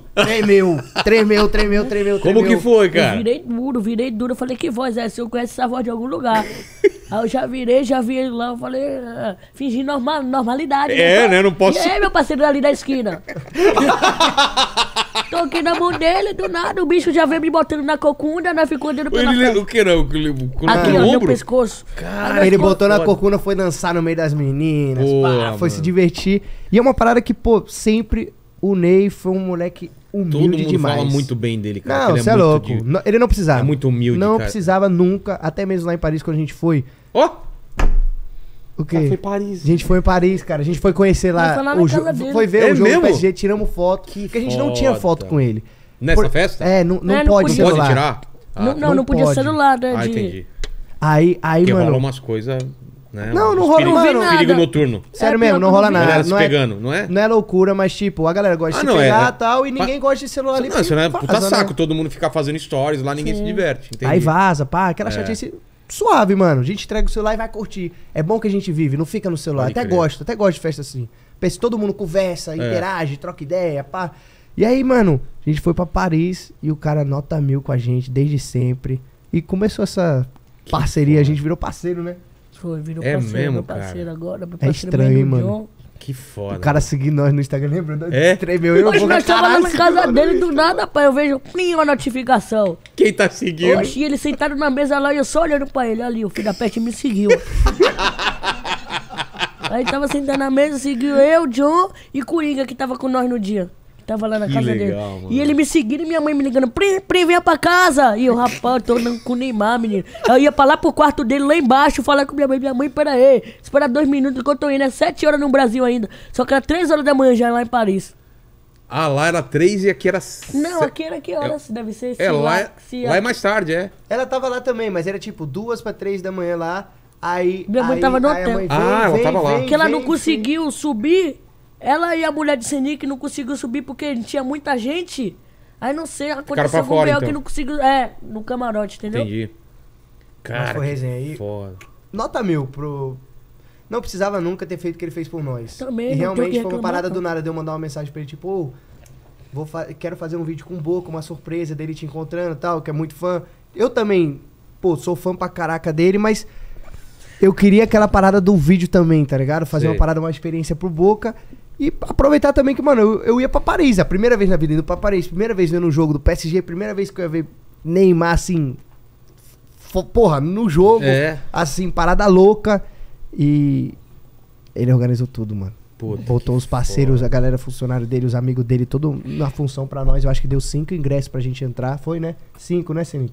tremeu. Como que foi, cara? Eu virei duro. Eu falei, que voz é essa? Eu conheço essa voz de algum lugar. Aí eu já vi ele lá. Eu falei, fingi normalidade. É, né? Não posso... E aí, meu parceiro ali da esquina. Toquei na mão dele, do nada. O bicho já veio me botando na cocunda, nós ficou andando pela frente. Ele o que não? Aqui, ó, meu pescoço. Cara, ele botou na cocunda, foi dançar no meio das meninas, foi se divertir. E é uma parada que, pô, sempre o Ney foi um moleque humilde demais. Todo mundo fala muito bem dele, cara. Não, você é louco. Ele não precisava. É muito humilde, cara. Não precisava nunca, até mesmo lá em Paris, quando a gente foi. Ó! O quê? Foi Paris. A gente foi em Paris, cara. A gente foi conhecer lá. Foi ver o jogo do PSG, tiramos foto. Porque a gente não tinha foto com ele. Nessa festa? É, não pode celular. Não pode tirar? Não podia celular, né? Ah, entendi. Aí, mano... Porque rolou umas coisas... Né? Não rola, mano. Perigo noturno. Sério mesmo, não rola nada. Galera se pegando, não é? Não é loucura, mas tipo, a galera gosta de pegar e tal, e ninguém gosta de celular ali. Não, isso não é puta saco, todo mundo ficar fazendo stories lá, ninguém se diverte. Entendi. Aí vaza, pá, aquela chatice suave, mano. A gente entrega o celular e vai curtir. É bom que a gente vive, não fica no celular. Até gosto de festa assim. Pensa, todo mundo conversa, interage, troca ideia, pá. E aí, mano, a gente foi pra Paris e o cara nota 1000 com a gente desde sempre. E começou essa parceria, a gente virou parceiro, né? Virou parceiro agora, meu parceiro. É estranho, hein, mano? John. Que foda. O cara seguiu nós no Instagram, lembra? É? Tremeu eu. Hoje nós tava lá na casa dele do nada, pai. Eu vejo uma notificação. Quem tá seguindo? Oxi, ele sentado na mesa lá e eu só olhando pra ele. Ali, o filho da peste me seguiu. Aí tava sentado na mesa, seguiu eu, John e Coringa, que tava com nós no dia. Tava lá na casa dele. Mano. E ele me seguindo e minha mãe me ligando, Pri, venha pra casa. E eu, rapaz, tô com o Neymar, menino. Eu ia pra lá pro quarto dele, lá embaixo, falar com minha mãe, pera aí, espera 2 minutos que eu tô indo, é 7 horas no Brasil ainda. Só que era 3 horas da manhã já lá em Paris. Ah, lá era 3 e aqui era... Não, aqui era que horas? Deve ser... Lá é mais tarde, é. Ela tava lá também, mas era tipo 2 pra 3 da manhã lá, aí... Minha mãe tava no hotel. Ela tava lá. Porque ela não conseguiu subir... Ela e a mulher de Senik não conseguiu subir porque tinha muita gente. Aí não sei, aconteceu com o Bel que não conseguiu... É, no camarote, entendeu? Entendi. Cara, foi resenha aí. Foda. Nota 1000 pro... Não precisava nunca ter feito o que ele fez por nós. Também, e realmente foi uma parada do nada. Deu mandar uma mensagem pra ele, tipo... Oh, quero fazer um vídeo com o Boca, uma surpresa dele te encontrando e tal, que é muito fã. Eu também, pô, sou fã pra caraca dele, mas... Eu queria aquela parada do vídeo também, tá ligado? Fazer uma parada, uma experiência pro Boca... E aproveitar também que, mano, eu ia pra Paris. A primeira vez na vida indo pra Paris. Primeira vez vendo um jogo do PSG. Primeira vez que eu ia ver Neymar, assim... Porra, no jogo. É. Assim, parada louca. E... Ele organizou tudo, mano. Puta, botou os parceiros, a galera, funcionário dele, os amigos dele. Tudo na função pra nós. Eu acho que deu 5 ingressos pra gente entrar. Foi, né? 5, né, Senik?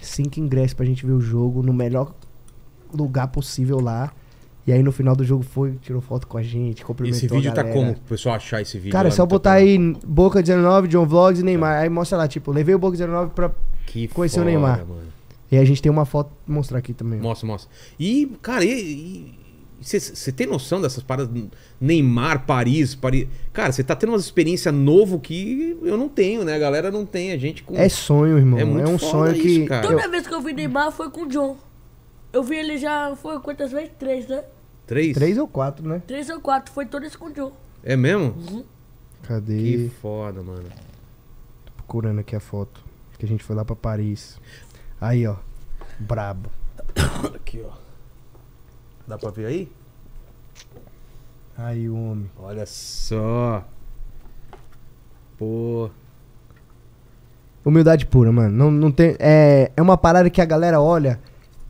5 ingressos pra gente ver o jogo no melhor lugar possível lá. E aí no final do jogo foi, tirou foto com a gente, cumprimentou a galera. Esse vídeo tá como? O pessoal achar esse vídeo? Cara, é só botar aí Boca 19, John Vlogs e Neymar. Aí mostra lá, tipo, levei o Boca 19 pra conhecer o Neymar. Mano. E a gente tem uma foto pra mostrar aqui também. Mostra, mostra. E, cara, Você tem noção dessas paradas? Neymar, Paris... Cara, você tá tendo uma experiência nova que eu não tenho, né? A galera não tem, a gente... É sonho, irmão. É, muito é um sonho isso, que... Cara. Toda vez que eu vi Neymar foi com o John. Eu vi ele já... Foi quantas vezes? 3, né? 3? 3 ou 4, né? 3 ou 4. Foi todo isso com o John. É mesmo? Uhum. Cadê? Que foda, mano. Tô procurando aqui a foto. Que a gente foi lá pra Paris. Aí, ó. Brabo. Aqui, ó. Dá pra ver aí? Aí, homem. Olha só. Pô. Humildade pura, mano. Não tem, é uma parada que a galera olha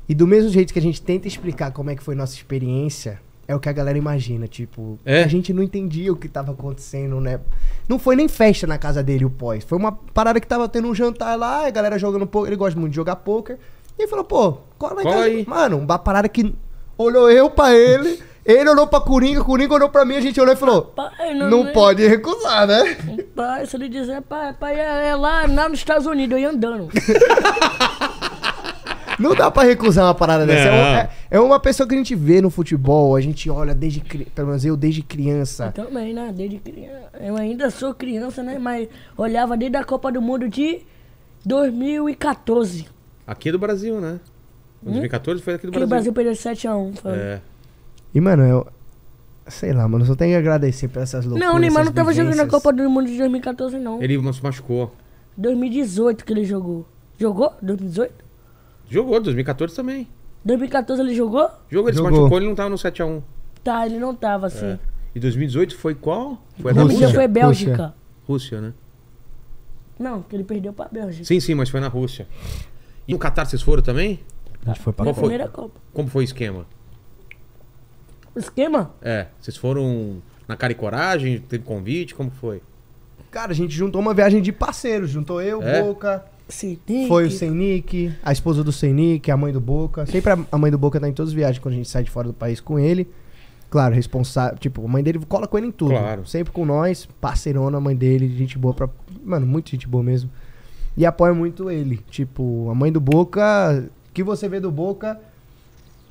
e do mesmo jeito que a gente tenta explicar como é que foi nossa experiência, é o que a galera imagina. Tipo, a gente não entendia o que tava acontecendo, né? Não foi nem festa na casa dele, o pós. Foi uma parada que tava tendo um jantar lá, a galera jogando poker. Ele gosta muito de jogar poker. E ele falou, pô, cola aí. Mano, uma parada que... Olhou eu pra ele, ele olhou pra Coringa, Coringa olhou pra mim, a gente olhou e falou, pai, não pode recusar, né? Pai, se ele dizer, pai, é lá nos Estados Unidos, eu ia andando. Não dá pra recusar uma parada dessa. É uma pessoa que a gente vê no futebol, a gente olha desde criança, pelo menos eu desde criança. Eu também, né? Desde criança. Eu ainda sou criança, né? Mas olhava desde a Copa do Mundo de 2014. Aqui do Brasil, né? 2014 foi aqui do Brasil. O Brasil perdeu 7 a 1, foi. É. E, mano, eu... Sei lá, mano, só tenho que agradecer por essas loucuras. Não, o Neymar não tava jogando a Copa do Mundo de 2014, não. Ele se machucou. 2018 que ele jogou. Jogou? 2018? Jogou, 2014 também. 2014 ele jogou? Jogou, ele se machucou, ele não tava no 7 a 1. Tá, ele não tava, assim. É. E 2018 foi qual? Foi na Rússia? Foi Bélgica. Rússia, né? Não, que ele perdeu pra Bélgica. Sim, sim, mas foi na Rússia. E no Qatar vocês foram também? A gente foi pra a primeira Copa. Como foi o esquema? O esquema? É, vocês foram na cara e coragem, teve convite, como foi? Cara, a gente juntou uma viagem de parceiros, juntou eu, Boca, Senik. Foi o Senik, a esposa do Senik, a mãe do Boca. Sempre a mãe do Boca tá em todas as viagens quando a gente sai de fora do país com ele. Claro, responsável, tipo, a mãe dele cola com ele em tudo. Claro. Sempre com nós, parceirona, a mãe dele, gente boa pra... Mano, muito gente boa mesmo. E apoia muito ele, tipo, a mãe do Boca... O que você vê do Boca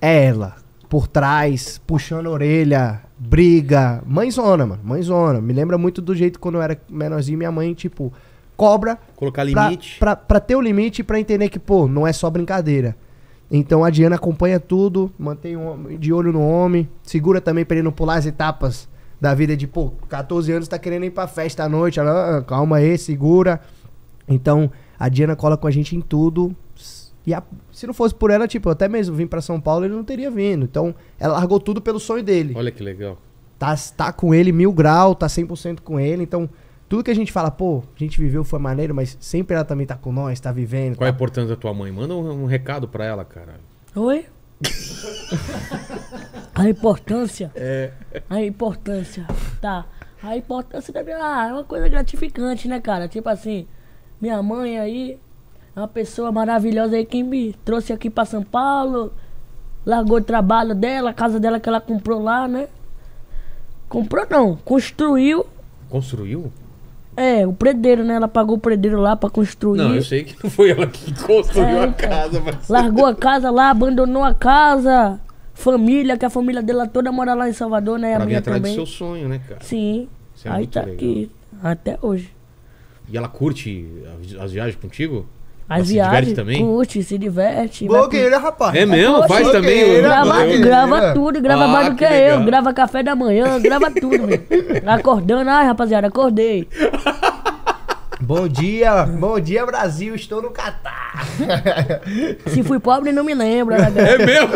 é ela. Por trás, puxando a orelha, briga. Mãezona, mano. Mãezona. Me lembra muito do jeito quando eu era menorzinho, minha mãe, tipo, cobra. Colocar limite. Pra ter o limite e pra entender que, pô, não é só brincadeira. Então a Diana acompanha tudo, mantém de olho no homem, segura também pra ele não pular as etapas da vida de, pô, 14 anos tá querendo ir pra festa à noite. Ela, calma aí, segura. Então a Diana cola com a gente em tudo. E se não fosse por ela, tipo, eu até mesmo vim pra São Paulo, ele não teria vindo. Então, ela largou tudo pelo sonho dele. Olha que legal. Tá com ele 1000 graus, tá 100% com ele. Então, tudo que a gente fala, pô, a gente viveu, foi maneiro, mas sempre ela também tá com nós, tá vivendo. Qual é a importância da tua mãe? Manda um recado pra ela, cara. Oi? A importância? É. A importância. Tá. A importância da minha... Ah, é uma coisa gratificante, né, cara? Tipo assim, minha mãe aí... Uma pessoa maravilhosa aí que me trouxe aqui pra São Paulo. Largou o trabalho dela, a casa dela que ela comprou lá, né? Comprou não, construiu. Construiu? É, o predeiro, né? Ela pagou o predeiro lá pra construir. Não, eu sei que não foi ela que construiu a casa. Mas... Largou a casa lá, abandonou a casa. Família, que a família dela toda mora lá em Salvador, né? Pra a minha atrás também. Do seu sonho, né, cara? Sim. Isso é aí tá legal. Aqui, até hoje. E ela curte as viagens contigo? As viagens, curte, se diverte. Blogueira, rapaz. É mesmo? Faz também. Grava tudo, grava mais do que eu. Grava café da manhã, grava tudo, velho. Acordando, ai, rapaziada, acordei. Bom dia, Brasil, estou no Qatar. Se fui pobre, não me lembro. É mesmo?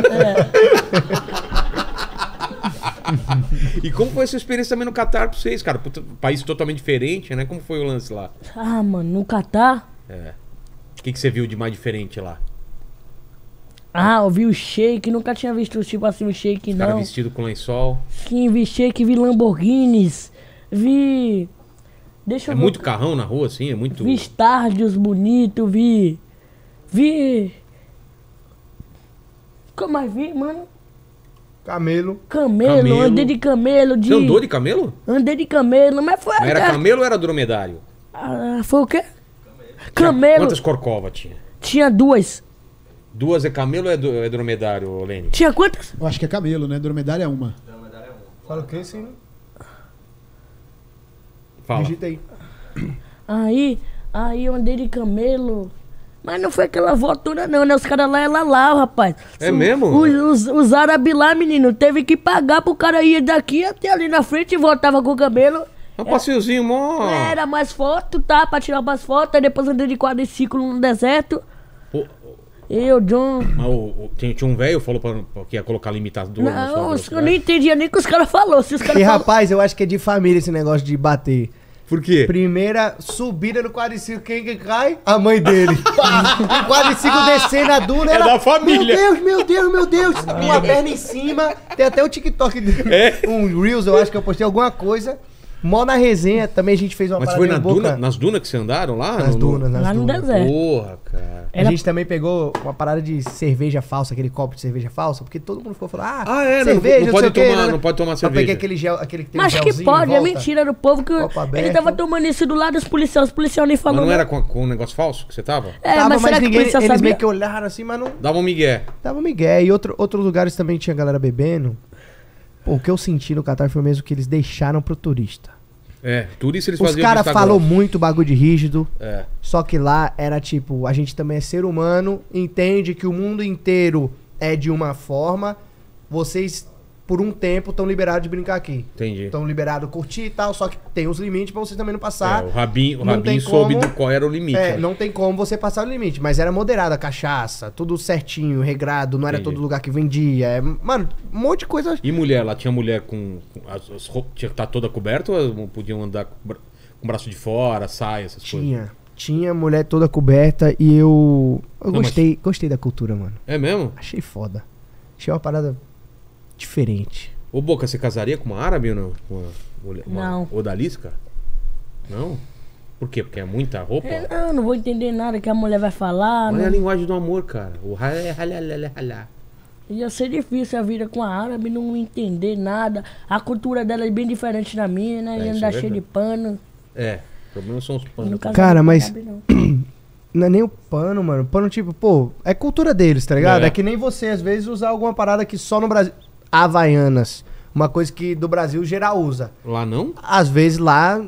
E como foi essa experiência também no Qatar pra vocês, cara? País totalmente diferente, né? Como foi o lance lá? Ah, mano, no Qatar... O que você viu de mais diferente lá? Ah, eu vi o Sheik, nunca tinha visto tipo assim o Sheik, não. Cara vestido com lençol. Sim, vi Sheik, vi Lamborghinis, vi... Deixa eu ver. Muito carrão na rua, assim? É muito... Vi estádios bonitos, vi... Como mais vi, mano? Camelo. Camelo, andei de camelo. Você andou de camelo? Andei de camelo, mas foi... Mas era camelo ou era dromedário? Ah, foi o quê? Camelo. Quantas corcovas tinha? Tinha 2. Duas é camelo ou é dromedário, Lene? Tinha quantas? Eu acho que é camelo, né? Dromedário é uma. Dromedário é uma. Fala o que, sim? Fala. Digita aí. Aí eu andei de camelo... Mas não foi aquela voltura não, né? Os caras lá é lalau, rapaz. É mesmo? Os árabes lá, menino, teve que pagar pro cara ir daqui até ali na frente e voltava com o cabelo. É um passeiozinho, mó. Era mais foto, tá? Pra tirar umas fotos. Aí depois andei de quadriciclo no deserto. Pô, eu, John. Mas tinha um velho falou que ia colocar limitador. Não, eu nem entendia nem o que os caras falaram. E rapaz, eu acho que é de família esse negócio de bater. Por quê? Primeira subida no quadriciclo, quem que cai? A mãe dele. O quadriciclo descendo a duna. É ela... da família. Meu Deus. Uma perna em cima. Tem até o TikTok. É? Um Reels, eu acho que eu postei alguma coisa. Mó na resenha. Também a gente fez uma parada. Mas foi na duna, nas dunas que vocês andaram lá? Nas dunas. No deserto. Porra, cara. A gente também pegou uma parada de cerveja falsa, aquele copo de cerveja falsa, porque todo mundo ficou falando, cerveja, não pode tomar cerveja. Eu peguei aquele gel, aquele que tem. Mas que pode, é mentira do povo que ele tava tomando isso do lado dos policiais, os policiais nem falaram. Mas não era com um negócio falso que você tava? É, tava, mas ninguém, eles sabia? Meio que olharam assim, mas não... Dava um migué. Dava um migué. E outros lugares também tinha galera bebendo. O que eu senti no Qatar foi o mesmo que eles deixaram pro turista. É, turista eles faziam... Os caras falaram muito bagulho de rígido. É. Só que lá era tipo, a gente também é ser humano, entende que o mundo inteiro é de uma forma, vocês por um tempo estão liberados de brincar aqui. Entendi. Estão liberados de curtir e tal, só que tem os limites pra vocês também não passar. É, o Rabin soube do qual era o limite. É, né? Não tem como você passar o limite, mas era moderado a cachaça, tudo certinho, regrado, não era todo lugar que vendia. É, mano, um monte de coisa... E mulher? Lá tinha mulher com as roupas, tinha que estar toda coberta ou podiam andar com o braço de fora, saia, essas coisas? Tinha mulher toda coberta e eu gostei da cultura, mano. É mesmo? Achei foda. Achei uma parada... diferente. Ô Boca, você casaria com uma árabe ou não? Não. Odalisca? Não? Por quê? Porque é muita roupa? Eu não vou entender nada que a mulher vai falar. Olha a linguagem do amor, cara. O halalala. Ia ser difícil a vida com a árabe, não entender nada. A cultura dela é bem diferente da minha, né? Ia andar cheio de pano. É, o problema são os panos. Cara, mas... Não é nem o pano, mano. Pano tipo, pô, é cultura deles, tá ligado? É que nem você, às vezes, usar alguma parada que só no Brasil... Havaianas, uma coisa que do Brasil geral usa. Lá não? Às vezes lá,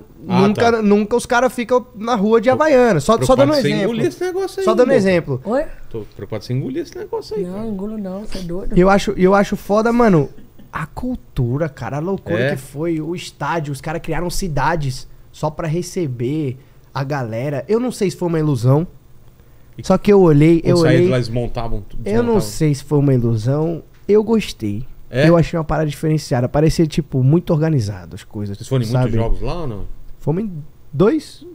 nunca os caras ficam na rua de Havaianas. Só dando exemplo. Engolir esse negócio aí, só dando exemplo. Oi? Tô preocupado sem engolir esse negócio aí. Não, engulo não, você é doido. Eu acho foda, mano, a cultura, cara, a loucura que foi. O estádio, os caras criaram cidades só pra receber a galera. Eu não sei se foi uma ilusão, só que eu olhei... Eu não sei se foi uma ilusão, eu gostei. É? Eu achei uma parada diferenciada. Parecia, tipo, muito organizado as coisas. Vocês foram em muitos jogos lá ou não? Fomos em dois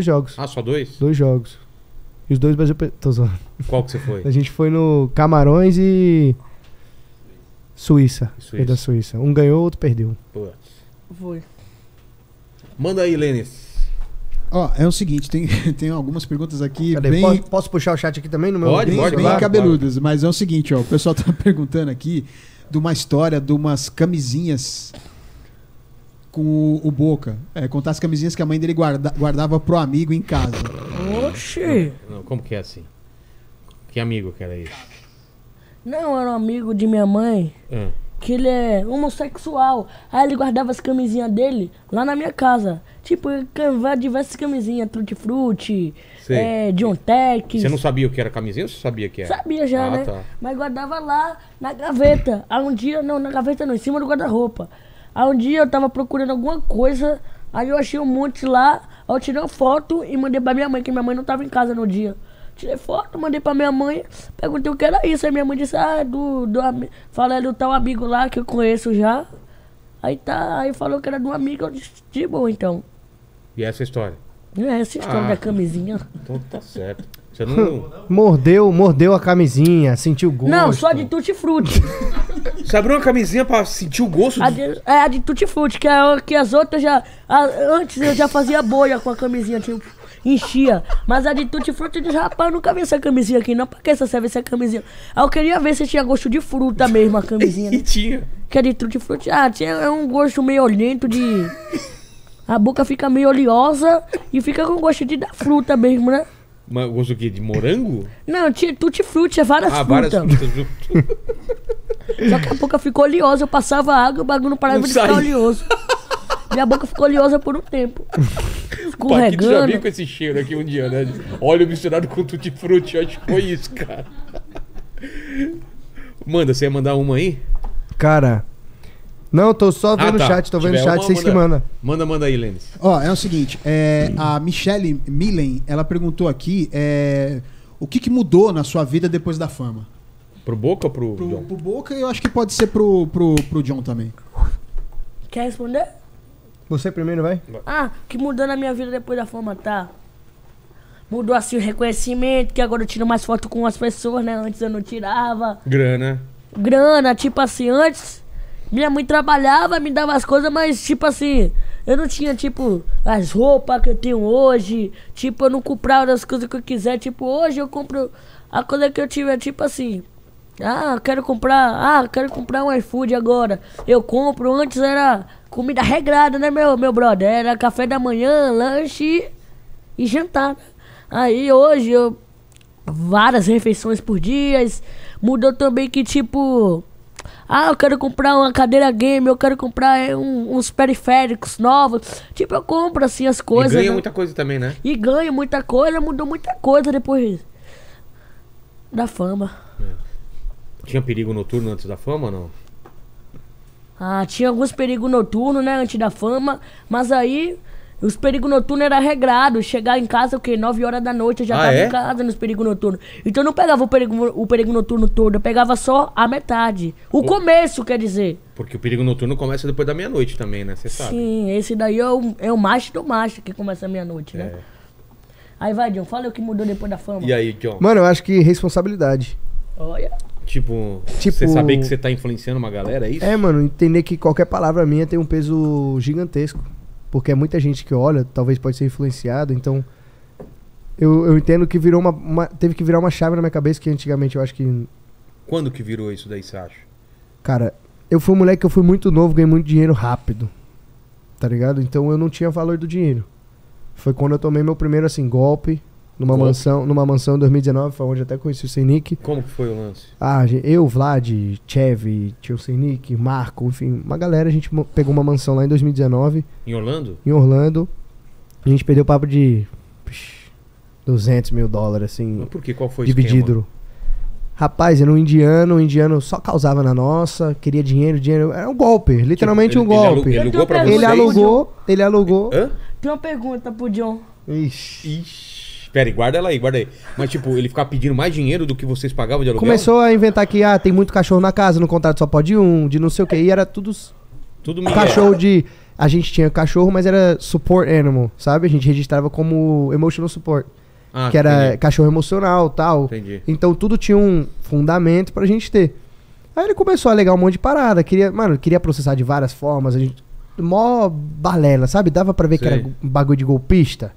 jogos. Ah, só dois? Dois jogos. E os dois Brasil... Tô zoando. Qual que você foi? A gente foi no Camarões e... Suíça. E da Suíça. Um ganhou, outro perdeu. Pô. Foi. Manda aí, Lênis. Ó, é o seguinte, tem algumas perguntas aqui. Cadê? Bem... Posso puxar o chat aqui também? No meu bem cabeludas. Mas é o seguinte, ó. O pessoal tá perguntando aqui... de uma história, de umas camisinhas com o Boca. É, contar as camisinhas que a mãe dele guardava pro amigo em casa. Oxi! Não, como que é assim? Que amigo que era isso? Não, era um amigo de minha mãe, que ele é homossexual. Aí ele guardava as camisinhas dele lá na minha casa. Tipo, diversas camisinhas, Tutti-Frutti, John Tech. Você não sabia o que era camisinha ou você sabia que era? Sabia já, né? Tá. Mas guardava lá na gaveta. Aí um dia, não, na gaveta não, em cima do guarda-roupa. Aí um dia eu tava procurando alguma coisa, aí eu achei um monte lá, aí eu tirei uma foto e mandei pra minha mãe, que minha mãe não tava em casa no dia. Tirei foto, mandei pra minha mãe, perguntei o que era isso. Aí minha mãe disse, falei do tal amigo lá que eu conheço já. Aí falou que era de um amigo, eu disse, de boa então. E essa história? É essa história da camisinha. Então tá certo. Você não... mordeu a camisinha, sentiu o gosto. Não, só de Tutti-Frutti. Você abriu uma camisinha pra sentir o gosto? É, a de Tutti-Frutti, que as outras já... antes eu já fazia bolha com a camisinha, tipo, enchia. Mas a de Tutti-Frutti, rapaz, eu nunca vi essa camisinha aqui, não. Pra que essa serve essa camisinha? Aí eu queria ver se tinha gosto de fruta mesmo a camisinha. E tinha. Que a de Tutti-Frutti, tinha um gosto meio olhento de... A boca fica meio oleosa e fica com gosto de da fruta mesmo, né? Mas gosto do quê? De morango? Não, tutti-frutti, é várias frutas. Ah, várias frutas. Só que a boca ficou oleosa, eu passava água e o bagulho não parava de ficar oleoso. Minha boca ficou oleosa por um tempo. Paquito já veio com esse cheiro aqui um dia, né? Óleo misturado com tutti-frutti, acho que foi isso, cara. Manda, você ia mandar uma aí? Cara... Não, tô só vendo o chat, tô vendo o chat, vocês que mandam. Manda aí, Lênis. Ó, é o seguinte, a Michelle Millen, ela perguntou aqui, o que mudou na sua vida depois da fama? Pro Boca ou pro John? Pro Boca, eu acho que pode ser pro John também. Quer responder? Você primeiro, vai? Ah, o que mudou na minha vida depois da fama, tá? Mudou assim o reconhecimento, que agora eu tiro mais foto com as pessoas, né? Antes eu não tirava. Grana, tipo assim, antes... Minha mãe trabalhava, me dava as coisas, mas, tipo assim, eu não tinha, tipo, as roupas que eu tenho hoje. Tipo, eu não comprava as coisas que eu quiser. Tipo, hoje eu compro a coisa que eu tiver, tipo assim. Ah, quero comprar um iFood agora. Eu compro, antes era comida regrada, né, meu brother? Era café da manhã, lanche e jantar. Aí, hoje, eu... Várias refeições por dia. Mudou também que, tipo... Ah, eu quero comprar uma cadeira game, eu quero comprar uns periféricos novos. Tipo, eu compro assim as coisas. E ganha muita coisa também, né? E ganha muita coisa, mudou muita coisa depois da fama. Tinha perigo noturno antes da fama ou não? Ah, tinha alguns perigos noturnos, né, antes da fama. Mas aí, os perigos noturnos eram regrados. Chegar em casa, o quê? 9 horas da noite, eu já tava em casa nos perigos noturnos. Então eu não pegava o perigo noturno todo, eu pegava só a metade. O começo, quer dizer. Porque o perigo noturno começa depois da meia-noite também, né? Você sabe. Sim, esse daí é o macho do macho que começa a meia-noite, né? Aí vai, John, fala o que mudou depois da fama. E aí, John? Mano, eu acho que responsabilidade. Olha... Tipo, você saber que você tá influenciando uma galera, é isso? É, mano, entender que qualquer palavra minha tem um peso gigantesco. Porque é muita gente que olha, talvez pode ser influenciado, então... Eu entendo que virou teve que virar uma chave na minha cabeça que antigamente eu acho que... Quando que virou isso daí, você acha? Cara, eu fui um moleque que eu fui muito novo, ganhei muito dinheiro rápido. Tá ligado? Então eu não tinha valor do dinheiro. Foi quando eu tomei meu primeiro, assim, golpe. Numa mansão em 2019, foi onde eu até conheci o Senik. Como que foi o lance? Ah, eu, Vlad, Chevy, tio Senik, Marco, enfim, uma galera, a gente pegou uma mansão lá em 2019. Em Orlando? Em Orlando. A gente perdeu o papo de $200 mil, assim. Mas por quê? Qual foi o esquema? Dividido. Rapaz, era um indiano, o indiano só causava na nossa, queria dinheiro, era um golpe, literalmente tipo, um golpe. Ele alugou pra vocês? Ele alugou. Hã? Tem uma pergunta pro John. Ixi. Pera aí, guarda ela aí. Mas tipo, ele ficava pedindo mais dinheiro do que vocês pagavam de aluguel? Começou a inventar que, tem muito cachorro na casa, no contrato só pode um, de não sei o que, e era tudo cachorro de... A gente tinha cachorro, mas era support animal, sabe? A gente registrava como emotional support, que era cachorro emocional e tal. Entendi. Então tudo tinha um fundamento pra gente ter. Aí ele começou a alegar um monte de parada, queria processar de várias formas, a gente... Mó balela, sabe? Dava pra ver que era um bagulho de golpista.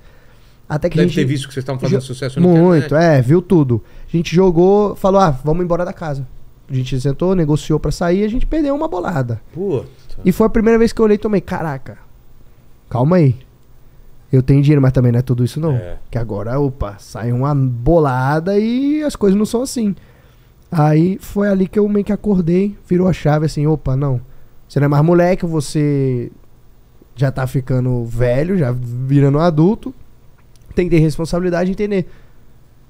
Até que deve ter visto que vocês estavam fazendo sucesso no internet. Muito, viu tudo. A gente jogou, falou, vamos embora da casa. A gente sentou, negociou pra sair, a gente perdeu uma bolada. Puta. E foi a primeira vez que eu olhei e tomei, caraca, calma aí. Eu tenho dinheiro, mas também não é tudo isso não. Que agora, sai uma bolada e as coisas não são assim. Aí foi ali que eu meio que acordei, virou a chave assim, não. Você não é mais moleque, você já tá ficando velho, já virando um adulto. Tem que ter responsabilidade e entender.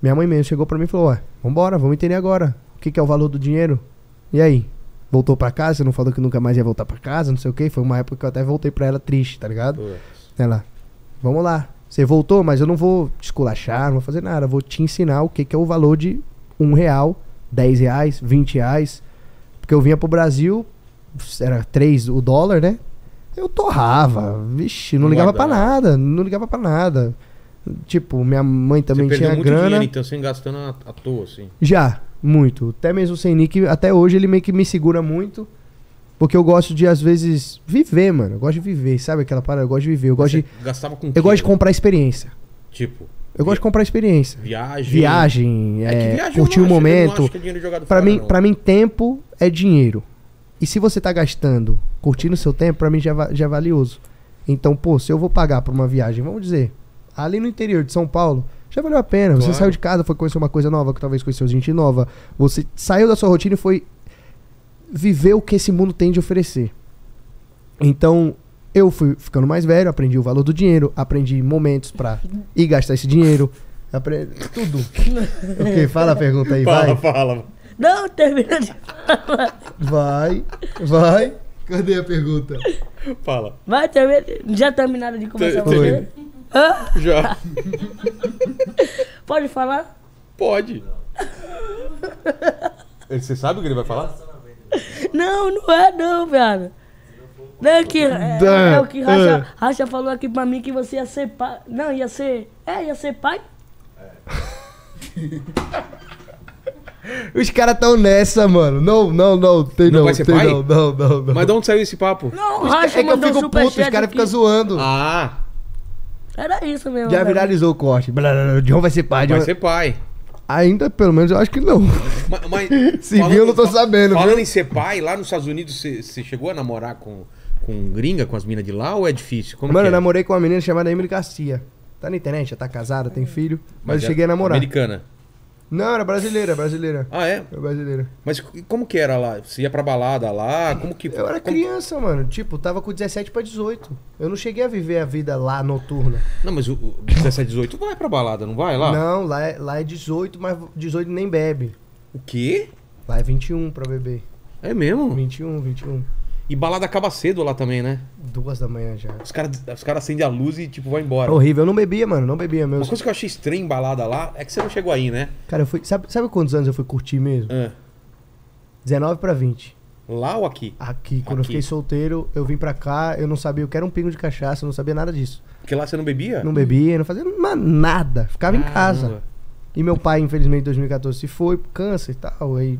Minha mãe mesmo chegou pra mim e falou, vambora, vamos entender agora. O que é o valor do dinheiro? E aí? Voltou pra casa? Você não falou que nunca mais ia voltar pra casa? Não sei o que. Foi uma época que eu até voltei pra ela triste, tá ligado? Ué. Ela, vamos lá. Você voltou, mas eu não vou te esculachar, não vou fazer nada. Eu vou te ensinar o que é o valor de R$1, R$10, R$20. Porque eu vinha pro Brasil, era $3 o dólar, né? Eu torrava. Vixe, não ligava pra nada. Tipo, minha mãe também tinha grana. Você perdeu muito dinheiro, então, sem gastando à toa, assim. Já, muito. Até mesmo o Senik, até hoje, ele meio que me segura muito. Porque eu gosto de, às vezes, viver, mano. Eu gosto de viver, sabe aquela parada? Eu gosto de viver. Eu gosto de comprar experiência. Tipo? Eu gosto de comprar experiência. Viagem, curtir o momento. Pra mim, tempo é dinheiro. E se você tá gastando, curtindo o seu tempo, pra mim já é valioso. Então, se eu vou pagar pra uma viagem, vamos dizer... Ali no interior de São Paulo, já valeu a pena. Claro. Você saiu de casa, foi conhecer uma coisa nova, que talvez conheceu gente nova. Você saiu da sua rotina e foi viver o que esse mundo tem de oferecer. Então, eu fui ficando mais velho, aprendi o valor do dinheiro, aprendi momentos pra ir gastar esse dinheiro, aprendi tudo. Ok, fala a pergunta aí, vai. Fala. Não, termina de falar. Vai. Cadê a pergunta? Fala. Vai, termina. Já terminaram de conversar com você? Hã? Já. Pode falar? Pode. Você sabe o que ele vai falar? Não é, velho. É o que Racha falou aqui pra mim, que você ia ser pai. Não, ia ser... É, ia ser pai. É. Os caras tão nessa, mano. Não. Vai ser pai? Não. Mas de onde saiu esse papo? Não, Racha mandou super chat. É que eu fico puto, os caras ficam zoando. Ah. Era isso mesmo. Já viralizou o corte. John vai ser pai. Vai ser pai. Ainda, pelo menos, eu acho que não. Mas se viu, eu não tô sabendo. Falando em ser pai, lá nos Estados Unidos, você chegou a namorar com gringa, com as minas de lá, ou é difícil? Como mano, eu namorei com uma menina chamada Emily Garcia. Tá na internet, já tá casada, tem filho. Mas eu cheguei a namorar. Americana? Não, era brasileira. Ah, é? Era brasileira. Mas como que era lá? Você ia pra balada lá? Como que... Eu era criança, mano. Tipo, tava com 17 pra 18. Eu não cheguei a viver a vida lá noturna. Não, mas o 17, 18 vai pra balada, não vai lá? Não, lá é 18, mas 18 nem bebe. O quê? Lá é 21 pra beber. É mesmo? 21. E balada acaba cedo lá também, né? 2 da manhã já. Os caras acendem a luz e, tipo, vai embora. Horrível. Eu não bebia, mano. Mesmo. Uma coisa que eu achei estranha em balada lá é que você não chegou aí, né? Cara, eu fui... Sabe quantos anos eu fui curtir mesmo? 19 pra 20. Lá ou aqui? Aqui. Quando eu fiquei solteiro, eu vim pra cá, eu não sabia. Eu quero um pingo de cachaça, eu não sabia nada disso. Porque lá você não bebia? Não bebia, não fazia nada. Ficava em casa. E meu pai, infelizmente, em 2014 se foi por câncer e tal, aí...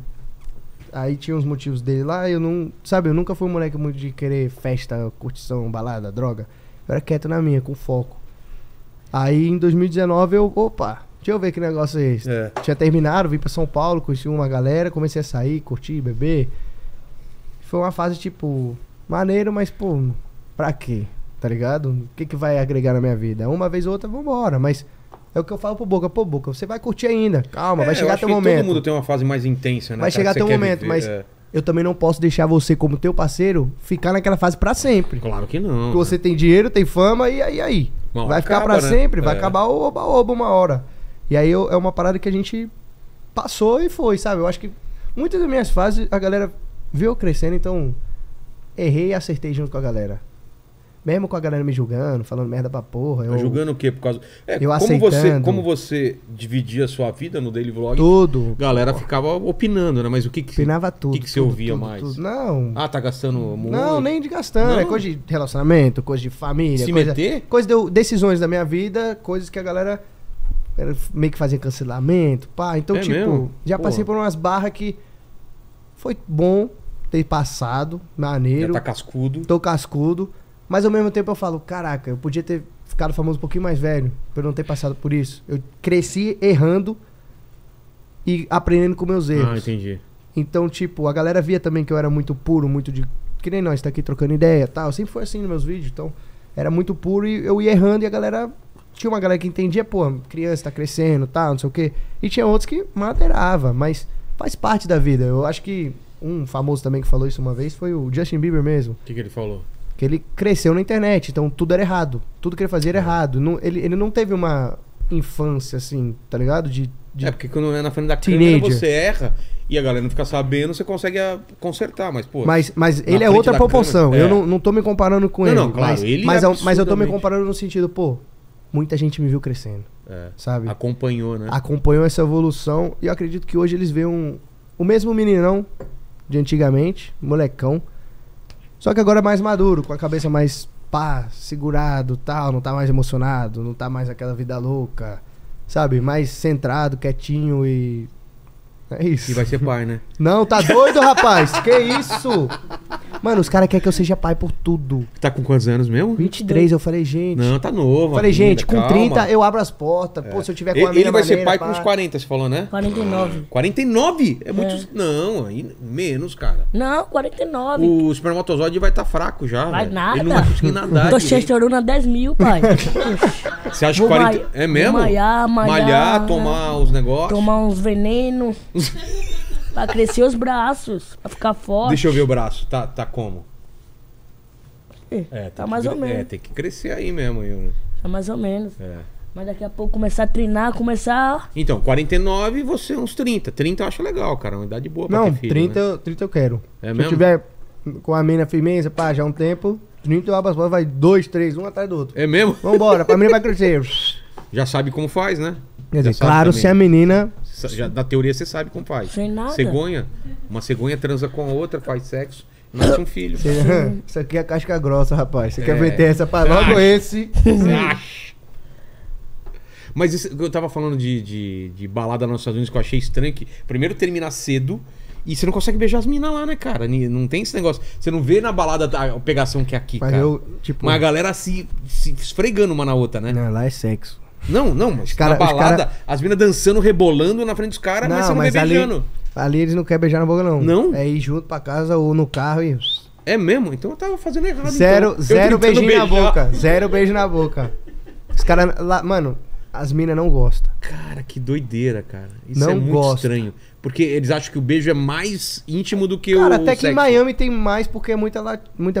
Aí tinha uns motivos dele lá, eu não... Sabe, eu nunca fui um moleque muito de querer festa, curtição, balada, droga. Eu era quieto na minha, com foco. Aí em 2019 eu... Opa, deixa eu ver que negócio é esse. Tinha terminado, vim pra São Paulo, conheci uma galera, comecei a sair, curtir, beber. Foi uma fase tipo... Maneiro, mas pô, pra quê? Tá ligado? O que que vai agregar na minha vida? Uma vez ou outra, vambora, mas... É o que eu falo pro Boca. Pô, Boca, você vai curtir ainda. Calma, vai chegar até o momento. Todo mundo tem uma fase mais intensa, né? Vai chegar até o momento, mas eu também não posso deixar você, como teu parceiro, ficar naquela fase pra sempre. Claro que não. Porque você tem dinheiro, tem fama e aí. Vai ficar pra sempre, vai acabar o oba-oba uma hora. E aí é uma parada que a gente passou e foi, sabe? Eu acho que muitas das minhas fases a galera viu crescendo, então errei e acertei junto com a galera. Mesmo com a galera me julgando, falando merda pra porra. Julgando o quê? Por causa... eu aceitando. Como você dividia a sua vida no daily vlog... Tudo. A galera ficava opinando, né? Mas o que que... Opinava tudo. O que que você ouvia mais? Tudo. Não. Ah, tá gastando muito? Não, nem de gastando. Não. É coisa de relacionamento, coisa de família. Se meter? Decisões da minha vida, coisas que a galera... Meio que fazia cancelamento, pá. Então, tipo... Mesmo? Já passei por umas barras que... Foi bom ter passado, maneiro. Já tá cascudo. Tô cascudo. Mas ao mesmo tempo eu falo, caraca, eu podia ter ficado famoso um pouquinho mais velho, por não ter passado por isso. Eu cresci errando e aprendendo com meus erros. Ah, entendi. Então, tipo, a galera via também que eu era muito puro, muito de... Que nem nós, tá aqui trocando ideia e tal. Sempre foi assim nos meus vídeos, então... Era muito puro e eu ia errando e a galera... Tinha uma galera que entendia, pô, criança tá crescendo, tá, não sei o quê. E tinha outros que madeirava, mas faz parte da vida. Eu acho que um famoso também que falou isso uma vez foi o Justin Bieber mesmo. O que ele falou? Que ele cresceu na internet, então tudo era errado. Tudo que ele fazia era errado. Não, ele não teve uma infância, assim, tá ligado? Porque quando é na frente da câmera você erra e a galera não fica sabendo, você consegue consertar, mas pô... Mas ele é outra proporção. Eu não tô me comparando com ele. Não, claro. Mas eu tô me comparando no sentido, pô, muita gente me viu crescendo, sabe? Acompanhou, né? Acompanhou essa evolução e eu acredito que hoje eles veem o mesmo meninão de antigamente, molecão, só que agora é mais maduro, com a cabeça mais segurado, tal, não tá mais emocionado, não tá mais aquela vida louca, sabe? Mais centrado, quietinho e... É isso. E vai ser pai, né? Não, tá doido, rapaz? Que isso? Mano, os caras querem que eu seja pai por tudo. Tá com quantos anos mesmo? 23, eu falei, gente... Não, tá novo. Falei, gente, com calma. 30 eu abro as portas. É. Pô, se eu tiver com uma Ele vai ser pai com uns 40, você falou, né? 49. 49? É muito... Não, menos, cara. Não, 49. O espermatozoide vai estar fraco já. Vai nada. Ele não vai conseguir nadar. Tô cheio de oruna 10 mil, pai. Você acha que 40... É mesmo? Malhar, tomar os negócios. Tomar uns venenos. Pra crescer os braços, pra ficar forte. Deixa eu ver o braço, tá como? É, tá mais ou menos. É, tem que crescer aí mesmo, né? Tá mais ou menos. É. Mas daqui a pouco começar a treinar, começar... Então, 49 e você uns 30. 30 eu acho legal, cara, uma idade boa pra ter filho, 30, né? 30 eu quero. É mesmo? Se eu tiver com a mina firmeza, pá, já há um tempo, 30 eu abro as portas, vai 2, 3, um atrás do outro. É mesmo? Vambora, pra menina vai crescer. Já sabe como faz, né? Quer dizer, claro, também. Se a menina... Já, na teoria você sabe como faz. Sem nada. Cegonha. Uma cegonha transa com a outra, faz sexo, nasce um filho. Isso aqui é casca grossa, rapaz. Você quer meter essa pra logo esse? Mas isso, eu tava falando de balada nos Estados Unidos, que eu achei estranho. Que primeiro terminar cedo e você não consegue beijar as minas lá, né, cara? Não tem esse negócio. Você não vê na balada a pegação que é aqui, mas cara. Mas a galera se esfregando uma na outra, né? Não, lá é sexo. Não, mas cara, na balada, as minas dançando, rebolando na frente dos caras, mas você não vê beijando. Ali eles não querem beijar na boca, não. Não? É ir junto pra casa ou no carro e... É mesmo? Então eu tava fazendo errado. Zero beijinho na boca. Zero beijo na boca. Os caras lá... Mano, as minas não gostam. Cara, que doideira, cara. Isso não é muito estranho. Porque eles acham que o beijo é mais íntimo do que o sexo. Cara, até que em Miami tem mais porque é muita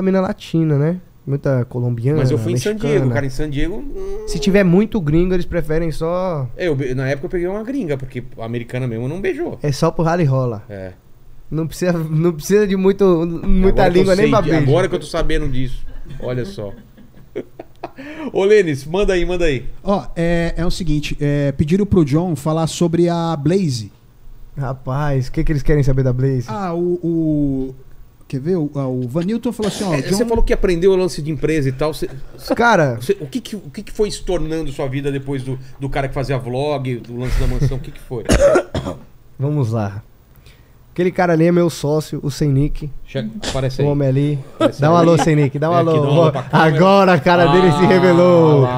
mina latina, né? Muita colombiana. Mas eu fui mexicana. Em San Diego, cara. Em San Diego. Se tiver muito gringo, eles preferem só. Na época eu peguei uma gringa, porque a americana mesmo não beijou. É só pro rally rola. É. Não precisa de muita língua nem pra beijo. Agora que eu tô sabendo disso. Olha só. Ô, Lênis, manda aí. Ó, é o seguinte: pediram pro John falar sobre a Blaze. Rapaz, o que eles querem saber da Blaze? Quer ver? O Vanilton falou assim, ó... Você falou que aprendeu o lance de empresa e tal. Cara... O que foi se tornando sua vida depois do cara que fazia vlog, do lance da mansão? O que foi? Vamos lá. Aquele cara ali é meu sócio, o Senik. Aparece aí. O homem ali. Dá um alô, Senik. Dá um alô. Agora a cara dele se revelou.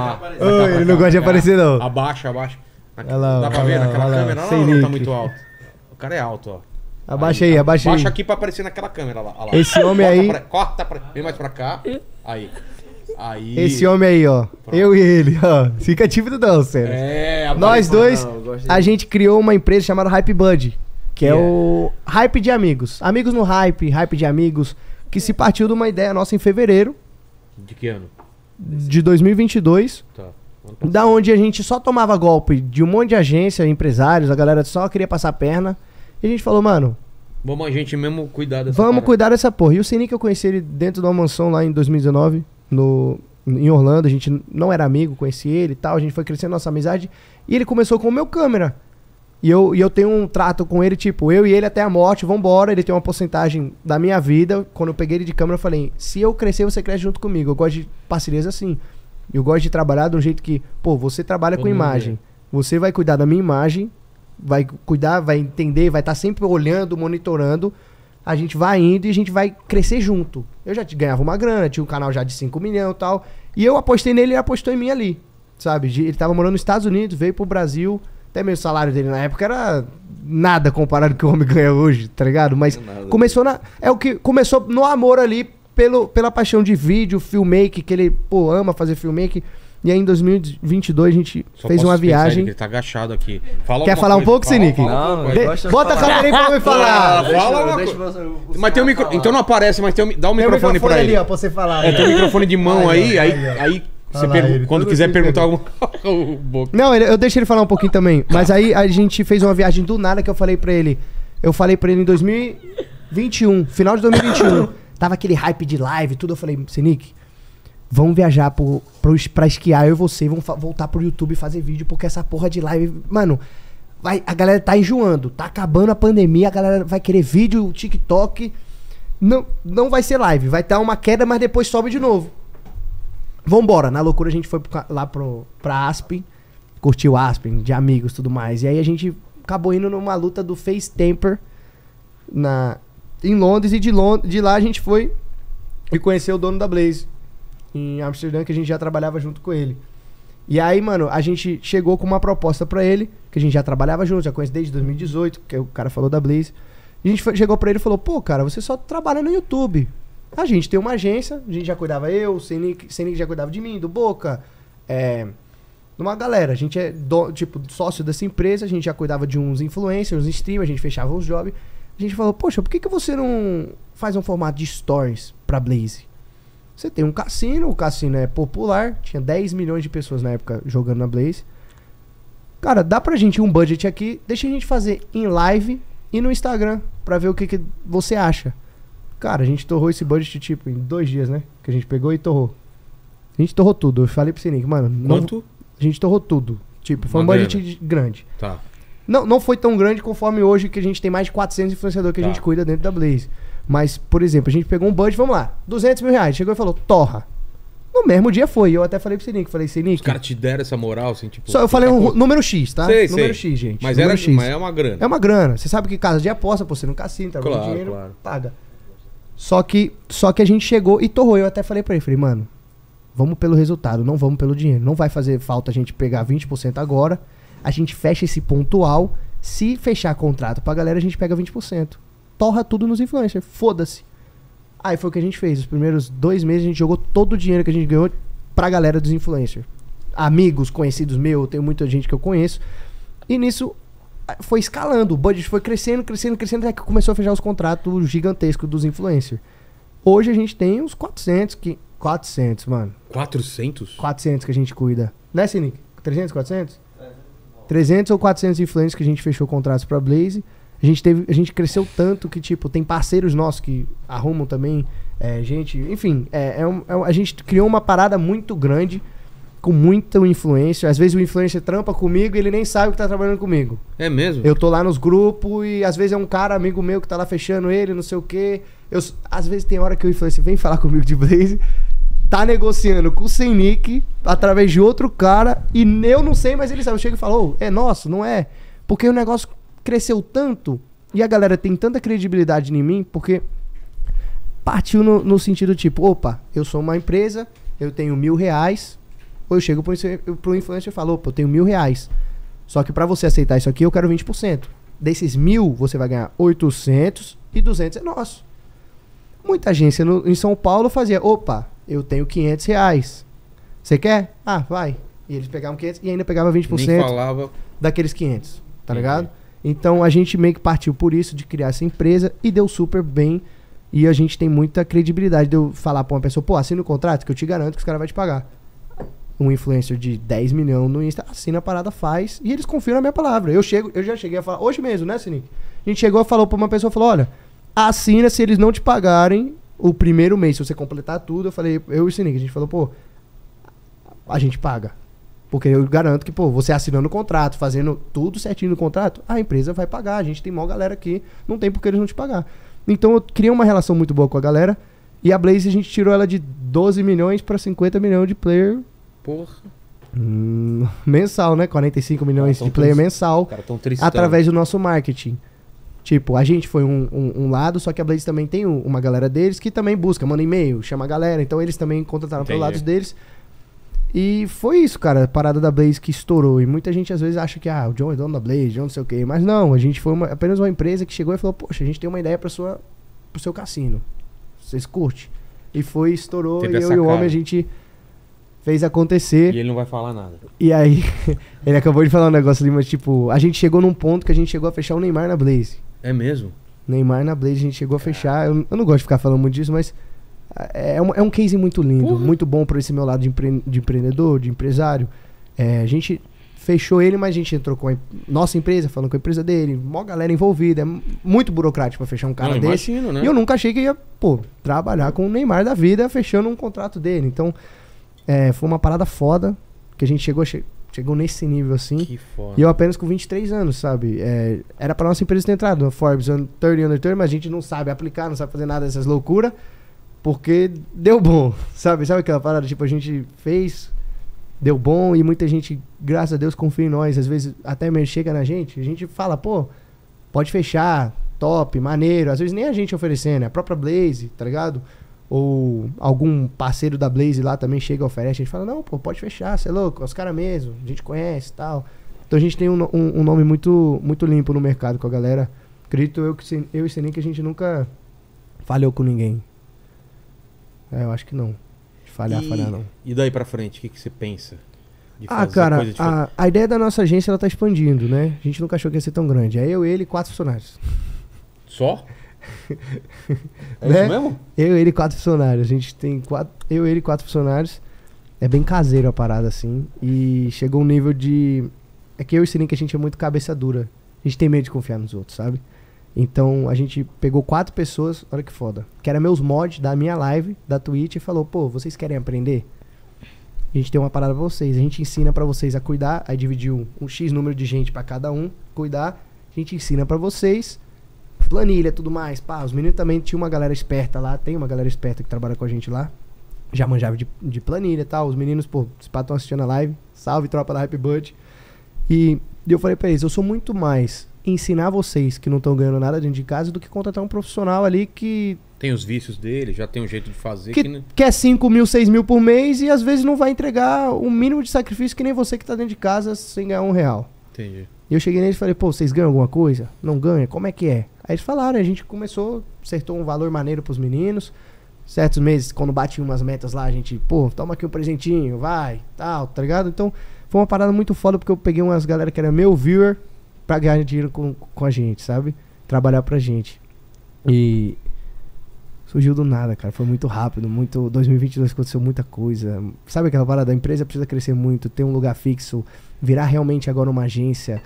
Ele não gosta de aparecer, não. Abaixa. Dá pra ver naquela câmera? Não, tá muito alto. O cara é alto, ó. Abaixa aí. Abaixa aqui pra aparecer naquela câmera lá. Esse homem aí... Vem mais pra cá. Aí. Esse homem aí, ó. Pronto. Eu e ele, ó. Fica tímido não, sério. Nós dois, a gente criou uma empresa chamada Hype Bud. Que é o Hype de Amigos. Amigos no Hype, Hype de Amigos. Que se partiu de uma ideia nossa em fevereiro. De que ano? De 2022. Tá. Da onde a gente só tomava golpe de um monte de agência, empresários. A galera só queria passar a perna. E a gente falou, mano... Vamos a gente mesmo cuidar dessa Vamos cara. Cuidar dessa porra. E o Senik, eu conheci ele dentro de uma mansão lá em 2019, em Orlando. A gente não era amigo, conheci ele e tal. A gente foi crescendo nossa amizade. E ele começou com o meu câmera. E eu tenho um trato com ele, tipo, eu e ele até a morte, vambora. Ele tem uma porcentagem da minha vida. Quando eu peguei ele de câmera, eu falei, se eu crescer, você cresce junto comigo. Eu gosto de parcerias assim. Eu gosto de trabalhar de um jeito que, pô, você trabalha com imagem. Você vai cuidar da minha imagem. Vai cuidar, vai entender, vai estar sempre olhando, monitorando. A gente vai indo e a gente vai crescer junto. Eu já ganhava uma grana, tinha um canal já de 5 milhões e tal. E eu apostei nele e ele apostou em mim ali, sabe? Ele tava morando nos Estados Unidos, veio pro Brasil. Até mesmo o salário dele na época era nada comparado com o que o homem ganha hoje, tá ligado? Mas começou na... É o que começou no amor ali, pela paixão de vídeo, filmmaking, que ele, pô, ama fazer filmmaking. E aí em 2022 a gente fez uma viagem. Ele tá agachado aqui. Quer falar um pouco, Senik? Bota a câmera aí pra me falar. Mas tem um microfone. Então não aparece, mas dá um microfone pra ele. Tem um microfone ali, ó, pra você falar. Tem um microfone de mão aí. Quando quiser perguntar alguma coisa. Não, eu deixo ele falar um pouquinho também. Mas aí a gente fez uma viagem do nada que eu falei pra ele. Eu falei pra ele em 2021, final de 2021. Tava aquele hype de live e tudo. Eu falei, Senik, vamos viajar pra esquiar, eu e você. Vamos voltar pro YouTube e fazer vídeo, porque essa porra de live... Mano, a galera tá enjoando. Tá acabando a pandemia, a galera vai querer vídeo, TikTok. Não vai ser live. Vai ter uma queda, mas depois sobe de novo. Vambora. Na loucura, a gente foi pra Aspen. Curtiu Aspen, de amigos e tudo mais. E aí a gente acabou indo numa luta do Face Temper em Londres. E de lá a gente foi e conhecer o dono da Blaze em Amsterdã, que a gente já trabalhava junto com ele. E aí, mano, a gente chegou com uma proposta pra ele, que a gente já trabalhava junto, já conhece desde 2018, que o cara falou da Blaze. A gente chegou pra ele e falou, pô, cara, você só trabalha no YouTube. A gente tem uma agência, a gente já cuidava eu, o Senik já cuidava de mim, do Boca, uma galera. A gente é, tipo, sócio dessa empresa, a gente já cuidava de uns influencers, uns streamers, a gente fechava uns jobs. A gente falou, poxa, por que você não faz um formato de stories pra Blaze? Você tem um cassino, o cassino é popular, tinha 10 milhões de pessoas na época jogando na Blaze. Cara, dá pra gente um budget aqui, deixa a gente fazer em live e no Instagram, pra ver o que você acha. Cara, a gente torrou esse budget, tipo, em 2 dias, né? Que a gente pegou e torrou. A gente torrou tudo, eu falei pro Senik, mano... Quanto? Não, a gente torrou tudo, tipo, foi uma budget grande. Tá. Não foi tão grande conforme hoje, que a gente tem mais de 400 influenciadores que a gente cuida dentro da Blaze. Mas, por exemplo, a gente pegou um budget, vamos lá, 200 mil reais. Chegou e falou, torra. No mesmo dia foi. Eu até falei pro Senik, falei, Senik... Os caras te deram essa moral, assim, tipo... Só eu falei um número X, tá? Sei, número X, gente. Mas, é uma grana. É uma grana. Você sabe que casa de aposta, pô, você não cassina, tá? Claro, dinheiro, claro. Paga. Só que a gente chegou e torrou. Eu até falei pra ele, falei, mano, vamos pelo resultado, não vamos pelo dinheiro. Não vai fazer falta a gente pegar 20% agora. A gente fecha esse pontual. Se fechar contrato pra galera, a gente pega 20%. Torra tudo nos influencers, foda-se. Aí foi o que a gente fez. Os primeiros 2 meses a gente jogou todo o dinheiro que a gente ganhou pra galera dos influencers. Amigos, conhecidos meus, tenho muita gente que eu conheço. E nisso foi escalando, o budget foi crescendo, crescendo, crescendo, até que começou a fechar os contratos gigantescos dos influencers. Hoje a gente tem uns 400, que... 400, mano. 400? 400 que a gente cuida. Né, Senik? 300, 400? 300 ou 400 influencers que a gente fechou contratos pra Blaze. A gente cresceu tanto que, tipo, tem parceiros nossos que arrumam também, gente... Enfim, a gente criou uma parada muito grande, com muita influência. Às vezes o influencer trampa comigo e ele nem sabe que tá trabalhando comigo. É mesmo? Eu tô lá nos grupos e às vezes é um cara, amigo meu, que tá lá fechando ele, não sei o quê. Às vezes tem hora que o influencer vem falar comigo de Blaze, tá negociando com o Senik, através de outro cara, e eu não sei, mas ele sabe. Eu chego e falo, oh, é nosso, não é? Porque o negócio... cresceu tanto e a galera tem tanta credibilidade em mim, porque partiu no sentido tipo, opa, eu sou uma empresa, eu tenho R$1.000, ou eu chego pro influencer e falo, opa, eu tenho R$1.000, só que pra você aceitar isso aqui eu quero 20%. Desses 1.000 você vai ganhar 800 e 200 é nosso. Muita agência em São Paulo fazia, opa, eu tenho R$500, você quer? Ah, vai. E eles pegavam 500 e ainda pegava 20%. Nem falava daqueles 500, tá ligado? Então a gente meio que partiu por isso, de criar essa empresa, e deu super bem. E a gente tem muita credibilidade de eu falar pra uma pessoa, pô, assina o contrato que eu te garanto que os caras vão te pagar. Um influencer de 10 milhões no Insta assina a parada, faz, e eles confiam na minha palavra. Eu já cheguei a falar, hoje mesmo, né, Senik? A gente chegou e falou pra uma pessoa, falou, olha, assina se eles não te pagarem o primeiro mês, se você completar tudo. Eu falei, eu e o Senik, a gente falou, pô, a gente paga. Porque eu garanto que, pô, você assinando o contrato, fazendo tudo certinho no contrato, a empresa vai pagar. A gente tem maior galera aqui, não tem porque eles não te pagar. Então eu criei uma relação muito boa com a galera. E a Blaze, a gente tirou ela de 12 milhões pra 50 milhões de player. Porra. Mensal, né? 45 milhões de player mensal. Cara, tão tristão. Através do nosso marketing. Tipo, a gente foi um lado, só que a Blaze também tem uma galera deles que também busca, manda e-mail, chama a galera. Então eles também contrataram pelo lado deles. E foi isso, cara, a parada da Blaze que estourou. E muita gente às vezes acha que, ah, o John é dono da Blaze, John não sei o quê. Mas não, a gente foi apenas uma empresa que chegou e falou, poxa, a gente tem uma ideia pro seu cassino. Vocês curtem? E foi, estourou, e eu e o homem a gente fez acontecer. E ele não vai falar nada. E aí, ele acabou de falar um negócio ali, mas tipo, a gente chegou num ponto que a gente chegou a fechar o Neymar na Blaze. É mesmo? Neymar na Blaze a gente chegou a fechar. Eu não gosto de ficar falando muito disso, mas... É um case muito lindo, muito bom para esse meu lado de empreendedor, de empresário. A gente fechou ele, mas a gente entrou com a nossa empresa, falando com a empresa dele, mó galera envolvida, é muito burocrático para fechar um cara desse. Imagino, né? E eu nunca achei que ia, pô, trabalhar com o Neymar da vida fechando um contrato dele. Então, foi uma parada foda, que a gente chegou nesse nível assim. Que foda. E eu apenas com 23 anos, sabe? Era para nossa empresa ter entrado no Forbes Under 30, mas a gente não sabe aplicar, não sabe fazer nada dessas loucuras. Porque deu bom, sabe? Sabe aquela parada, tipo, a gente fez, deu bom, e muita gente, graças a Deus, confia em nós. Às vezes até mesmo chega na gente, a gente fala, pô, pode fechar, top, maneiro. Às vezes nem a gente oferecendo, é a própria Blaze, tá ligado? ou algum parceiro da Blaze lá também chega e oferece, a gente fala, não, pô, pode fechar, você é louco, é os caras mesmo, a gente conhece e tal. Então a gente tem um nome muito, muito limpo no mercado com a galera. Acredito eu, que eu e Senik, que a gente nunca falhou com ninguém. É, eu acho que não. Falhar não. E daí pra frente, o que, que você pensa? De fazer cara, coisa diferente? A ideia da nossa agência, ela tá expandindo, né? A gente nunca achou que ia ser tão grande. É eu, ele e 4 funcionários. Só? É né? Isso mesmo? Eu, ele e 4 funcionários. A gente tem 4... Eu, ele e 4 funcionários. É bem caseiro a parada, assim. E chegou um nível de... É que eu e o Senik, a gente é muito cabeça dura. A gente tem medo de confiar nos outros, sabe? Então, a gente pegou 4 pessoas, olha que foda, que eram meus mods da minha live, da Twitch, e falou, pô, vocês querem aprender? A gente tem uma parada pra vocês, a gente ensina pra vocês a cuidar, aí dividiu um X número de gente pra cada um cuidar, a gente ensina pra vocês, planilha, tudo mais, pá, os meninos também tinham uma galera esperta lá, tem uma galera esperta que trabalha com a gente lá, já manjava de planilha e tal, os meninos, pô, se pá, estão assistindo a live, salve, tropa da Hype Bud, e eu falei pra eles, eu sou muito mais... ensinar vocês que não estão ganhando nada dentro de casa do que contratar um profissional ali que... tem os vícios dele, já tem um jeito de fazer. Que quer 5 mil, 6 mil por mês e às vezes não vai entregar o mínimo de sacrifício que nem você que está dentro de casa sem ganhar R$1. Entendi. E eu cheguei neles e falei, pô, vocês ganham alguma coisa? Não ganha? Como é que é? Aí eles falaram, a gente começou, acertou um valor maneiro pros meninos. Certos meses, quando batiam umas metas lá, a gente, pô, toma aqui um presentinho, vai, tal, tá ligado? Então, foi uma parada muito foda porque eu peguei umas galera que era meu viewer pra ganhar dinheiro com a gente, sabe? Trabalhar pra gente. E surgiu do nada, cara. Foi muito rápido, muito... 2022 aconteceu muita coisa. Sabe aquela parada? A empresa precisa crescer muito, ter um lugar fixo, virar realmente agora uma agência.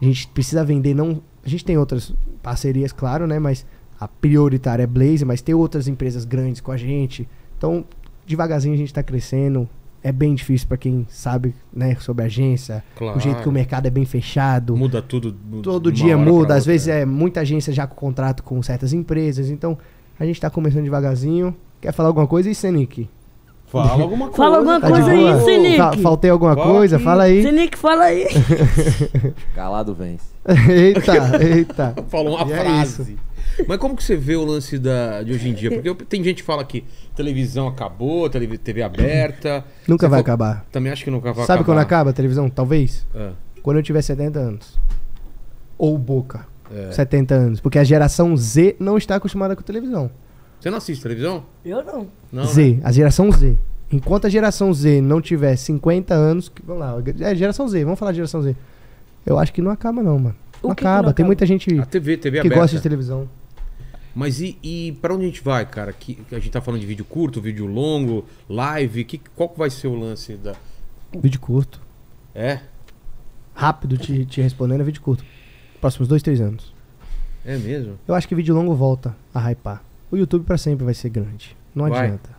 A gente precisa vender, não... A gente tem outras parcerias, claro, né? Mas a prioritária é Blaze, mas tem outras empresas grandes com a gente. Então, devagarzinho a gente tá crescendo. É bem difícil pra quem sabe, né, sobre agência, claro. O jeito que o mercado é bem fechado. Muda tudo. Todo dia muda, às vezes é muita agência já com contrato com certas empresas, então a gente tá começando devagarzinho. Quer falar alguma coisa aí, Senik? Fala alguma coisa. Fala alguma coisa aí, Senik. Faltei alguma coisa? Fala aí. Senik, fala aí. Calado vence. Eita, eita. Falou uma frase. Mas como que você vê o lance de hoje em dia? Porque tem gente que fala que televisão acabou, TV aberta... Nunca vai acabar. Também acho que nunca vai acabar. Sabe quando acaba a televisão? Talvez. É. Quando eu tiver 70 anos. Ou Boca. É. 70 anos. Porque a geração Z não está acostumada com televisão. Você não assiste televisão? Eu não. Não, né? A geração Z. Enquanto a geração Z não tiver 50 anos... Vamos lá, geração Z. Vamos falar de geração Z. Eu acho que não acaba não, mano. Não acaba. Não acaba. Tem muita gente TV que aberta. Gosta de televisão. Mas e pra onde a gente vai, cara? Que a gente tá falando de vídeo curto, vídeo longo, live. Qual que vai ser o lance da... Vídeo curto. É? Rápido te respondendo, é vídeo curto. Próximos 2, 3 anos. É mesmo? Eu acho que vídeo longo volta a hypar. O YouTube pra sempre vai ser grande. Não adianta.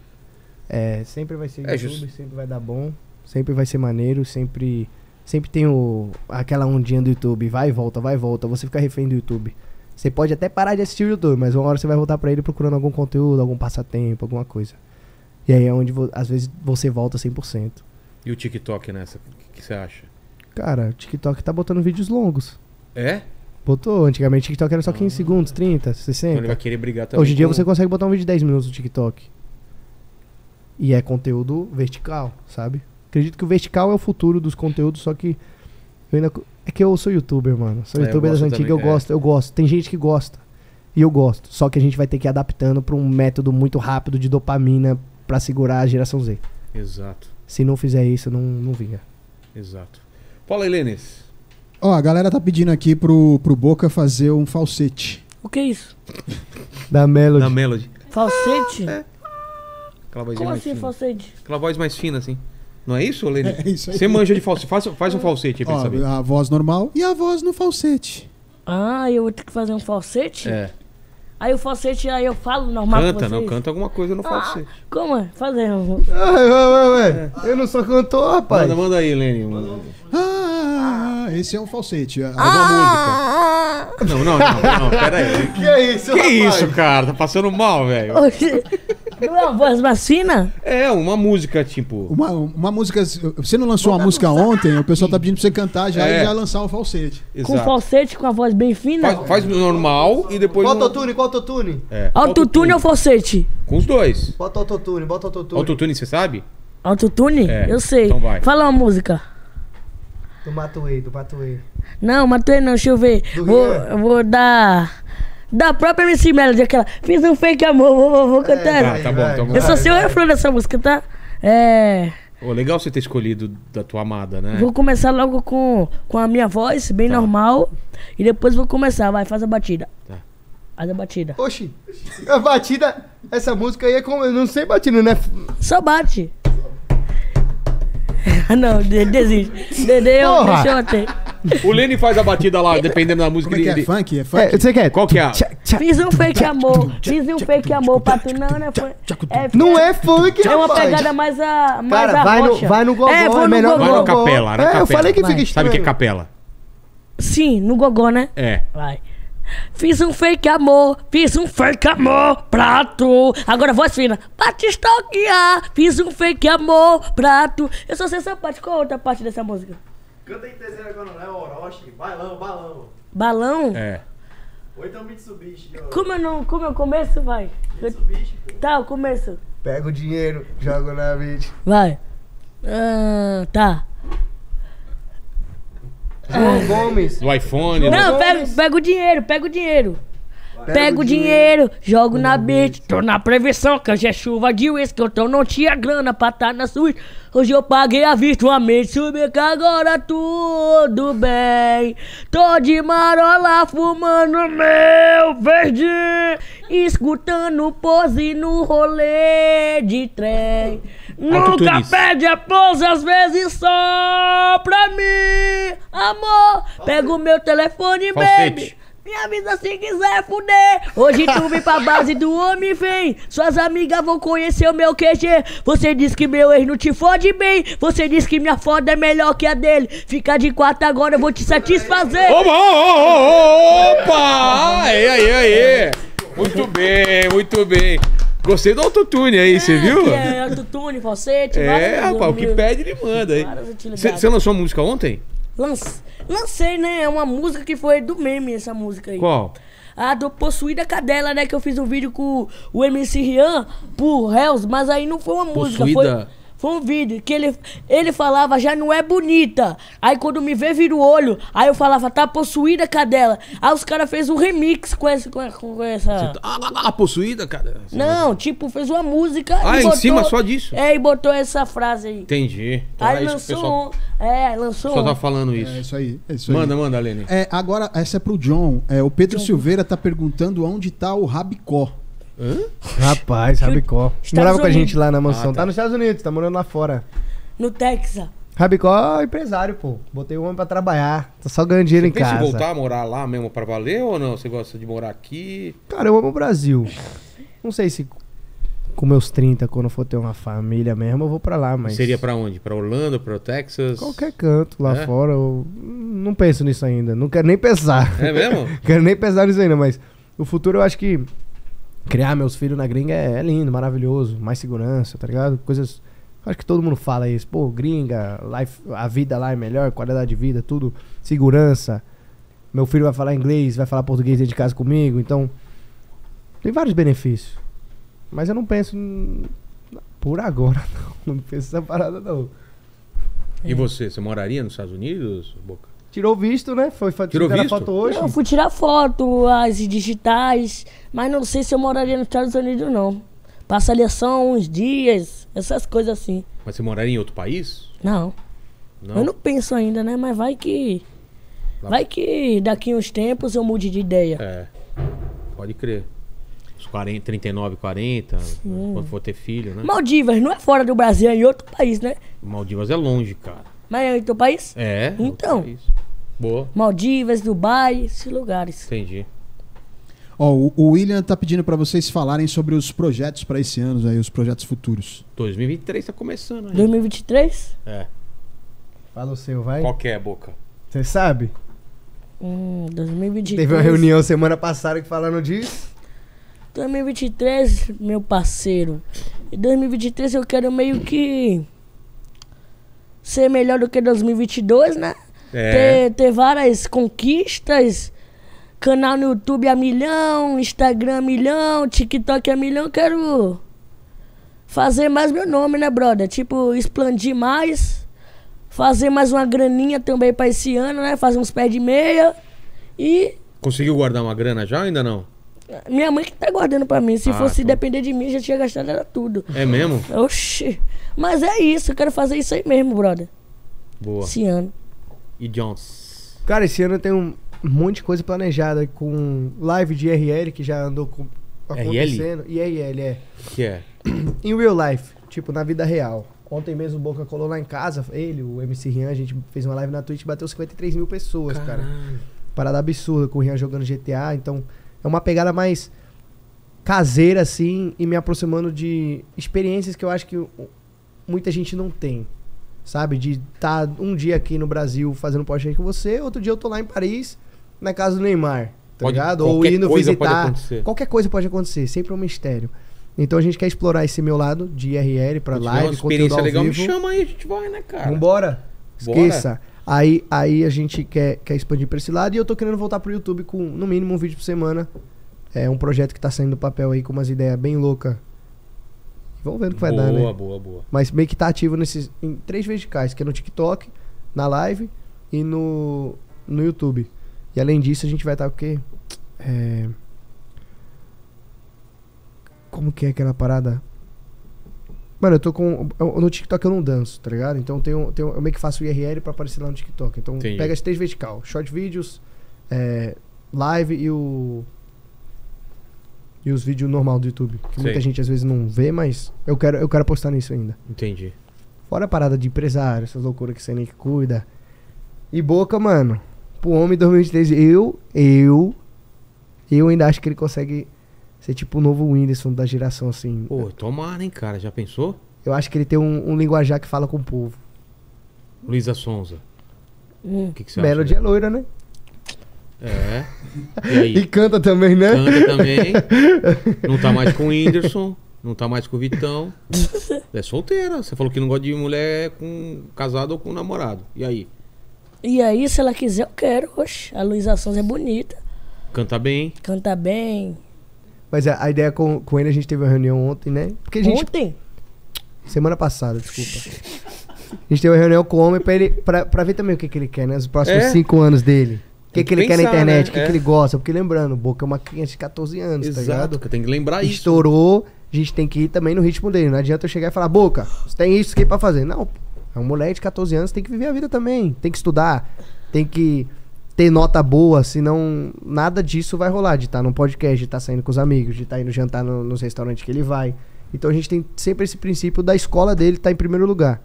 É, sempre vai ser YouTube, sempre vai dar bom. Sempre vai ser maneiro, sempre... Sempre tem aquela ondinha do YouTube. Vai e volta, vai e volta. Você fica refém do YouTube. Você pode até parar de assistir o YouTube, mas uma hora você vai voltar pra ele procurando algum conteúdo, algum passatempo, alguma coisa. E aí é onde, às vezes, você volta 100%. E o TikTok nessa? O que você acha? Cara, o TikTok tá botando vídeos longos. É? Botou. Antigamente o TikTok era só 15 segundos, 30, 60. Então ele vai querer brigar também. Hoje em dia você consegue botar um vídeo de 10 minutos no TikTok. E é conteúdo vertical, sabe? Acredito que o vertical é o futuro dos conteúdos, só que... Eu ainda... É que eu sou youtuber, mano. Sou youtuber das antigas, eu gosto. Tem gente que gosta. E eu gosto. Só que a gente vai ter que ir adaptando pra um método muito rápido de dopamina pra segurar a geração Z. Exato. Se não fizer isso, não vinga. Exato. Fala aí, Lênis. Ó, a galera tá pedindo aqui pro Boca fazer um falsete. O que é isso? Da Melody. Da Melody. Falsete? É. Aquela vozinha mais fina. Como assim, falsete? Aquela voz mais fina, assim. Não é isso, Lênin? É isso aí. Você manja de falsete. Faz um falsete aí pra saber. A voz normal e a voz no falsete. Ah, eu vou ter que fazer um falsete? É. Aí o falsete, aí eu falo normal pra vocês? Canta alguma coisa no falsete. Como é? Fazer um... Eu não sou cantor, rapaz. Manda aí, Lênin. Esse é um falsete. É uma música. Não, pera aí. Que isso, rapaz? Que isso, cara? Tá passando mal, velho. As vacinas? É, uma música, tipo... Uma música... Você não lançou uma música ontem? O pessoal tá pedindo pra você cantar já e já lançar um falsete. Exato. Com falsete, com a voz bem fina? Faz normal e depois... Bota autotune, qual autotune? É. Autotune ou falsete? Com os dois. Bota autotune, bota autotune. Autotune, você sabe? Autotune? É. Eu sei. Então vai. Fala uma música. Do Matuê, do Matuê. Não, Matuê não, deixa eu ver. Vou dar... Da própria MC Melody, aquela... Fiz um fake amor, vou cantar. Vai, tá bom, vai, tá bom. Eu só sei o refrão dessa música, tá? É... Oh, legal você ter escolhido da tua amada, né? Vou começar logo com a minha voz, bem normal. E depois vou começar, vai, faz a batida. Tá. Faz a batida. Oxi, a batida... Essa música aí é como... Eu não sei batida, né? Só bate. Não, desiste. Deixa eu até. O Lenny faz a batida lá, dependendo da música. Como é que é? Funk? É funk? Você quer? Qual que é? Fiz um fake amor, fiz um fake amor pra tu. Não, né? Não é funk, é uma pegada mais a mais cara, a rocha. Vai no gogó, é melhor. Vai na capela, né? Eu falei que fica estranho. Sabe o que é capela? Sim, no gogó, né? É. Vai. Fiz um fake amor pra tu. Agora voz fina, pra te stalkear. Fiz um fake amor pra tu. Eu só sei essa parte, qual a outra parte dessa música? Canta em terceira canalé, Orochi, Balão, Balão. Balão? É. Ou então Mitsubishi. Como eu começo, vai? Mitsubishi, pô. Tá, eu começo. Pega o dinheiro, joga na mente. Vai. Tá. João Gomes. Do iPhone. Não, pega o dinheiro. Pega o dinheiro, jogo na beat. Tô na prevenção, que hoje é chuva de uísque. Então não tinha grana pra tá na suíte. Hoje eu paguei a vista, uma mente subiu que agora tudo bem. Tô de marola fumando meu verde, escutando pose no rolê de trem. Nunca pede a pose, às vezes só pra mim. Amor, pega o meu telefone, baby. Me avisa se quiser fuder. Hoje tu vem pra base do homem, vem. Suas amigas vão conhecer o meu QG. Você diz que meu ex não te fode bem. Você diz que minha foda é melhor que a dele. Fica de quatro agora, eu vou te satisfazer. Opa! Aê! Muito bem. Gostei do autotune aí, você viu? É, autotune, falsete. É, rapaz, o que pede ele manda aí. Você lançou a música ontem? Lancei, né? É uma música que foi do meme, essa música aí. Qual? A do Possuída Cadela, né? Que eu fiz um vídeo com o MC Rian por Reels, mas aí não foi uma música, foi um vídeo que ele falava, já não é bonita. Aí quando me vê, vira o olho. Aí eu falava, tá possuída, cadela. Aí os caras fez um remix com essa... Ah, possuída, cadela. Não, tipo, fez uma música e botou, em cima só disso? É, e botou essa frase aí. Entendi. Então aí lançou pessoal... lançou só tá falando isso. É isso aí. Manda, Lenny. Agora, essa é pro John. O Pedro Silveira tá perguntando onde tá o Rabicó. Hã? Rapaz, Rabicó. Morava com a gente lá na mansão. Tá nos Estados Unidos, tá morando lá fora. No Texas. Rabicó é empresário, pô. Botei o homem pra trabalhar. Tá só ganhando dinheiro em casa. Você pensa em voltar a morar lá mesmo pra valer ou não? Você gosta de morar aqui? Cara, eu amo o Brasil. Não sei se com meus 30, quando eu for ter uma família mesmo, eu vou pra lá, mas... Seria pra onde? Pra Orlando, pra Texas? Qualquer canto lá fora. Eu não penso nisso ainda. Não quero nem pensar. É mesmo? Quero nem pensar nisso ainda, mas... No futuro eu acho que... Criar meus filhos na gringa é lindo, maravilhoso. Mais segurança, tá ligado? Coisas... Acho que todo mundo fala isso. Pô, gringa, a vida lá é melhor, qualidade de vida, tudo. Segurança. Meu filho vai falar inglês, vai falar português dentro de casa comigo. Então, tem vários benefícios. Mas eu não penso... Por agora, não. Não penso nessa parada, não. E você? Você moraria nos Estados Unidos, Boca? Tirou visto, né? Tirou foto hoje? Não, fui tirar foto, as digitais, mas não sei se eu moraria nos Estados Unidos, não. Passa a eleição uns dias, essas coisas assim. Mas você moraria em outro país? Não. Eu não penso ainda, né? Mas vai que... Lá... Vai que daqui uns tempos eu mude de ideia. É, pode crer. Os 40, 39, 40, quando for ter filho, né? Maldivas não é fora do Brasil, é em outro país, né? Maldivas é longe, cara. Mas é em teu país? É. Então. País. Boa. Maldivas, Dubai, esses lugares. Entendi. Ó, o William tá pedindo pra vocês falarem sobre os projetos pra esse ano, aí, os projetos futuros. 2023 tá começando aí. 2023? É. Fala o seu, vai. Qual que é, Boca? Você sabe? 2023. Teve uma reunião semana passada que falaram disso. 2023, meu parceiro, em 2023 eu quero meio que ser melhor do que 2022, né? É. Ter várias conquistas, canal no YouTube a milhão, Instagram a milhão, TikTok a milhão, quero fazer mais meu nome, né, brother? Tipo, expandir mais, fazer mais uma graninha também pra esse ano, né? Fazer uns pés de meia e... Conseguiu guardar uma grana já ou ainda não? Minha mãe que tá guardando pra mim. Se fosse depender de mim, já tinha gastado era tudo. É mesmo? Oxi. Mas é isso, eu quero fazer isso aí mesmo, brother. Boa. Esse ano. E Jones? Cara, esse ano tem um monte de coisa planejada com live de IRL que já andou acontecendo. RL? IRL, é. Que é? Em real life, tipo, na vida real. Ontem mesmo o Boca colou lá em casa, ele, o MC Rian, a gente fez uma live na Twitch e bateu 53 mil pessoas, caralho, cara. Parada absurda com o Rian jogando GTA, então... É uma pegada mais caseira, assim, e me aproximando de experiências que eu acho que muita gente não tem, sabe? De estar um dia aqui no Brasil fazendo podcast com você, outro dia eu tô lá em Paris, na casa do Neymar, tá ligado? Ou indo visitar. Qualquer coisa pode acontecer, sempre é um mistério. Então a gente quer explorar esse meu lado de IRL pra live, conteúdo ao vivo. Experiência legal, me chama aí, a gente vai, né, cara? Vambora, esqueça. Aí a gente quer expandir pra esse lado. E eu tô querendo voltar pro YouTube com, no mínimo, um vídeo por semana. É um projeto que tá saindo do papel aí com umas ideias bem loucas. Vamos ver o que vai dar, né? Boa. Mas meio que tá ativo nesses, em 3 verticais, que é no TikTok, na live e no YouTube. E além disso, a gente vai estar o quê? Como que é aquela parada? Mano, eu tô com... No TikTok eu não danço, tá ligado? Então eu meio que faço IRL pra aparecer lá no TikTok. Então entendi. Pega as 3 vertical. Short vídeos, live e os vídeos normal do YouTube. Que muita gente às vezes não vê, mas eu quero apostar nisso ainda. Entendi. Fora a parada de empresário, essas loucuras que você nem cuida. E Boca, mano. Pro homem 2023, eu ainda acho que ele consegue... Ser tipo o novo Whindersson da geração, assim. Pô, tomara, hein, cara? Já pensou? Eu acho que ele tem um linguajar que fala com o povo. Luísa Sonza. O que você acha? Melody é loira, né? É. E aí? E canta também, né? Canta também. Não tá mais com o Whindersson. Não tá mais com o Vitão. É solteira. Você falou que não gosta de mulher com casado ou com namorado. E aí? E aí, se ela quiser, eu quero. Oxe, a Luísa Sonza é bonita. Canta bem. Canta bem. Mas a ideia com ele, a gente teve uma reunião ontem, né? Porque a gente... Ontem? Semana passada, desculpa. A gente teve uma reunião com o homem pra ver também o que ele quer, né? Os próximos 5 anos dele. O que ele quer na internet, o que ele gosta. Porque lembrando, Boca é uma criança de 14 anos, exato, tá ligado? Tem que lembrar isso. Estourou, a gente tem que ir também no ritmo dele. Não adianta eu chegar e falar, Boca, você tem isso aqui pra fazer. Não, é um moleque de 14 anos, tem que viver a vida também. Tem que estudar, tem que... ter nota boa, senão nada disso vai rolar, de estar num podcast, de estar saindo com os amigos, de estar indo jantar nos restaurantes que ele vai. Então a gente tem sempre esse princípio da escola dele estar em primeiro lugar.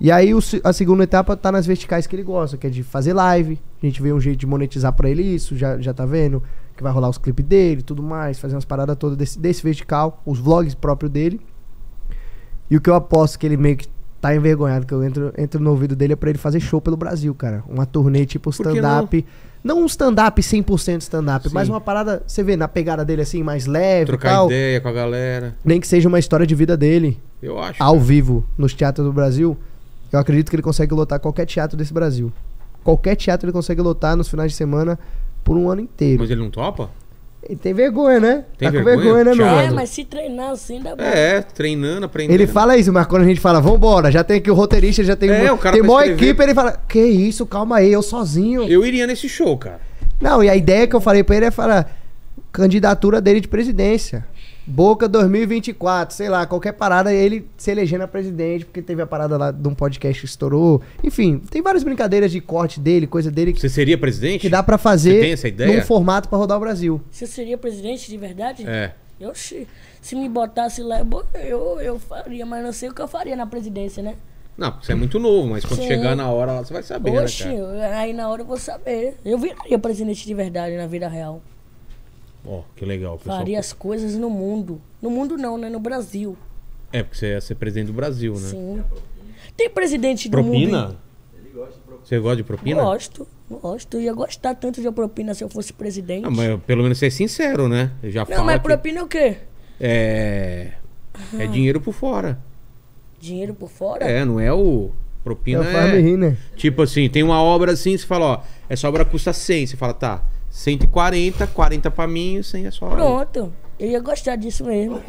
E aí a segunda etapa tá nas verticais que ele gosta, que é de fazer live, a gente vê um jeito de monetizar pra ele isso, já tá vendo, que vai rolar os clipes dele, tudo mais, fazer umas paradas todas desse vertical, os vlogs próprios dele. E o que eu aposto que ele meio que tá envergonhado, que eu entro no ouvido dele, é pra ele fazer show pelo Brasil, cara. Uma turnê tipo stand-up. Não um stand-up 100% stand-up, mas uma parada, você vê, na pegada dele assim, mais leve. Trocar tal, ideia com a galera. Nem que seja uma história de vida dele. Eu acho. Ao vivo, nos teatros do Brasil. Eu acredito que ele consegue lotar qualquer teatro desse Brasil. Qualquer teatro ele consegue lotar nos finais de semana por um ano inteiro. Mas ele não topa? Ele tem vergonha, né? Tem tá vergonha? Com vergonha, né, meu mano? É, mas se treinar assim dá bom. É, treinando, aprendendo. Ele fala isso, mas quando a gente fala, vambora, já tem aqui o roteirista, já tem o cara tem maior equipe, ele fala, que isso, calma aí, eu sozinho. Eu iria nesse show, cara. Não, e a ideia que eu falei pra ele é falar, candidatura dele de presidência. Boca 2024, sei lá, qualquer parada, ele se elegendo a presidente, porque teve a parada lá de um podcast que estourou. Enfim, tem várias brincadeiras de corte dele, coisa dele. Você seria presidente? Que dá pra fazer. Você tem essa ideia? Num formato pra rodar o Brasil. Você seria presidente de verdade? É. Se me botasse lá, eu faria, mas não sei o que eu faria na presidência, né? Não, você é muito novo, mas quando chegar na hora lá, você vai saber, né, cara? Aí na hora eu vou saber. Eu viraria presidente de verdade na vida real. Ó, que legal. Faria as coisas no mundo. No mundo não, né? No Brasil. É, porque você ia ser presidente do Brasil, né? Sim. Tem presidente do mundo... Propina? Ele gosta de propina. Você gosta de propina? Gosto. Não gosto. Eu ia gostar tanto de propina se eu fosse presidente. Não, mas pelo menos ser sincero, né? Eu já falo. Não, mas propina é o quê? É dinheiro por fora. Dinheiro por fora? É, não é o... Propina é... Rir, né? Tipo assim, tem uma obra assim, você fala, ó, essa obra custa 100. Você fala, tá, 140, 40 pra mim e 100 é só. Pronto. Eu ia gostar disso mesmo.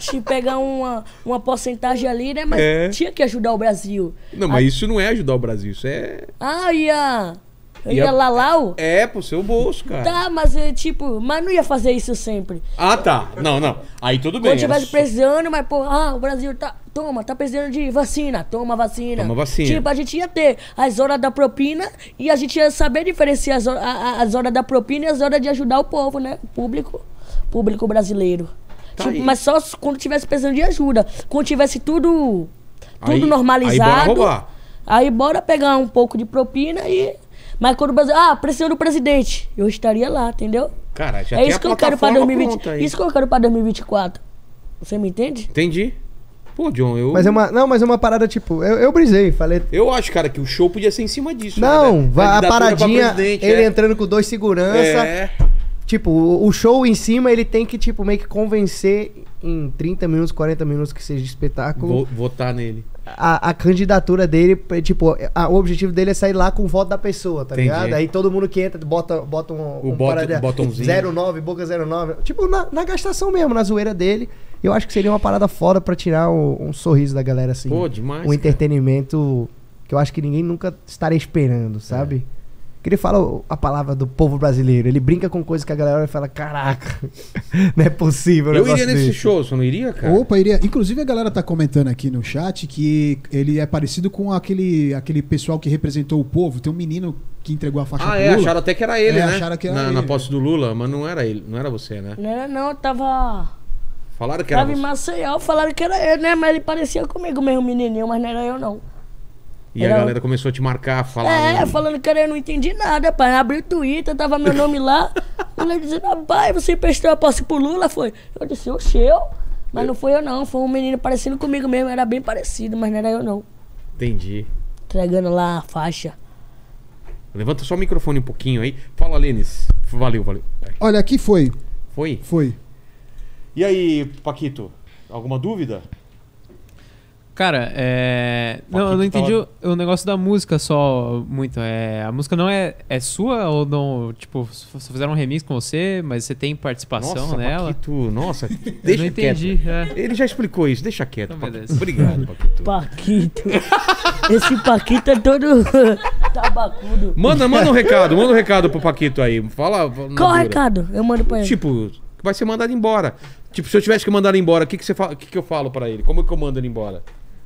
Se pegar uma porcentagem ali, né? Mas tinha que ajudar o Brasil. Não, mas isso não é ajudar o Brasil, isso é... Ah, ia lalau? É, pro seu bolso, cara. Tá, mas tipo, mas não ia fazer isso sempre. Ah, tá. Não, não. Aí tudo bem. Quando tivesse precisando, mas pô, ah, o Brasil tá... Toma, tá precisando de vacina. Toma vacina. Toma vacina. Tipo, a gente ia ter as horas da propina e a gente ia saber diferenciar as horas da propina e as horas de ajudar o povo, né? Público brasileiro. Tá tipo, mas só quando tivesse precisando de ajuda. Quando tivesse tudo normalizado. Aí bora roubar. Aí bora pegar um pouco de propina e... Mas quando o Brasil... Ah, precisando do presidente. Eu estaria lá, entendeu? Cara, já tem a plataforma pronta aí. Isso que eu quero pra 2024. Você me entende? Entendi. Pô, John, eu... Mas é uma parada tipo... Eu brisei, falei... Eu acho, cara, que o show podia ser em cima disso. Não, né? A paradinha, ele entrando com dois segurança... É... Tipo, o show em cima, ele tem que, tipo, meio que convencer em 30 minutos, 40 minutos que seja de espetáculo. Votar nele. A candidatura dele, tipo, o objetivo dele é sair lá com o voto da pessoa, tá ligado? Aí todo mundo que entra bota um botãozinho. 09, Boca 09. Tipo, na gastação mesmo, na zoeira dele. Eu acho que seria uma parada foda pra tirar um sorriso da galera, assim. Pô, demais, um entretenimento que eu acho que ninguém nunca estaria esperando, sabe? É. Ele fala a palavra do povo brasileiro. Ele brinca com coisas que a galera fala, caraca, não é possível. Eu iria nesse show, você não iria, cara? Opa, iria. Inclusive a galera tá comentando aqui no chat que ele é parecido com aquele pessoal que representou o povo. Tem um menino que entregou a faixa pro Lula. Acharam até que era ele, né? Acharam que era ele. Na posse do Lula, mas não era ele, não era você, né? Não era não, tava... Falaram que era você. Tava em Maceió, falaram que era ele, né? Mas ele parecia comigo mesmo, menininho, mas não era eu, não. E a galera começou a te marcar, falar... falando que eu não entendi nada, pai. Abri o Twitter, tava meu nome lá. Ele dizendo, rapaz, você emprestou a posse pro Lula? Foi. Eu disse, oxe, eu? Mas não foi eu não, foi um menino parecido comigo mesmo. Era bem parecido, mas não era eu não. Entendi. Entregando lá a faixa. Levanta só o microfone um pouquinho aí. Fala, Lênis. Valeu. Olha, aqui foi. Foi? Foi. E aí, Paquito? Alguma dúvida? Cara, não, eu não entendi o negócio da música só muito. A música não é sua ou não? Tipo, só fizeram um remix com você, mas você tem participação nela? Paquito, nossa, deixa eu entendi, quieto. Ele já explicou isso, deixa quieto. Então, Paquito. Obrigado, Paquito. Esse Paquito é todo tabacudo. Manda um recado, pro Paquito aí. Fala. Qual recado? Eu mando pra ele. Tipo, vai ser mandado embora. Tipo, se eu tivesse que mandar ele embora, o que eu falo pra ele? Como é que eu mando ele embora?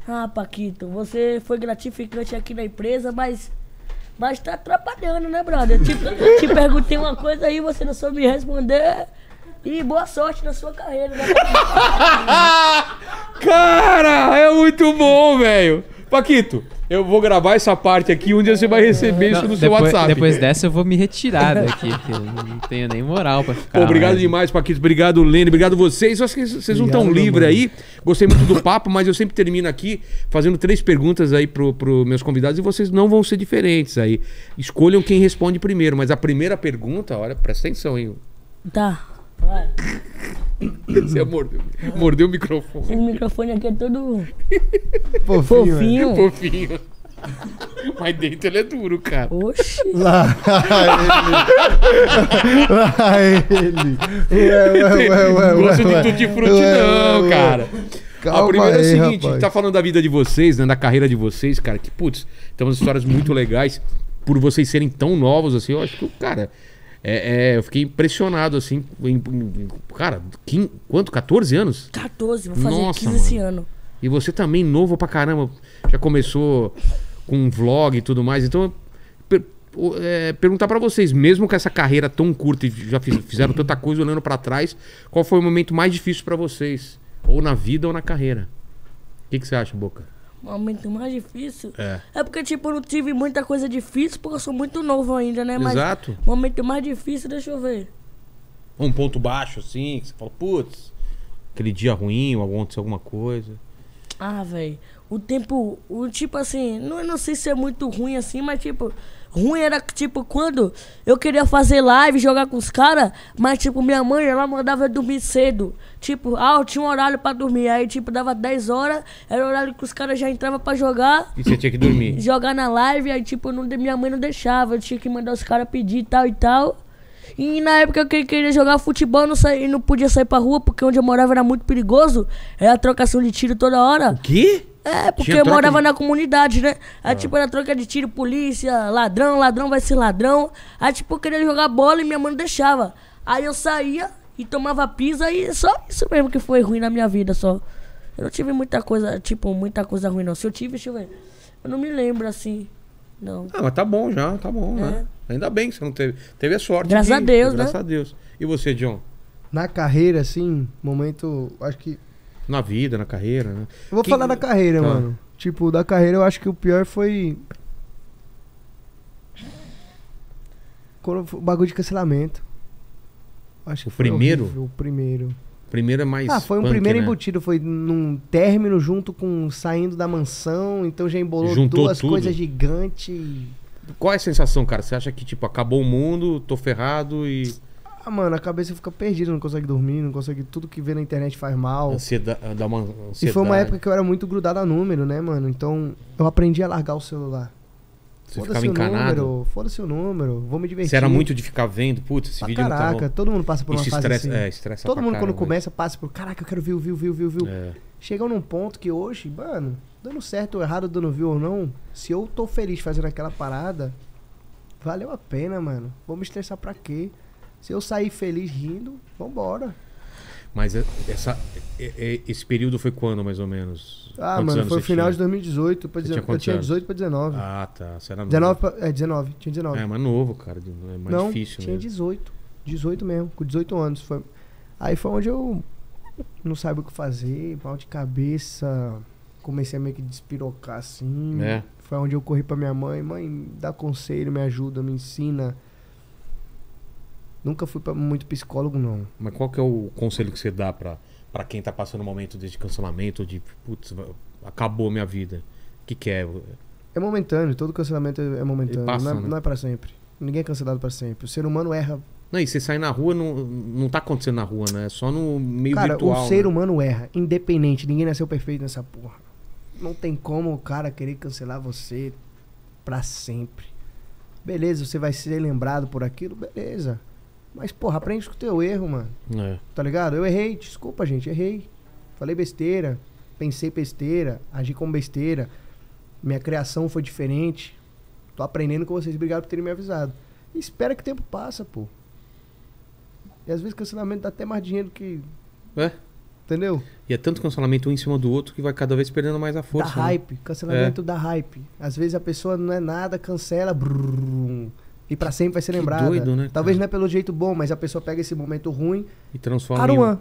Ah, Paquito, você foi gratificante aqui na empresa, mas tá atrapalhando, né, brother? Tipo, te perguntei uma coisa aí, você não soube me responder. E boa sorte na sua carreira, né? Cara, é muito bom, velho. Paquito, eu vou gravar essa parte aqui, um dia você vai receber isso no seu WhatsApp. Depois dessa eu vou me retirar daqui, porque eu não tenho nem moral pra ficar. Pô, obrigado demais, Paquito. Obrigado, Lene. Obrigado vocês. Acho que vocês não estão livres aí. Gostei muito do papo, mas eu sempre termino aqui fazendo 3 perguntas aí pro meus convidados e vocês não vão ser diferentes aí. Escolham quem responde primeiro, mas a primeira pergunta, olha, presta atenção, hein. Tá. Vai. Você mordeu o microfone. Esse microfone aqui é todo fofinho. Mas dentro ele é duro, cara. Oxi. Lá ele. Gosto de tutti frutti não, cara. Calma. A primeira é o seguinte, a gente tá falando da vida de vocês, né, da carreira de vocês, cara. Que putz, temos histórias muito legais. Por vocês serem tão novos assim, eu acho que, cara... eu fiquei impressionado, assim. Cara, quanto? 14 anos? 14, vou fazer 15 esse ano. E você também novo pra caramba. Já começou com um vlog e tudo mais. Então, perguntar pra vocês, mesmo com essa carreira tão curta e já fizeram tanta coisa olhando pra trás, qual foi o momento mais difícil pra vocês? Ou na vida ou na carreira? O que você acha, Boca? O momento mais difícil? É porque, tipo, eu não tive muita coisa difícil porque eu sou muito novo ainda, né? Mas exato. O momento mais difícil, deixa eu ver. Um ponto baixo, assim, que você fala, putz, aquele dia ruim, ou aconteceu alguma coisa. Ah, velho, o tempo, tipo assim, não sei se é muito ruim assim, mas tipo, Ruim era que, tipo, quando eu queria fazer live, jogar com os caras, mas, tipo, minha mãe, ela mandava eu dormir cedo. Tipo, eu tinha um horário pra dormir. Aí, tipo, dava 10 horas, era o horário que os caras já entravam pra jogar. E você tinha que dormir? Jogar na live, aí, tipo, não, minha mãe não deixava. Eu tinha que mandar os caras pedir e tal e tal. E na época que eu queria jogar futebol, não podia sair pra rua, porque onde eu morava era muito perigoso. Era trocação de tiro toda hora. O quê? É, porque eu morava na comunidade, né? Aí, tipo, era troca de tiro, polícia, ladrão, ladrão vai ser ladrão. Aí, tipo, eu queria jogar bola e minha mãe não deixava. Aí eu saía e tomava pisa e só isso mesmo que foi ruim na minha vida, só. Eu não tive muita coisa, tipo, muita coisa ruim, não. Se eu tive, deixa eu ver. Eu não me lembro, assim, não. Ah, mas tá bom já, tá bom, né? Ainda bem que você não teve. Teve a sorte. Graças a Deus, né? Graças a Deus. E você, John? Na carreira, assim, momento, acho que... Na vida, na carreira, né? Eu vou falar da carreira, mano. Tipo, da carreira eu acho que o pior foi... O bagulho de cancelamento. Acho que o primeiro? Horrível, o primeiro. Primeiro é mais foi um punk, primeiro embutido. Foi num término junto com saindo da mansão. Então já embolou duas coisas gigantes. Qual é a sensação, cara? Você acha que, tipo, acabou o mundo, tô ferrado e... Ah, mano, a cabeça fica perdida, não consegue dormir, não consegue... Tudo que vê na internet faz mal. Dá uma ansiedade. E foi uma época que eu era muito grudado a número, né, mano? Então, eu aprendi a largar o celular. Você ficava encanado? Foda-se o número, vou me divertir. Você era muito de ficar vendo, putz, esse vídeo não tá bom. Caraca, todo mundo passa por uma fase assim. É, estressa pra caralho. Todo mundo quando começa passa por, caraca, eu quero view. Chegou num ponto que hoje, mano, dando certo ou errado, dando view ou não, se eu tô feliz fazendo aquela parada, valeu a pena, mano. Vou me estressar pra quê? Se eu sair feliz rindo, vambora. Mas esse período foi quando, mais ou menos? Ah, mano, foi o final de 2018. Eu tinha 18 pra 19. Ah, tá. Você era 19 novo. É, 19. Tinha 19. É, mas novo, cara. É mais difícil mesmo. Tinha 18. 18 mesmo. Com 18 anos. Aí foi onde eu não sabia o que fazer. Mal de cabeça. Comecei a meio que despirocar, assim. É. Foi onde eu corri pra minha mãe. Mãe, me dá conselho, me ajuda, me ensina. Nunca fui muito psicólogo, não. Mas qual que é o conselho que você dá pra quem tá passando um momento de cancelamento, de, putz, acabou minha vida? O que é? É momentâneo. Todo cancelamento é momentâneo. Passa, não é pra sempre. Ninguém é cancelado pra sempre. O ser humano erra. Não, e você sai na rua, não tá acontecendo na rua, né? É só no meio virtual. Cara, o ser humano erra. Independente. Ninguém nasceu perfeito nessa porra. Não tem como o cara querer cancelar você pra sempre. Beleza, você vai ser lembrado por aquilo? Beleza. Mas, porra, aprende com o teu erro, mano. Tá ligado? Eu errei, desculpa, gente, errei. Falei besteira, pensei besteira, agi como besteira. Minha criação foi diferente. Tô aprendendo com vocês, obrigado por terem me avisado. E espera que o tempo passa, pô. E às vezes cancelamento dá até mais dinheiro que... Entendeu? E é tanto cancelamento um em cima do outro que vai cada vez perdendo mais a força. Da hype, cancelamento da hype. Às vezes a pessoa não é nada, cancela... Brrr, e pra sempre vai ser lembrada. Doido, né? Talvez não é pelo jeito bom, mas a pessoa pega esse momento ruim e transforma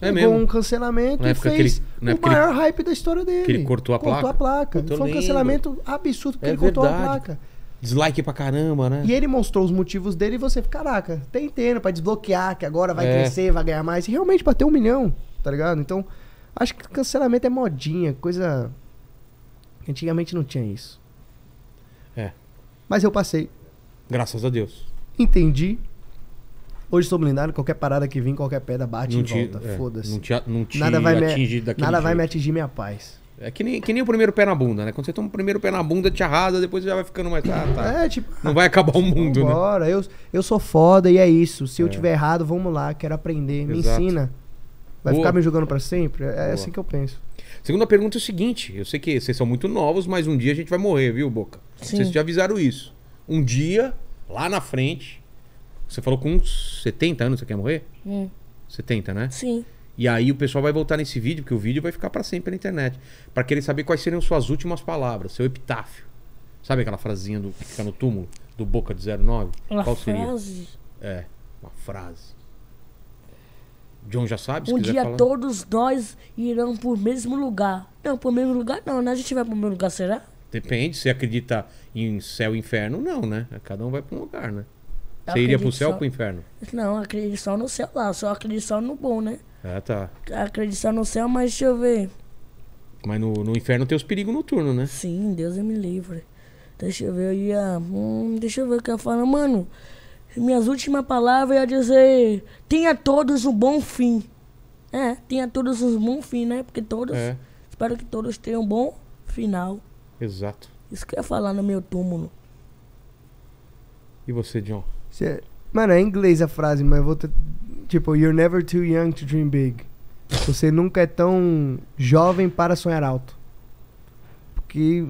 pegou um cancelamento e fez o maior hype da história dele. Que ele cortou a placa. Foi um cancelamento absurdo porque ele cortou a placa. Dislike pra caramba, né? E ele mostrou os motivos dele e você, caraca, tem inteiro pra desbloquear, que agora vai crescer, vai ganhar mais. E realmente bateu 1 milhão, tá ligado? Então, acho que cancelamento é modinha, coisa... Antigamente não tinha isso. Mas eu passei. Graças a Deus. Entendi. Hoje sou blindado, qualquer parada que vem, qualquer pedra bate e volta. Foda-se. Nada vai me atingir minha paz. É que nem o primeiro pé na bunda, né? Quando você toma o primeiro pé na bunda, te arrasa, depois já vai ficando mais... tipo, não vai acabar o mundo, né? Eu sou foda e é isso. Se eu tiver errado, vamos lá, quero aprender. Me ensina. Vai ficar me julgando pra sempre? É assim que eu penso. Segunda pergunta é o seguinte. Eu sei que vocês são muito novos, mas um dia a gente vai morrer, viu, Boca? Sim. Vocês já avisaram isso. Um dia, lá na frente, você falou com 70 anos, você quer morrer? 70, né? Sim. E aí o pessoal vai voltar nesse vídeo, porque o vídeo vai ficar pra sempre na internet. Pra querer saber quais seriam suas últimas palavras, seu epitáfio. Sabe aquela frasinha que fica no túmulo do Boca de 09? Qual seria? Frase? É, uma frase. John já sabe? Um dia todos nós irão pro mesmo lugar. Não, pro mesmo lugar não, né? A gente vai pro mesmo lugar, será? Depende, você acredita em céu e inferno? Não, né? Cada um vai pra um lugar, né? Você iria pro céu ou pro inferno? Não, acredito só no céu lá, só acredito só no bom, né? Ah, tá. Acredito só no céu, mas deixa eu ver. Mas no inferno tem os perigos noturnos, né? Sim, Deus me livre. Deixa eu ver aí, deixa eu ver o que eu falo, mano. Minhas últimas palavras ia dizer: tenha todos um bom fim. É, tenha todos um bom fim, né? Porque todos, espero que todos tenham um bom final. Exato. Isso que eu ia falar no meu túmulo. E você, John? Mano, é em inglês a frase, mas eu vou ter... Tipo, you're never too young to dream big. Você nunca é tão jovem para sonhar alto. Porque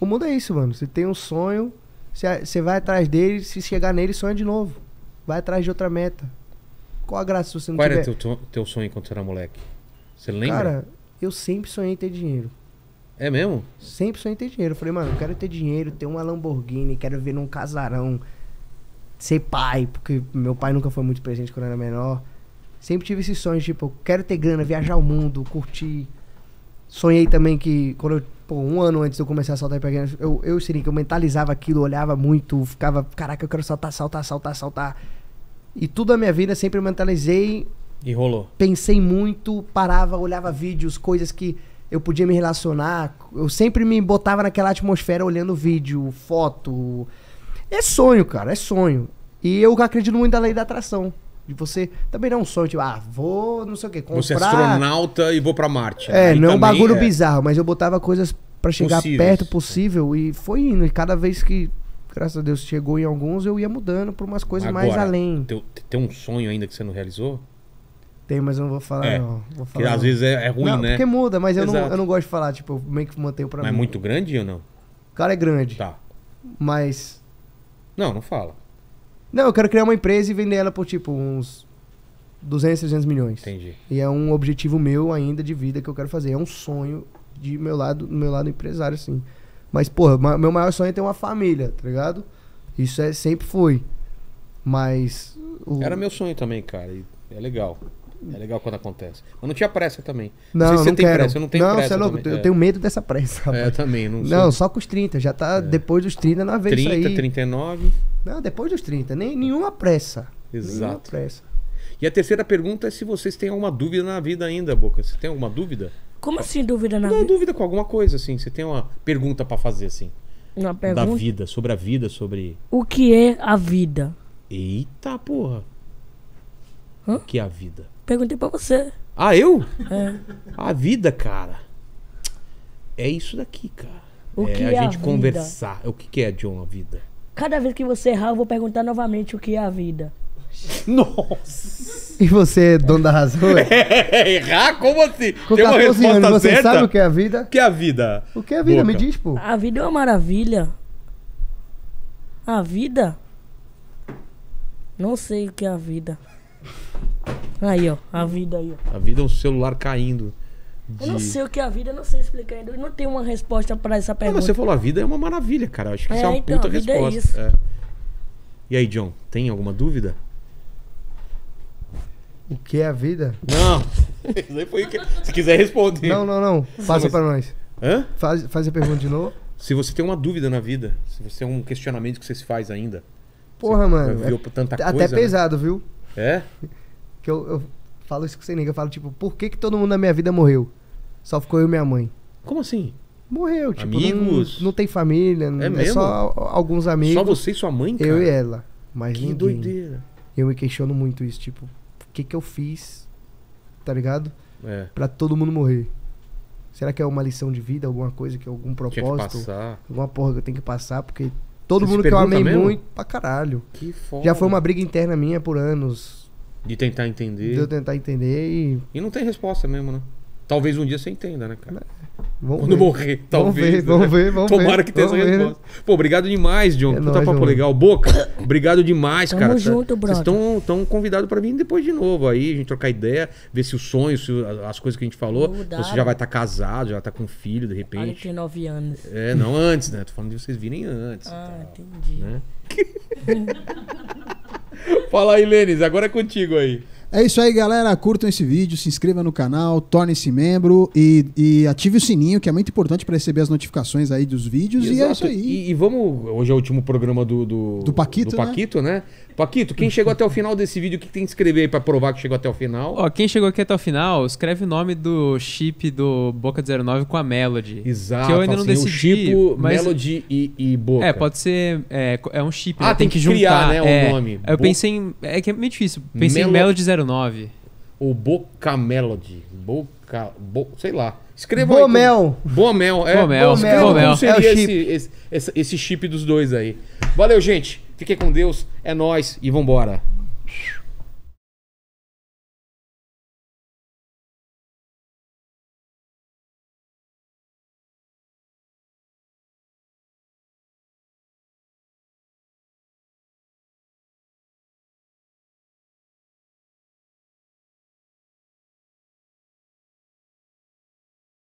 o mundo é isso, mano. Você tem um sonho, você vai atrás dele, se chegar nele, sonha de novo. Vai atrás de outra meta. Qual a graça se você não tiver... Qual era teu sonho quando você era moleque? Você lembra? Cara, eu sempre sonhei em ter dinheiro. É mesmo? Sempre sonhei em ter dinheiro. Eu falei, mano, eu quero ter dinheiro, ter uma Lamborghini, quero viver num casarão, ser pai, porque meu pai nunca foi muito presente quando eu era menor. Sempre tive esses sonhos, tipo, eu quero ter grana, viajar o mundo, curtir. Sonhei também que, quando eu, pô, um ano antes de eu começar a saltar hipergrana, eu seria que eu mentalizava aquilo, olhava muito, ficava, caraca, eu quero saltar, saltar, saltar, saltar. E tudo a minha vida sempre eu mentalizei. E rolou. Pensei muito, parava, olhava vídeos, coisas que eu podia me relacionar. Eu sempre me botava naquela atmosfera olhando vídeo, foto. É sonho, cara, é sonho. E eu acredito muito na lei da atração. De você também não é um sonho, tipo, ah, vou não sei o que, comprar... Você é astronauta e vou pra Marte. É, aí não é um bagulho bizarro, mas eu botava coisas pra chegar perto possível e foi indo. E cada vez que, graças a Deus, chegou em alguns, eu ia mudando pra umas coisas agora, mais além. Tem um sonho ainda que você não realizou? Tem, mas eu não vou falar, não. Vou falar, porque às vezes é ruim, não, né? Porque muda, mas eu não gosto de falar, tipo, meio que mantenho pra mim. Mas é muito grande ou não? O cara é grande. Tá. Mas... Não fala. Não, eu quero criar uma empresa e vender ela por, tipo, uns 200, 300 milhões. Entendi. E é um objetivo meu ainda de vida que eu quero fazer. É um sonho de meu lado empresário, assim. Mas, porra, meu maior sonho é ter uma família, tá ligado? Isso sempre foi. Mas... Era meu sonho também, cara. E é legal. É legal quando acontece. Mas não tinha pressa também. Não sei se você tem pressa. Eu não tenho pressa. Não, você é louco. Eu tenho medo dessa pressa, rapaz. Eu também. Não, só com os 30. Já tá depois dos 30 na vez. 30, aí. 39. Não, depois dos 30. Nenhuma pressa. Exato. Nenhuma pressa. E a terceira pergunta é se vocês têm alguma dúvida na vida ainda, Boca. Você tem alguma dúvida? Como assim dúvida na vida? Não, dúvida com alguma coisa, assim. Você tem uma pergunta pra fazer, assim. Uma pergunta? Da vida, sobre a vida, sobre... O que é a vida? Eita, porra. Hã? O que é a vida? Perguntei pra você. Ah, eu? É. A vida, cara, é isso daqui, cara. O que é a gente conversar. O que é, John, a vida? Cada vez que você errar, eu vou perguntar novamente o que é a vida. Nossa! E você é dono da razão? Errar? Como assim? Com tem uma resposta anos, você certa? Sabe o que é a vida? O que é a vida? O que é a vida? Boca. Me diz, pô. A vida é uma maravilha. A vida? Não sei o que é a vida. Aí, ó, a vida aí, ó. A vida é um celular caindo. Eu não sei o que é a vida, eu não sei explicar ainda. Eu não tenho uma resposta pra essa pergunta. Mas você falou, a vida é uma maravilha, cara. Eu acho que isso é uma puta resposta. É isso. É. E aí, John, tem alguma dúvida? O que é a vida? Não. Se quiser responder. Não. Passa pra nós. Hã? Faz a pergunta de novo. Se você tem uma dúvida na vida, se você tem um questionamento que você se faz ainda. Porra, mano. Viu tanta coisa, até pesado, né? Viu? É? Que eu falo isso com Senik, eu falo, tipo, por que todo mundo na minha vida morreu? Só ficou eu e minha mãe. Como assim? Morreu, tipo, amigos? Não tem família, não, é só alguns amigos. Só você e sua mãe, cara? Eu e ela, mas que ninguém. Doideira. Eu me questiono muito isso, tipo, o que eu fiz, tá ligado? É. Pra todo mundo morrer. Será que é uma lição de vida, alguma coisa, que algum propósito? Alguma porra que eu tenho que passar, porque todo mundo que eu amei mesmo? Muito, pra caralho. Que foda. Já foi uma briga interna minha por anos. De tentar entender. De eu tentar entender e... E não tem resposta mesmo, né? Talvez um dia você entenda, né, cara? Vamos quando ver. Morrer, talvez. Vamos ver, né? vamos ver. Tomara que tenha essa resposta. Pô, obrigado demais, John. Puta papo legal. Boca, obrigado demais, cara. Tamo junto, brother. Vocês estão convidados pra vir depois de novo aí, a gente trocar ideia, ver se os sonhos, as coisas que a gente falou. Você já vai estar casado, já tá com um filho, de repente. 49 anos. É, não, antes, né? Tô falando de vocês virem antes. Ah, tal, entendi. Né? Fala aí, Lênis, agora é contigo aí. É isso aí, galera, curtam esse vídeo, se inscreva no canal, torne-se membro e ative o sininho, que é muito importante para receber as notificações aí dos vídeos. Exato. E é isso aí. E vamos, hoje é o último programa do Paquito, né? Paquito, quem chegou até o final desse vídeo, o que tem que escrever aí pra provar que chegou até o final? Ó, quem chegou aqui até o final, escreve o nome do chip do Boca de 09 com a Melody. Exato. Que eu ainda assim, não decidi. O chip, mas... Melody e Boca. É, pode ser... É um chip. Ah, né? Tem que juntar, né, o nome. Eu pensei em... É que é meio difícil. Pensei em Melody 09. Ou Boca Melody. Boca... sei lá. Escreva Bomel. Aí. Bomel. É. Bomel. Escreva Bomel. Como seria esse chip dos dois aí. Valeu, gente. Fiquem com Deus, é nóis e vambora.